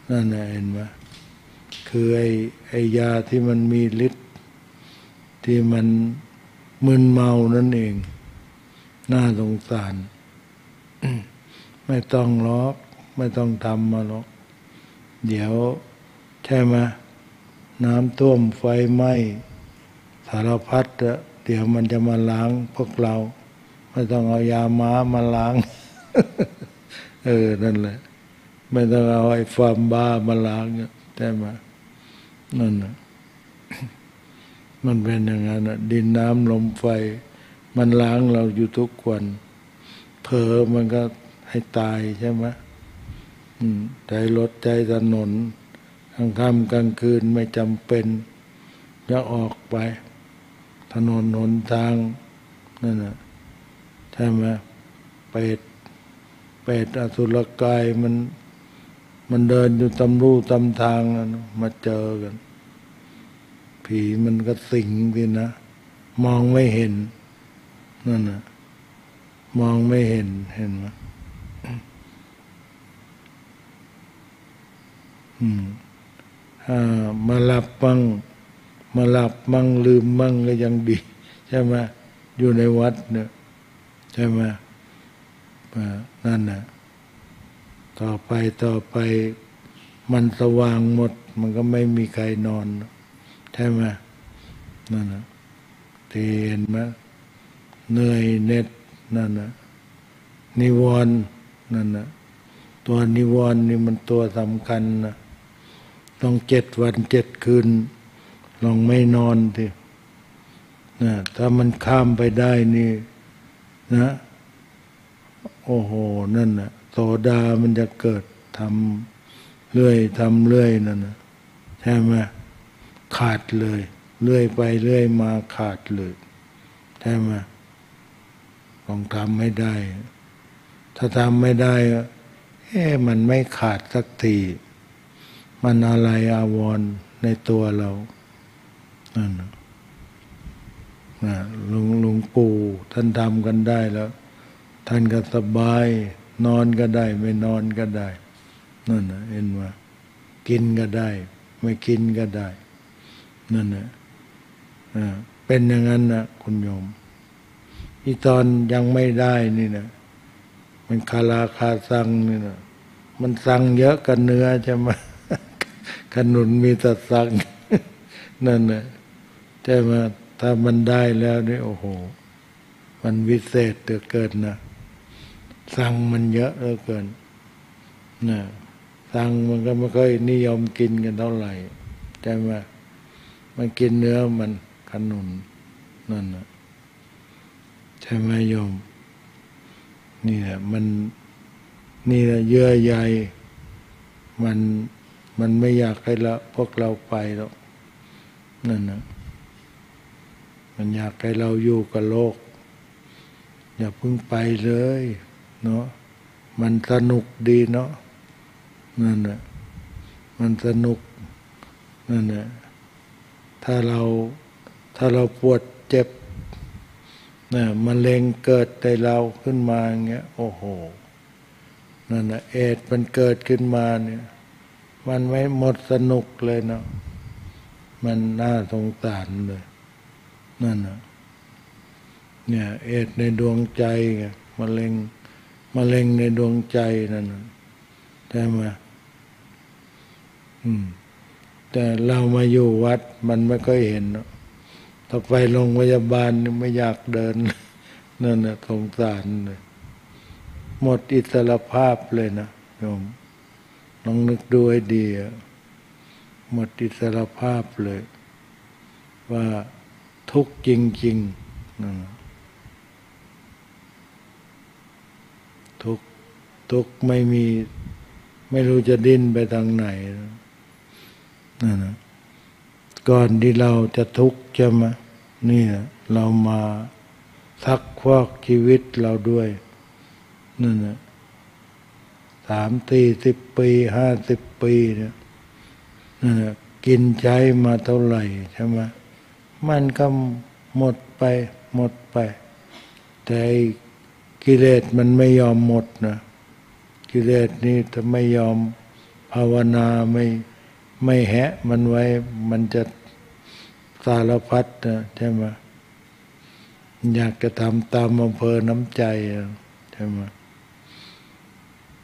นั่นนะเห็นไหมคือไอ้ไอ้ยาที่มันมีฤทธิ์ที่มันมึนเมานั่นเองน่าสงสาร ไม่ต้องล็อกไม่ต้องทำมาหรอกเดี๋ยวใช่ไหมน้ำท่วมไฟไหม้สารพัดเดี๋ยวมันจะมาล้างพวกเราไม่ต้องเอายาม้ามาล้าง เออนั่นแหละ ไม่ต้องเอาไอ้ความบ้ามาล้างแต่มานั่นนะมันเป็นอย่างนั้นนะดินน้ำลมไฟมันล้างเราอยู่ทุกวันเผลอมันก็ให้ตายใช่ไหมใจรถใจถนนกลางค่ำกลางคืนไม่จำเป็นจะออกไปถนนหนทางนั่นนะใช่ไหมเปรตเปรตอสุรกายมันมันเดินอยู่ตามรูตามทางมาเจอกันผีมันก็สิงสินะมองไม่เห็นนั่นนะมองไม่เห็นเห็นไหมมาหลับมั่งมาหลับมั่งลืมมั่งก็ยังดีใช่ไหมอยู่ในวัดเนี่ยใช่ไหมนั่นน่ะต่อไปต่อไปมันสว่างหมดมันก็ไม่มีใครนอนใช่ไหมนั่นน่ะเตียนมะเหนื่อยเน็ดนั่นน่ะนิวรณ์นั่นน่ะตัวนิวรณ์นี่มันตัวสำคัญนะต้องเจ็ดวันเจ็ดคืนลองไม่นอนทีนะถ้ามันข้ามไปได้นี่นะโอ้โหนั่นนะโสดามันจะเกิดทำเรื่อยทำเรื่อยนั่นนะใช่ไหมขาดเลยเรื่อยไปเรื่อยมาขาดเลยใช่ไหมลองทำให้ได้ถ้าทำไม่ได้เอ๊ะมันไม่ขาดสักทีมันอะไรอาวรณ์ในตัวเรานั่นนะลุงลุงปู่ท่านทำกันได้แล้วท่านก็สบายนอนก็ได้ไม่นอนก็ได้นั่นนะเห็นว่ากินก็ได้ไม่กินก็ได้นั่นนะเป็นอย่างนั้นนะคุณโยมที่ตอนยังไม่ได้นี่นะมันคาราคาซังนี่นะมันซังเยอะกันเนื้อใช่ไหมขนุนมีแต่ซังนั่นนะใช่ไหมถ้ามันได้แล้วนี่โอ้โหมันวิเศษเหลือเกินนะซังมันเยอะเหลือเกินนะซังมันก็ไม่ค่อยนิยมกินกันเท่าไหร่ใช่ไหมมันกินเนื้อมันขนุนนั่นนะใช่ไหมโยมนี่แหละมันนี่แหละเยื่อใยมันมันไม่อยากให้ละพวกเราไปหรอกนั่นนะมันอยากให้เราอยู่กับโลกอย่าเพิ่งไปเลยเนาะมันสนุกดีเนาะนั่นนะมันสนุกนั่นนะถ้าเราถ้าเราปวดเจ็บนะมะเร็งเกิดในเราขึ้นมาเงี้ยโอ้โหนั่นนะเอดมันเกิดขึ้นมาเนี่ยมันไม่หมดสนุกเลยเนาะมันน่าสงสารเลยนั่นนะเนี่ยเอดในดวงใจไงมะเร็งมะเร็งในดวงใจนั่นนะใช่ไหมอืมแต่เรามาอยู่วัดมันไม่ค่อยเห็นเนาะถ้าไปโรงพยาบาลไม่อยากเดินนั่นนะสงสารเลยหมดอิสรภาพเลยนะโยมลองนึกดูให้ดีหมดอิสรภาพเลยว่าทุกข์จริงๆนะทุกข์ทุกข์ไม่มีไม่รู้จะดิ้นไปทางไหนนั่นนะก่อนที่เราจะทุกข์ใช่ไหมนี่เรามาซักพวกชีวิตเราด้วยนั่นนะสามสี่สิบปีห้าสิบปีเนี่ยนั่นนะกินใช้มาเท่าไหร่ใช่ไหมมันก็หมดไปหมดไปแต่กิเลสมันไม่ยอมหมดนะกิเลสนี่ถ้าไม่ยอมภาวนาไม่ไม่แหะมันไว้มันจะสารพัดนะใช่ไหมอยากจะทำตามอำเภอน้ำใจใช่ไหม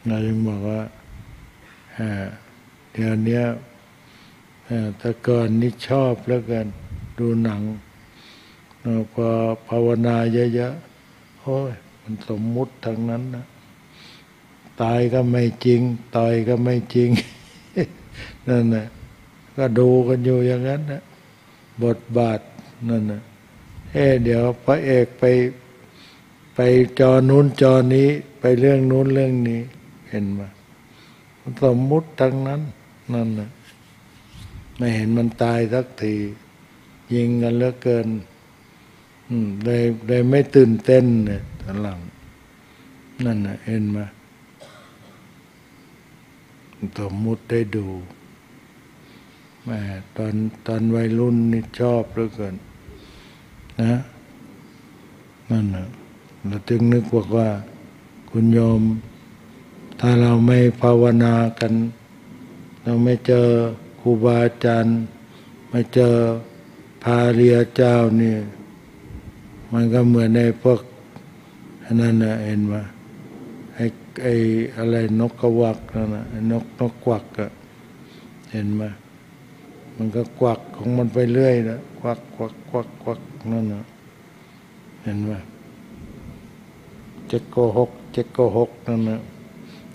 เราจึงบอกว่าเดี๋ยวนี้แต่ก่อนนี่ชอบแล้วกันดูหนังพอภาวนาเยอะๆโอ้ยมันสมมุติทั้งนั้นนะ ตายก็ไม่จริงต่อยก็ไม่จริง นั่นแหละก็ดูกันอยู่อย่างนั้นนะบทบาทนั่นนะเฮ้เดี๋ยวพระเอกไปไปจอนู้นจอนี้ไปเรื่องนู้นเรื่องนี้เห็นไหมสมมุติทั้งนั้นนั่นนะไม่เห็นมันตายสักทียิงกันเหลือเกินเลยเลยไม่ตื่นเต้นเนี่ยตอนหลังนั่นนะเห็นไหมสมมุติได้ดูแม่ตอนตอนวัยรุ่นนี่ชอบเหลือเกินนะนั่นนะเราจึงนึกบอกว่าคุณโยมถ้าเราไม่ภาวนากันเราไม่เจอครูบาอาจารย์ไม่เจอพาเรียเจ้านี่มันก็เหมือนในพวกนั่นนะเห็นว่าไอ้ไอ้อะไรนกกวักนั่นนะนกนกกวักอะเห็นไหมมันก็กวักของมันไปเรื่อยนะกวักกวักกวักกวักนั่นนะเห็นไหมเจ็กโกหกเจ็กโกหกนั่นนะ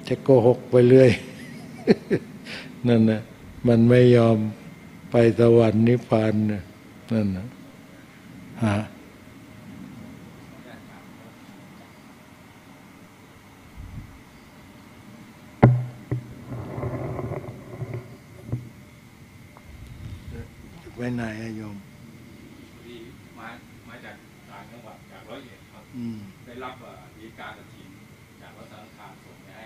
เจ็กโกหกไปเรื่อย นั่นนะมันไม่ยอมไปสวรรค์นิพพานนะนั่นนะฮะไปไหนอะโยมมามาจากต่างจังหวัดจากร้อยเอ็ดครับได้รับมีการกระถิ่นจากวัดสังฆาส่งให้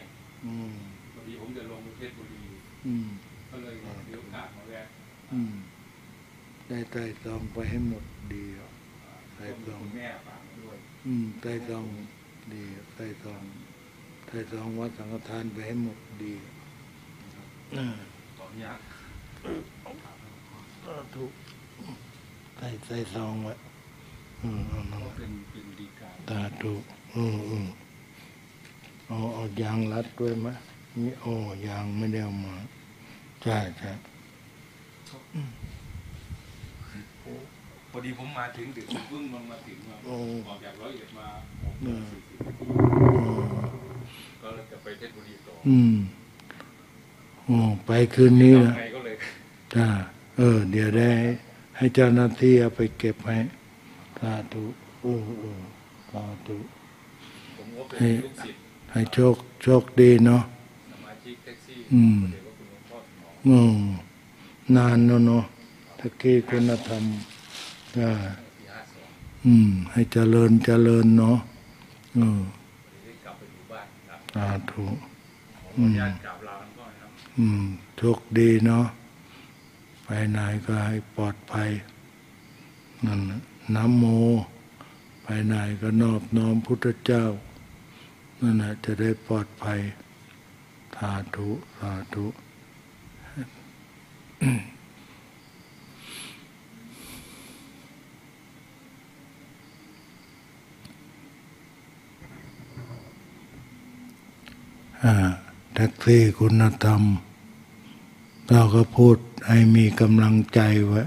พอดีผมจะลงเทศบุรีก็เลยมีโอกาสมาแวะได้ไต่ตองไปให้หมดดีไต่ตองแม่ฝากด้วยไต่ตองดีไต่ตองไต่ตองวัดสังฆทานไปให้หมดดีตอนยักษ์ถูกใส่ใส่ซองไว้อืมอืมเป็นเป็นดีการตาถูกอืมอืมเอาเอายางรัดด้วยไหมนี่โอ้ยางไม่ได้เอามาใช่ใช่พอดีผมมาถึงดึกเพิ่งลงมาถึงมาออกจากร้อยเอ็ดมาก็เลยจะไปเทศบุรีต่ออืมโอ้ไปคืนนี้นะจ้าเออเดี๋ยวได้ให้เจ้าหน้าที่เอาไปเก็บให้สาธุเออเออสาธุให้ให้โชคโชคดีเนาะอืมอืมนานเนาะเนาะตะกี้คุณธรรมก็อืมให้เจริญเจริญเนาะเออสาธุอืมอืมโชคดีเนาะไปไหนก็ให้ปลอดภัยนั่นนะโมไปไหนก็นอบน้อมพุทธเจ้านั่นนะจะได้ปลอดภัยสาธุสาธุ แท็กซี่คุณธรรมเราก็พูดให้มีกำลังใจไว้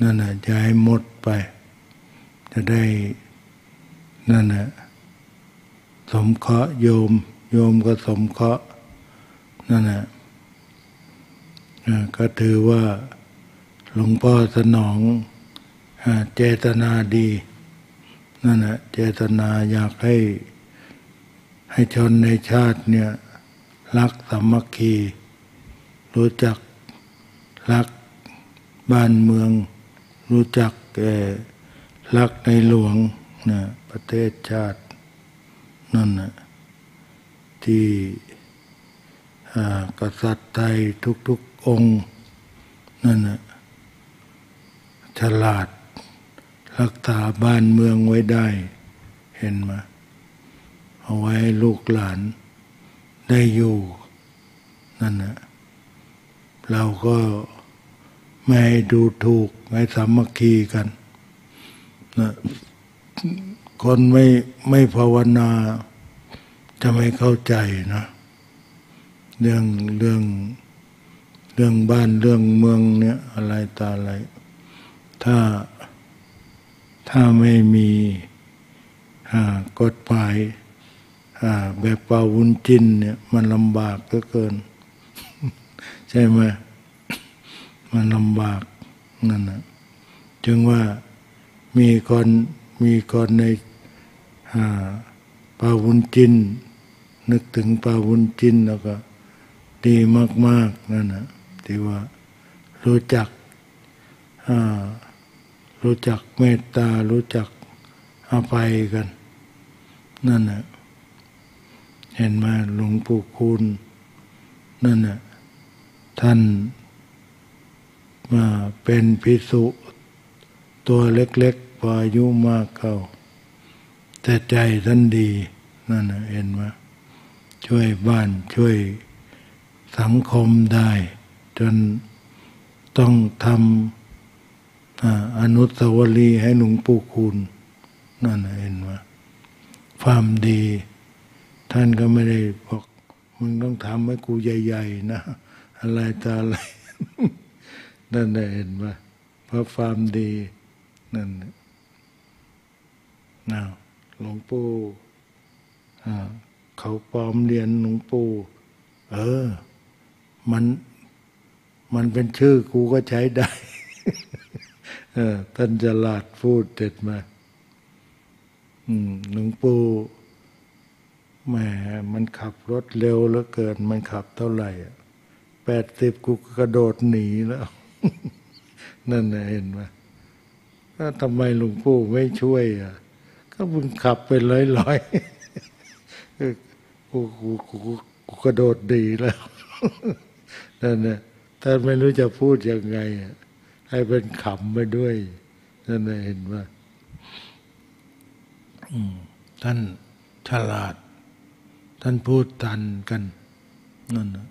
นั่นน่ะจะให้หมดไปจะได้นั่นน่ะสมเคราะห์โยมโยมก็สมเคราะห์นั่นน่ะก็ถือว่าหลวงพ่อสนองเจตนาดีนั่นน่ะเจตนาอยากให้ให้ชนในชาติเนี่ยรักสามัคคีรู้จักรักบ้านเมืองรู้จักรักในหลวงนะประเทศชาตินั่นนะที่กษัตริย์ไทยทุกๆองค์นั่นนะฉลาดรักษาบ้านเมืองไว้ได้เห็นไหมเอาไว้ลูกหลานได้อยู่นั่นนะเราก็ไม่ดูถูกไม่สามัคคีกันนะคนไม่ไม่ภาวนาจะไม่เข้าใจนะเรื่องเรื่องเรื่องบ้านเรื่องเมืองเนี่ยอะไรต่ออะไรถ้าถ้าไม่มีกฎหมาย แบบปลาวุ้นจิ้นเนี่ยมันลำบากก็เกิน ใช่ไหมมันลำบากนั่นนะจึงว่ามีคนมีคนในปลาวุ้นจิ้นนึกถึงปลาวุ้นจิ้นแล้วก็ดีมากๆนั่นนะที่ว่ารู้จักรู้จักเมตตารู้จักอภัยกันนั่นนะเห็นมาหลวงปู่คูณนั่นน่ะท่านมาเป็นภิกษุตัวเล็กๆพออายุมากเข้าแต่ใจท่านดีนั่นน่ะเห็นมาช่วยบ้านช่วยสังคมได้จนต้องทำ อ, อนุสาวรีย์ให้หลวงปู่คูณนั่นน่ะเห็นมาความดีท่านก็ไม่ได้บอกมึงต้องทำให้กูใหญ่ๆนะอะไรตาอะไร นั่นได้เห็นป่ะเพราะความดีนั่นน่ะหลวงปู่เขาปลอมเรียนหลวงปู่เออมันมันเป็นชื่อกูก็ใช้ได้ เออท่านฉลาดพูดเด็ดมาหลวงปู่แม่มันขับรถเร็วเหลือเกินมันขับเท่าไหร่แปดสิบกูกระโดดหนีแล้ว นั่นนะเห็นไหมถ้าทำไมหลวงปู่ไม่ช่วยอ่ะก็มึงขับไปร้อยๆ กูกูกูกูกระโดดหนีแล้ว นั่นนะท่านไม่รู้จะพูดยังไงให้เป็นขำไปด้วยนั่นนะเห็นไหมท่านฉลาดท่านพูดทันกันนั่นนะ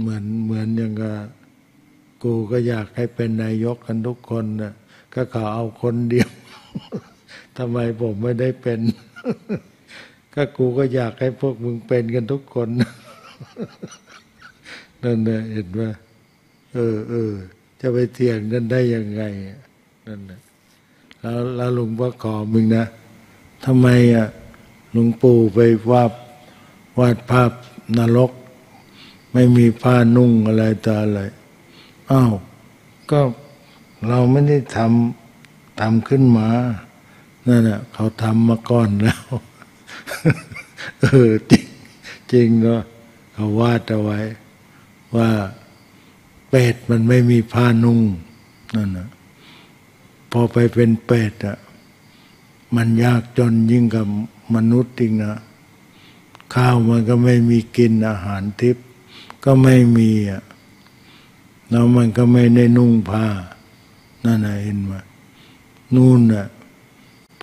เหมือนเหมือนอย่างกับกูก็อยากให้เป็นนายกกันทุกคนนะก็ขอเอาคนเดียว ทำไมผมไม่ได้เป็น ก็กูก็อยากให้พวกมึงเป็นกันทุกคน นั่นนะเห็นไหมเออเออจะไปเสี่ยงนั่นได้ยังไงนั่นนะแล้วแล้วหลวงพ่อขอมึงนะทำไมอ่ะหลวงปู่ไปวาดวาดภาพนรกไม่มีผ้านุ่งอะไรต่ออะไรอ้าวก็เราไม่ได้ทำทำขึ้นมานั่นแหละเขาทำมาก่อนแล้ว เออจริงจริงเนาะเขาวาดเอาไว้ว่าเป็ดมันไม่มีผ้านุ่งนั่นแหละพอไปเป็นเป็ดอ่ะมันยากจนยิ่งกับมนุษย์จริงนะข้าวมันก็ไม่มีกินอาหารทิพย์ก็ไม่มีอ่ะแล้วมันก็ไม่ได้นุ่งผ้านั่นน่ะเห็นไหมนู่นน่ะ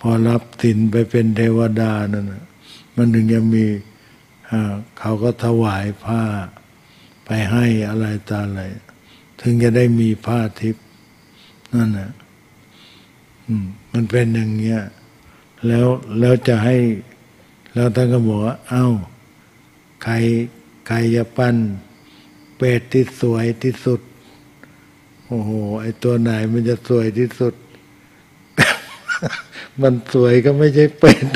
พอรับสินไปเป็นเทวดานั่นน่ะมันถึงจะมีเขาก็ถวายผ้าไปให้อะไรตาอะไรถึงจะได้มีผ้าทิพย์นั่นน่ะมันเป็นอย่างเงี้ยแล้วแล้วจะให้แล้วท่านก็บอกว่าเอ้าใครใครจะปั้นเป็ดที่สวยที่สุดโอ้โหไอตัวไหนมันจะสวยที่สุด มันสวยก็ไม่ใช่เป็ด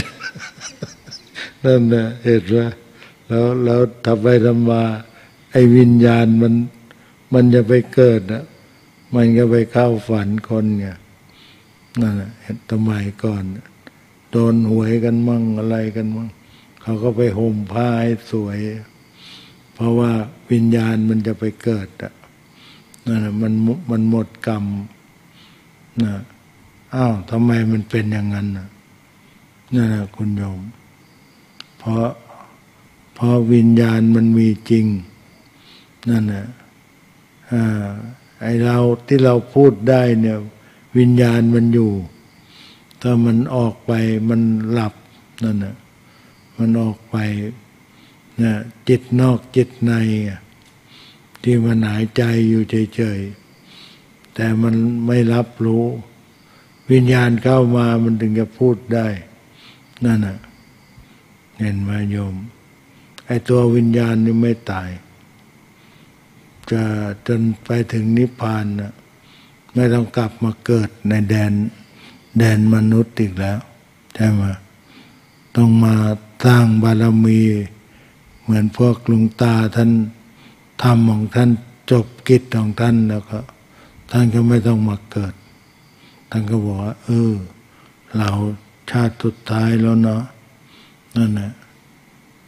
นั่นนะเห็นว่าแล้วแล้วทำไปทำมาไอวิญญาณมันมันจะไปเกิดนะมันก็ไปเข้าฝันคนเนี่ยนั่นแหละสมัยก่อนโดนหวยกันมั่งอะไรกันมั่งเขาก็ไปห่มผ้าให้สวยเพราะว่าวิญญาณมันจะไปเกิดอ่ะนั่นแหละมันมันหมดกรรมนะอ้าวทำไมมันเป็นอย่างนั้นน่ะนั่นแหละคุณโยมเพราะเพราะวิญญาณมันมีจริงนั่นแหละอ่าไอเราที่เราพูดได้เนี่ยวิญญาณมันอยู่ถ้ามันออกไปมันหลับนั่นน่ะมันออกไปนะจิตนอกจิตในที่มันหายใจอยู่เฉยๆแต่มันไม่รับรู้วิญญาณเข้ามามันถึงจะพูดได้นั่นน่ะเห็นไหมโยมไอ้ตัววิญญาณนี่ไม่ตายจะจนไปถึงนิพพานน่ะไม่ต้องกลับมาเกิดในแดนแดนมนุษย์อีกแล้วใช่ไหม ต้องมาสร้างบารมีเหมือนพวกหลวงตาท่านทำของท่านจบกิจของท่านแล้วก็ท่านก็ไม่ต้องมาเกิดท่านก็บอกว่าเออเราชาติสุดท้ายแล้วเนาะนั่นแหละ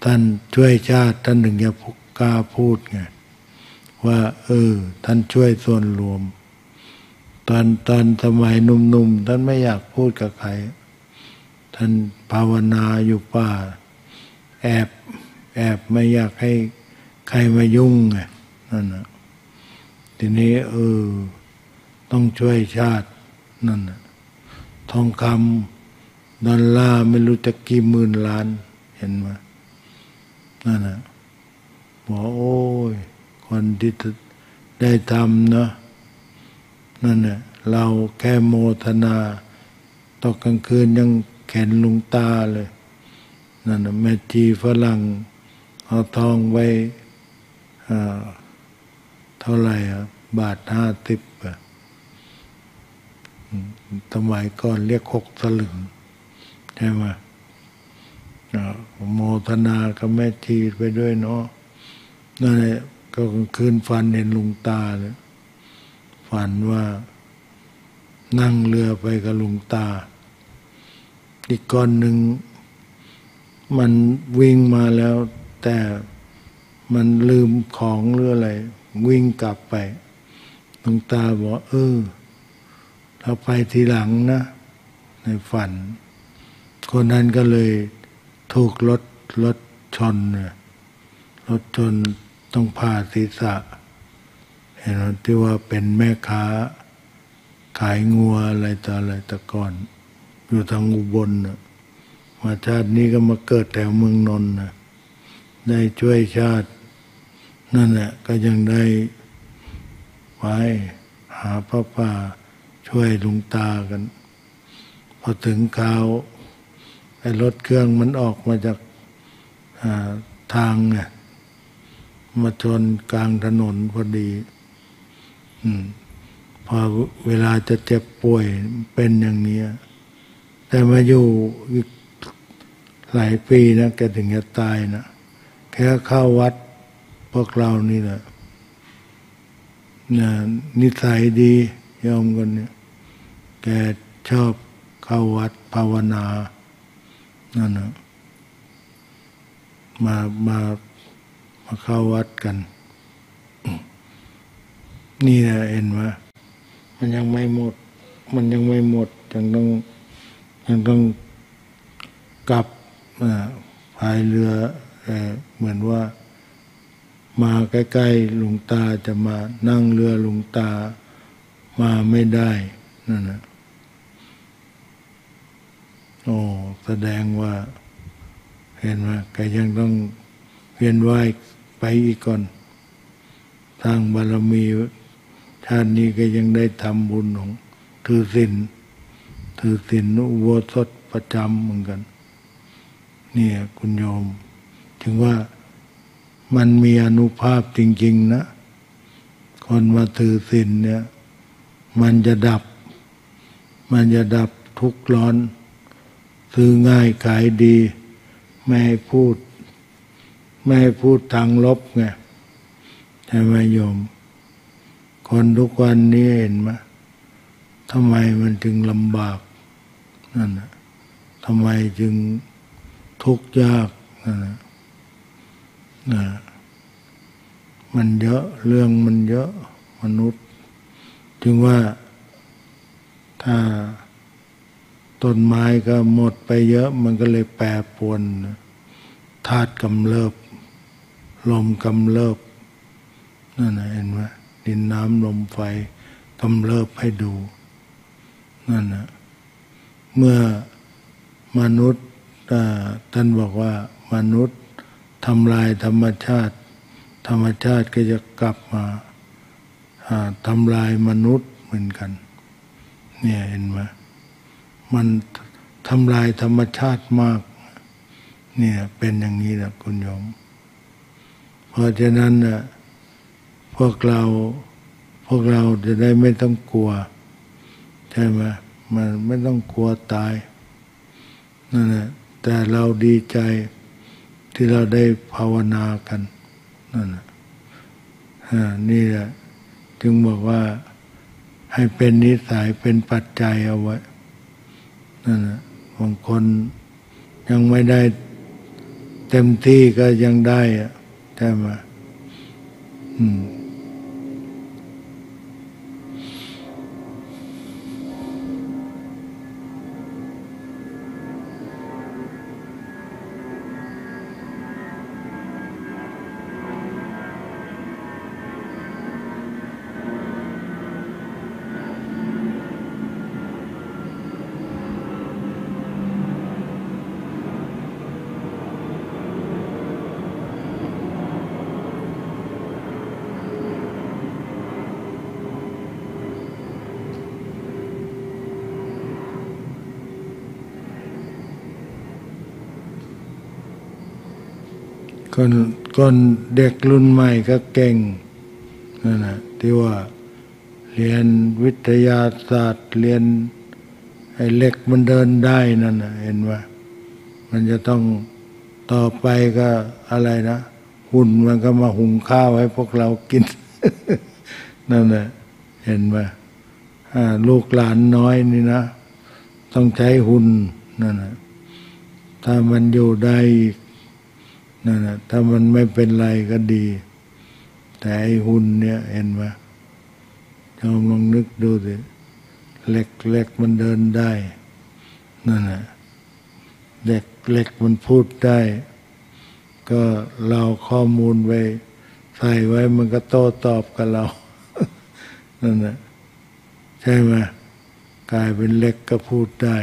ท่านช่วยชาติท่านถึงจะกล้าพูดไงว่าเออท่านช่วยส่วนรวมตอนตอนสมัยหนุ่มๆท่านไม่อยากพูดกับใครท่านภาวนาอยู่ป่าแอบแอบไม่อยากให้ใครมายุ่งไงนั่นนะทีนี้เออต้องช่วยชาตินั่นนะทองคำดอลลาร์ไม่รู้จะกี่หมื่นล้านเห็นไหมนั่นนะบอกโอ้ยคนที่ได้ทำเนาะนั่นแหละเราแค่โมทนาตกกลางคืนยังแขนลุงตาเลยนั่นแม่จีฝรั่งเอาทองไว้เท่าไหร่บาทห้าสิบสมัยก่อนเรียกหกสลึงใช่ไหมโมทนากับแม่จีไปด้วยเนาะนั่นแหละก็กลางคืนฝันเห็นลุงตาเลยฝันว่านั่งเรือไปกับหลวงตาอีกก้อนหนึ่งมันวิ่งมาแล้วแต่มันลืมของหรืออะไรวิ่งกลับไปหลวงตาบอกเออเราไปทีหลังนะในฝันคนนั้นก็เลยถูกรถรถชนรถชนต้องผ่าศีรษะเห็นที่ว่าเป็นแม่ค้าขายงัวอะไรต่ออะไรแต่ก่อนอยู่ทางอุบลนะมาชาตินี้ก็มาเกิดแถวเมืองนนท์นะได้ช่วยชาตินั่นแหละก็ยังได้ไปหาพระป่าช่วยหลวงตากันพอถึงคราวไอ้รถเครื่องมันออกมาจากทางเนี่ยมาชนกลางถนนพอดีพอเวลาจะเจ็บป่วยเป็นอย่างนี้แต่มาอยู่หลายปีนะแกถึงจะตายนะแค่เข้าวัดพวกเรานี่แหละนิสัยดียอมกันเนี่ยแกชอบเข้าวัดภาวนานั่นนะมามามาเข้าวัดกันนี่นะเห็นว่ามันยังไม่หมดมันยังไม่หมดยังต้องยังต้องกลับพายเรือเหมือนว่ามาใกล้ๆหลวงตาจะมานั่งเรือหลวงตามาไม่ได้นั่นนะโอ้แสดงว่าเห็นว่าแกยังต้องเวียนว่ายไปอีกก่อนทางบารมีชาตินี้ก็ยังได้ทำบุญของถือศีลถือศีลอุโบสถประจำเหมือนกันเนี่ยคุณโยมถึงว่ามันมีอานุภาพจริงๆนะคนมาถือศีลเนี่ยมันจะดับมันจะดับทุกข์ร้อนซื้อง่ายขายดีไม่ให้พูดไม่ให้พูดทางลบไงใช่ไหมโยมคนทุกวันนี้เห็นไหมทำไมมันจึงลำบากนั่นนะทำไมจึงทุกข์ยากนั่นนะนะมันเยอะเรื่องมันเยอะมนุษย์จึงว่าถ้าต้นไม้ก็หมดไปเยอะมันก็เลยแปรปรวนธาตุกำเริบลมกำเริบนั่นนะเห็นไหมดินน้ำลมไฟกำเริบให้ดูนั่นนะเมื่อมนุษย์ท่านบอกว่ามนุษย์ทำลายธรรมชาติธรรมชาติก็จะกลับมาทำลายมนุษย์เหมือนกันเนี่ยเห็นไหมมันทำลายธรรมชาติมากเนี่ยเป็นอย่างนี้แหละคุณโยมเพราะฉะนั้นนะพวกเราพวกเราจะได้ไม่ต้องกลัวใช่ไหมมันไม่ต้องกลัวตายนั่นแหละ แต่เราดีใจที่เราได้ภาวนากันนั่นนะนี่แหละจึงบอกว่าให้เป็นนิสัยเป็นปัจจัยเอาไว้นั่นนะบางคนยังไม่ได้เต็มที่ก็ยังได้อะใช่ไหมอืมคนเด็กรุ่นใหม่ก็เก่งนั่นนะที่ว่าเรียนวิทยาศาสตร์เรียนไอ้เหล็กมันเดินได้นั่นนะเห็นว่ามันจะต้องต่อไปก็อะไรนะหุ่นมันก็มาหุงข้าวให้พวกเรากิน นั่นนะเห็นว่าลูกหลานน้อยนี่นะต้องใช้หุ่นนั่นนะถ้ามันอยู่ได้นั่นนะถ้ามันไม่เป็นไรก็ดีแต่ไอ้หุ่นเนี่ยเห็นไหมลองลองนึกดูสิเหล็กเหล็กมันเดินได้นั่นนะเหล็กเหล็กมันพูดได้ก็เราข้อมูลไปใส่ไว้มันก็โต้ตอบกับเรา นั่นนะใช่ไหมกลายเป็นเหล็กก็พูดได้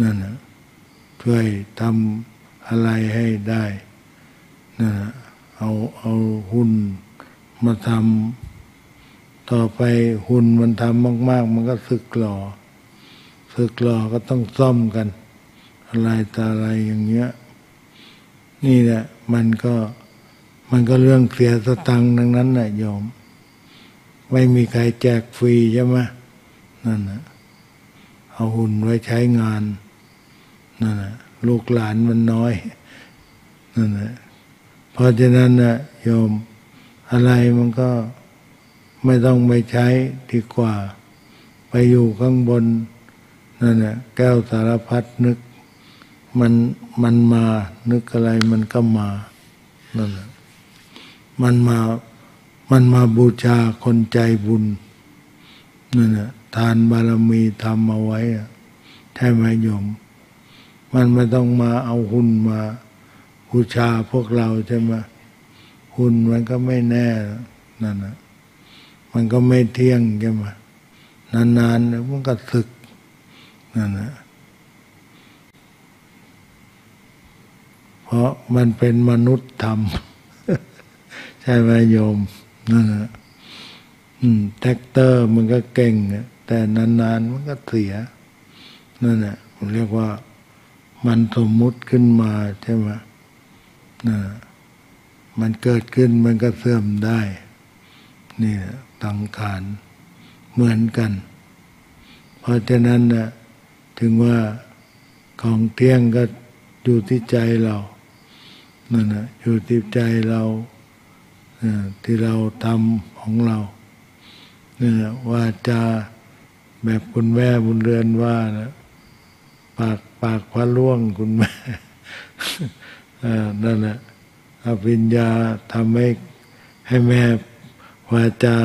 นั่นนะช่วยทำอะไรให้ได้นะเอาเอาหุ่นมาทำต่อไปหุ่นมันทำมากๆมันก็สึกหล่อสึกหล่อก็ต้องซ่อมกันอะไรต่ออะไรอย่างเงี้ยนี่แหละมันก็มันก็เรื่องเสียสตังค์ดังนั้นแหละโยมไม่มีใครแจกฟรีใช่ไหมนั่นนะเอาหุ่นไว้ใช้งานนั่นนะลูกหลานมันน้อยนั่นแหละเพราะฉะนั้นนะโยมอะไรมันก็ไม่ต้องไปใช้ดีกว่าไปอยู่ข้างบนนั่นแหละแก้วสารพัดนึกมันมันมานึกอะไรมันก็มานั่นแหละมันมามันมาบูชาคนใจบุญนั่นแหละทานบารมีทำเอาไว้ใช่ไหมโยมมันไม่ต้องมาเอาหุ่นมาบูชาพวกเราใช่ไหมหุ่นมันก็ไม่แน่นั่นนะมันก็ไม่เที่ยงใช่ไหมนานๆแล้วมันก็สึกนั่นนะเพราะมันเป็นมนุษย์ธรรม ใช่ไหมโยมนั่นนะแท็กเตอร์มันก็เก่งแต่นานๆมันก็เสียนั่นนะผมเรียกว่ามันสมมุติขึ้นมาใช่ไหมนะมันเกิดขึ้นมันก็เสื่อมได้นี่สังขารเหมือนกันเพราะฉะนั้นนะถึงว่าของเที่ยงก็อยู่ที่ใจเรานั่นนะอยู่ที่ใจเราที่เราทำของเราเนี่ยว่าจะแบบคุณแม่บุญเรือนว่านะปากปากพระล่วงคุณแม่นั่นแหละอภิญญาทำให้ให้แม่วาจา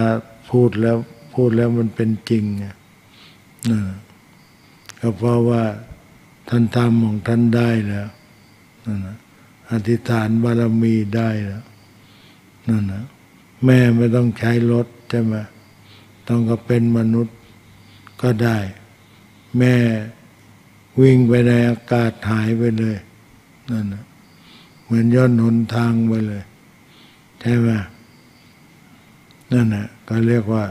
พูดแล้วพูดแล้วมันเป็นจริงนะก็เพราะว่าท่านทำของท่านได้แล้วนั่นนะอธิษฐานบารมีได้แล้วนั่นนะแม่ไม่ต้องใช้รถใช่ไหมต้องก็เป็นมนุษย์ก็ได้แม่วิ่งไปในอากาศหายไปเลยนั่นนะเหมือนย้อนหนทางไปเลยใช่ไหมนั่นนะก็เรียกว่า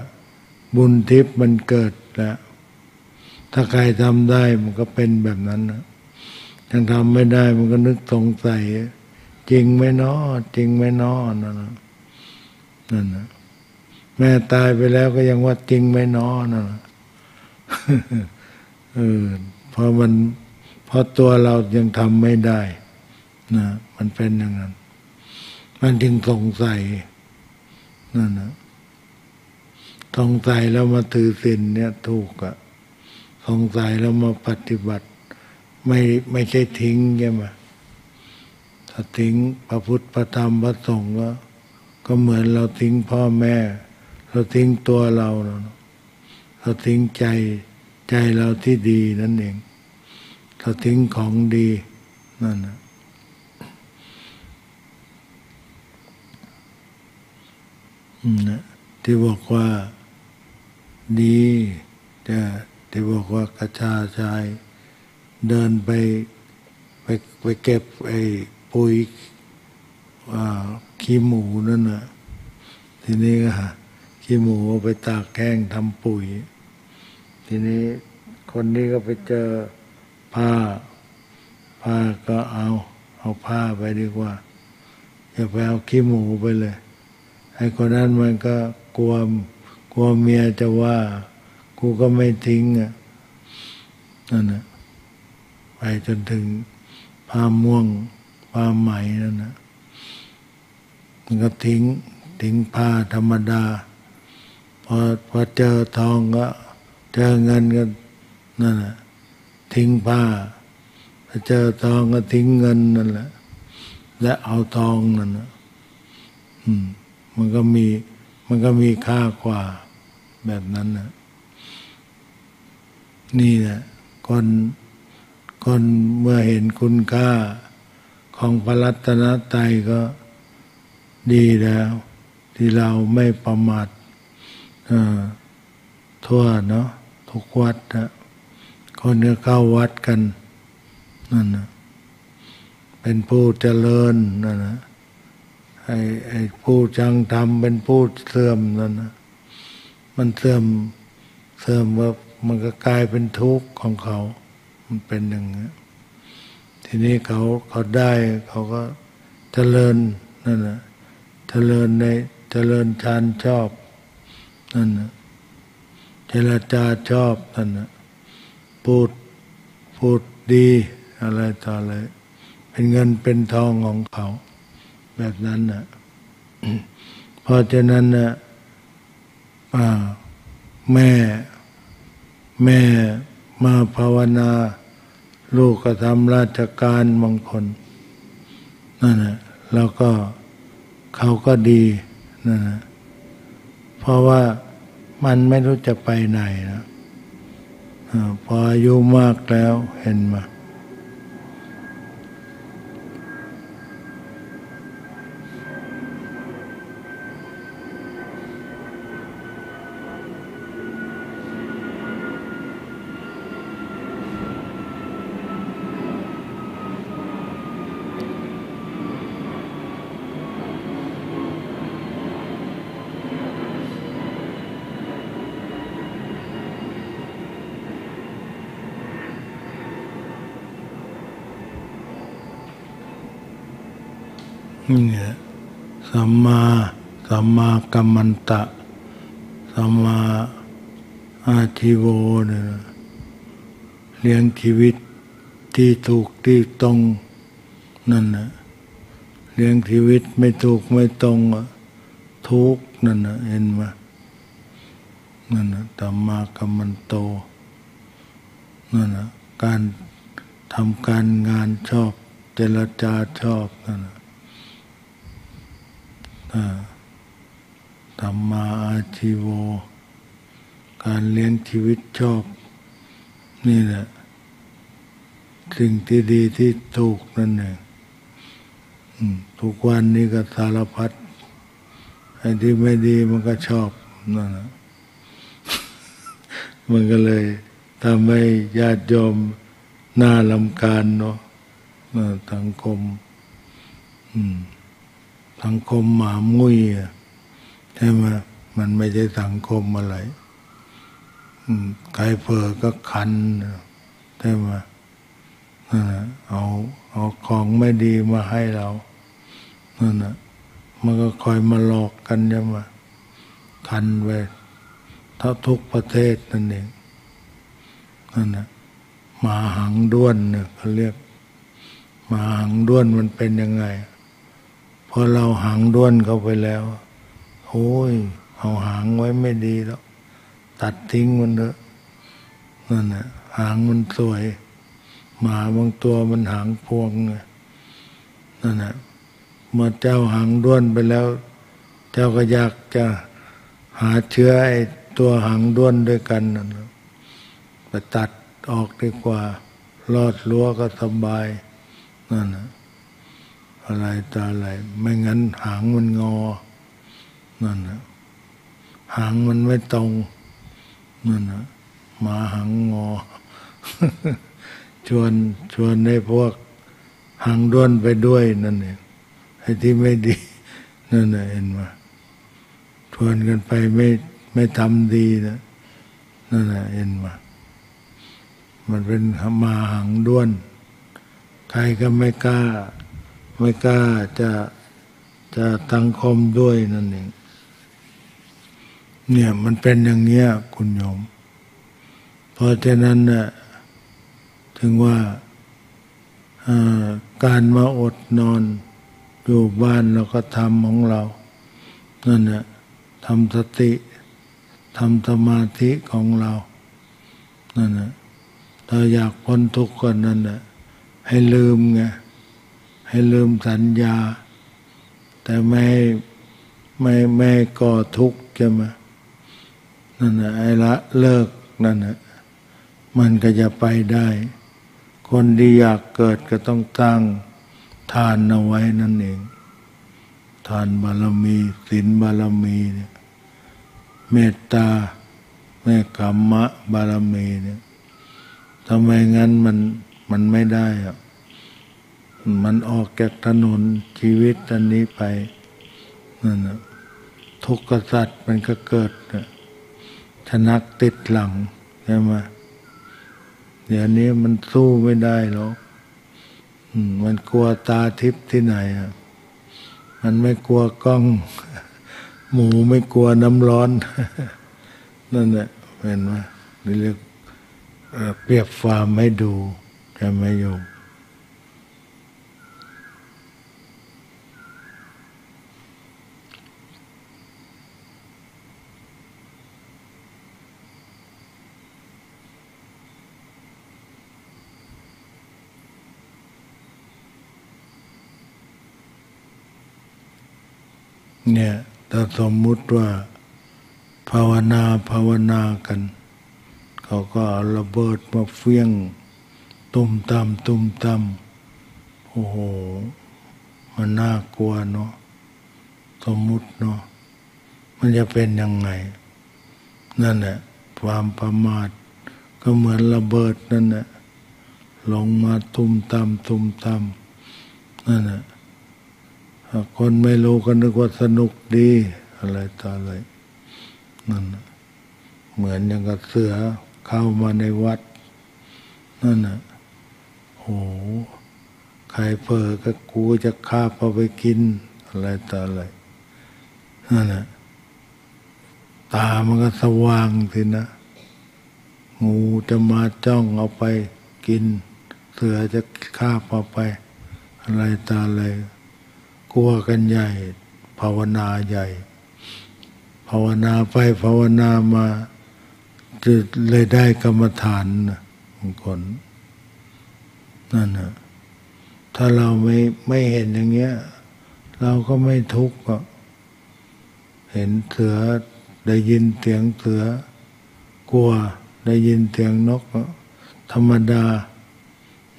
บุญทิพย์มันเกิดแล้วถ้าใครทำได้มันก็เป็นแบบนั้นนะถ้าทำไม่ได้มันก็นึกสงสัยจริงไหมน้อจริงไหมน้อนั่นนะนั่นนะแม่ตายไปแล้วก็ยังว่าจริงไหมน้อนั่นนะ เออพอมัน เพราะตัวเรายังทำไม่ได้นะมันเป็นอย่างนั้นมันจึงสงสัยนั่นนะสงสัยแล้วมาถือศีลเนี่ยถูกอะสงสัยแล้วมาปฏิบัติไม่ไม่ใช่ทิ้งใช่ไหมถ้าทิ้งพระพุทธพระธรรมพระสงฆ์ก็ก็เหมือนเราทิ้งพ่อแม่เราทิ้งตัวเราเราทิ้งใจใจเราที่ดีนั่นเองเราทิ้งของดีนั่นนะนะที่บอกว่าดีจะที่บอกว่ากระชาชายเดินไปไปไปเก็บไอ้ปุ๋ยขี้หมูนั่นน่ะทีนี้ก็ขี้หมูไปตากแห้งทำปุ๋ยทีนี้คนนี้ก็ไปเจอผ้าผ้าก็เอาเอาผ้าไปดีกว่าอย่าไปเอาขี้หมูไปเลยไอ้คนนั้นมันก็กลัวกลัวเมียจะว่ากูก็ไม่ทิ้งอ่ะนั่นน่ะไปจนถึงผ้าม่วงผ้าไหมนั่นนะมันก็ทิ้งทิ้งผ้าธรรมดาพอพอเจอทองก็เจอเงินก็นั่นแหละทิ้งผ้าพอเจอทองก็ทิ้งเงินนั่นแหละและเอาทองนั่นนะอืมมันก็มีมันก็มีค่ากว่าแบบนั้นนะนี่แหละคนคนเมื่อเห็นคุณค่าของพระรัตนตรัยก็ดีแล้วที่เราไม่ประมาททั่วเนาะทุกวัดนะคนก็เข้าวัดกันนั่นนะเป็นผู้เจริญนั่นนะไอ้ไอ้ผู้ชังธรรมเป็นผู้เสื่อมนั่นนะมันเสื่อมเสื่อมว่ามันก็กลายเป็นทุกข์ของเขามันเป็นอย่างนี้ทีนี้เขาเขาได้เขาก็เจริญนั่นนะเจริญในเจริญฌานชอบนั่นนะเจรจาชอบนั่นนะพูดพูดดีอะไรต่ออะไรเป็นเงินเป็นทองของเขาแบบนั้นนะ เพราะฉะนั้นนะแม่แม่มาภาวนาลูกก็ทำราชการบางคนนั่นแหละแล้วก็เขาก็ดีนั่นแหละเพราะว่ามันไม่รู้จะไปไหนนะพออายุมากแล้วเห็นมาเนี่ยสัมมาสัมมากัมมันตะสัมมาอาชีโวเนี่ยเลี้ยงชีวิตที่ถูกที่ตรงนั่นนะเลี้ยงชีวิตไม่ถูกไม่ตรงทุกข์นั่นนะเห็นไหมนั่นนะสัมมากัมมันโตนั่นนะการทำการงานชอบเจรจาชอบนั่นนะธรรมาอาชีโวการเลี้ยงชีวิตชอบนี่แหละสิ่งที่ดีที่ถูกนั่นเองทุกวันนี้ก็สารพัดไอ้ที่ไม่ดีมันก็ชอบนั่นแหละมันก็เลยทำให้ญาติโยมน่ารำคาญเนาะสังคมอืมสังคมหมามุ้ยใช่ไหมมันไม่ใช่สังคมอะไรใครเผลอก็คันใช่ไหมเอาเอาของไม่ดีมาให้เรานั่นนะมันก็คอยมาหลอกกันใช่ไหมคันไปทั้งทุกประเทศนั่นเองนั่นนะ มาหางด้วนเนี่ยเขาเรียกมาหางด้วนมันเป็นยังไงพอเราหางด้วนเข้าไปแล้วโอ้ยเอาหางไว้ไม่ดีแล้วตัดทิ้งมันเถอะนั่นแหละหางมันสวยหมาบางตัวมันหางพวงไงนั่นแหละเมื่อเจ้าหางด้วนไปแล้วเจ้าก็อยากจะหาเชื้อไอ้ตัวหางด้วนด้วยกันนั่นไปตัดออกดีกว่าลอดรั้วก็สบายนั่นแหละอะไรต่ออะไรไม่งั้นหางมันงอนั่นแหละหางมันไม่ตรงนั่นแหละหมาหางงอ ชวนชวนให้พวกหางด้วนไปด้วยนั่นเองไอ้ที่ไม่ดีนั่นแหละเห็นไหมชวนกันไปไม่ไม่ทำดีนะนั่นแหละเห็นไหมมันเป็นหมาหางด้วนใครก็ไม่กล้าไม่กล้าจะจะตั้งคมด้วยนั่นเองเนี่ยมันเป็นอย่างเงี้ยคุณโยมเพราะฉะนั้นน่ะถึงว่าการมาอดนอนอยู่บ้านเราก็ทำของเรานั่นน่ะทำสติทำสมาธิของเรานั่นน่ะถ้าอยากพ้นทุกข์ก็นั่นน่ะให้ลืมไงให้ลืมสัญญาแต่ไม่ไม่ไม่ก่อทุกข์ใช่ไหมนั่นน่ะไอ้ละเลิกนั่นน่ะมันก็จะไปได้คนที่อยากเกิดก็ต้องตั้งทานเอาไว้นั่นเองทานบารมีศีลบารมีเนี่ยเมตตาเนกขมะบารมีเนี่ยทำไมงั้นมันมันไม่ได้อะมันออกจากถนนชีวิตอันนี้ไปนั่นนะทุกขสัตว์มันก็เกิดนะชนักติดหลังใช่ไหมเดี๋ยวนี้มันสู้ไม่ได้หรอกมันกลัวตาทิพย์ที่ไหนอ่ะมันไม่กลัวกล้องหมูไม่กลัวน้ำร้อนนั่นแหละเห็นไหมนี่เรียกเปรียบฟาร์มให้ดูใช่ไหมโยมเนี่ยถ้าสมมุติว่าภาวนาภาวนากันเขาก็เอาระเบิดมาเฟี้ยงตุ่มตำตุ่มตำโอ้โหมันน่ากลัวเนาะสมมุติเนาะมันจะเป็นยังไงนั่นแหละความประมาทก็เหมือนระเบิดนั่นแหละลงมาตุ่มตำตุ่มตำนั่นแหละคนไม่รู้ก็นึกว่าสนุกดีอะไรต่ออะไรนั่นเหมือนอย่างกับเสือเข้ามาในวัดนั่นน่ะโอ้ใครเผลอก็กูจะฆ่าเอาไปกินอะไรต่ออะไรนั่นน่ะตามันก็สว่างสินะงูจะมาจ้องเอาไปกินเสือจะฆ่าเอาไปอะไรต่ออะไรกลัวกันใหญ่ภาวนาใหญ่ภาวนาไปภาวนามาจะเลยได้กรรมฐานบางคนนั่นนะถ้าเราไม่ไม่เห็นอย่างเงี้ยเราก็ไม่ทุกข์เห็นเสือได้ยินเสียงเสือกลัวได้ยินเสียงนกธรรมดา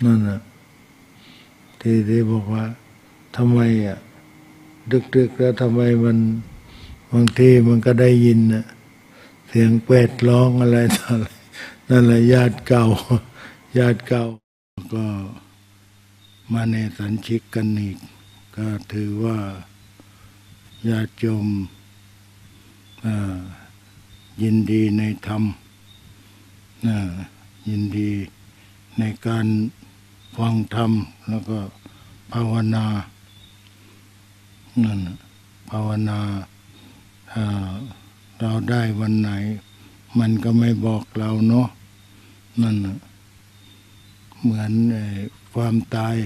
นั่นนะที่ที่บอกว่าทำไมอ่ะดึกๆแล้วทำไมมันบางทีมันก็ได้ยินนะเสียงเป็ดร้องอะไรต่ออะไรนั่นแหละญาติเก่าญาติเก่าก็มาในสัญชิกกันอีกก็ถือว่าญาติโยมยินดีในธรรมยินดีในการฟังธรรมแล้วก็ภาวนานั่นภาวนาเราได้วันไหนมันก็ไม่บอกเราเนาะนั่น เหมือนความตาย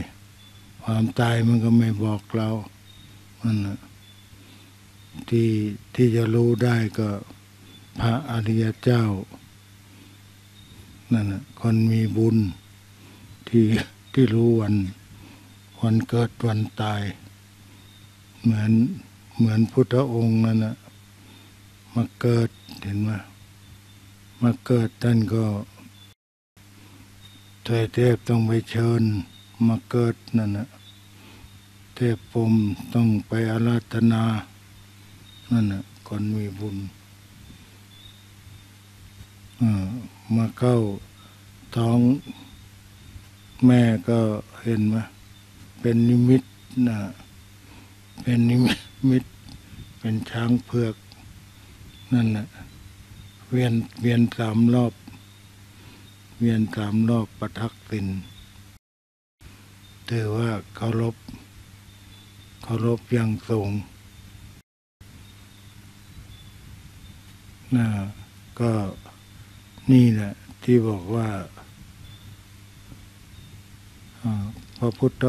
ความตายมันก็ไม่บอกเรามันที่ที่จะรู้ได้ก็พระอริยเจ้านั่นนะคนมีบุญที่ที่รู้วันวันเกิดวันตายเหมือนเหมือนพุทธองค์นั่นนะมาเกิดเห็นไหมมาเกิดท่านก็เทพต้องไปเชิญมาเกิดนั่นนะเทพพรหมต้องไปอาราธนานั่นนะคนมีบุญมาเข้าท้องแม่ก็เห็นไหมเป็นนิมิตนะเป็นนิมิตเป็นช้างเผือกนั่นแหละเวียนเวียนสามรอบเวียนสามรอบประทักษิณถือว่าเคารพเคารพอย่างสูงนะก็นี่แหละที่บอกว่าพระพุทธ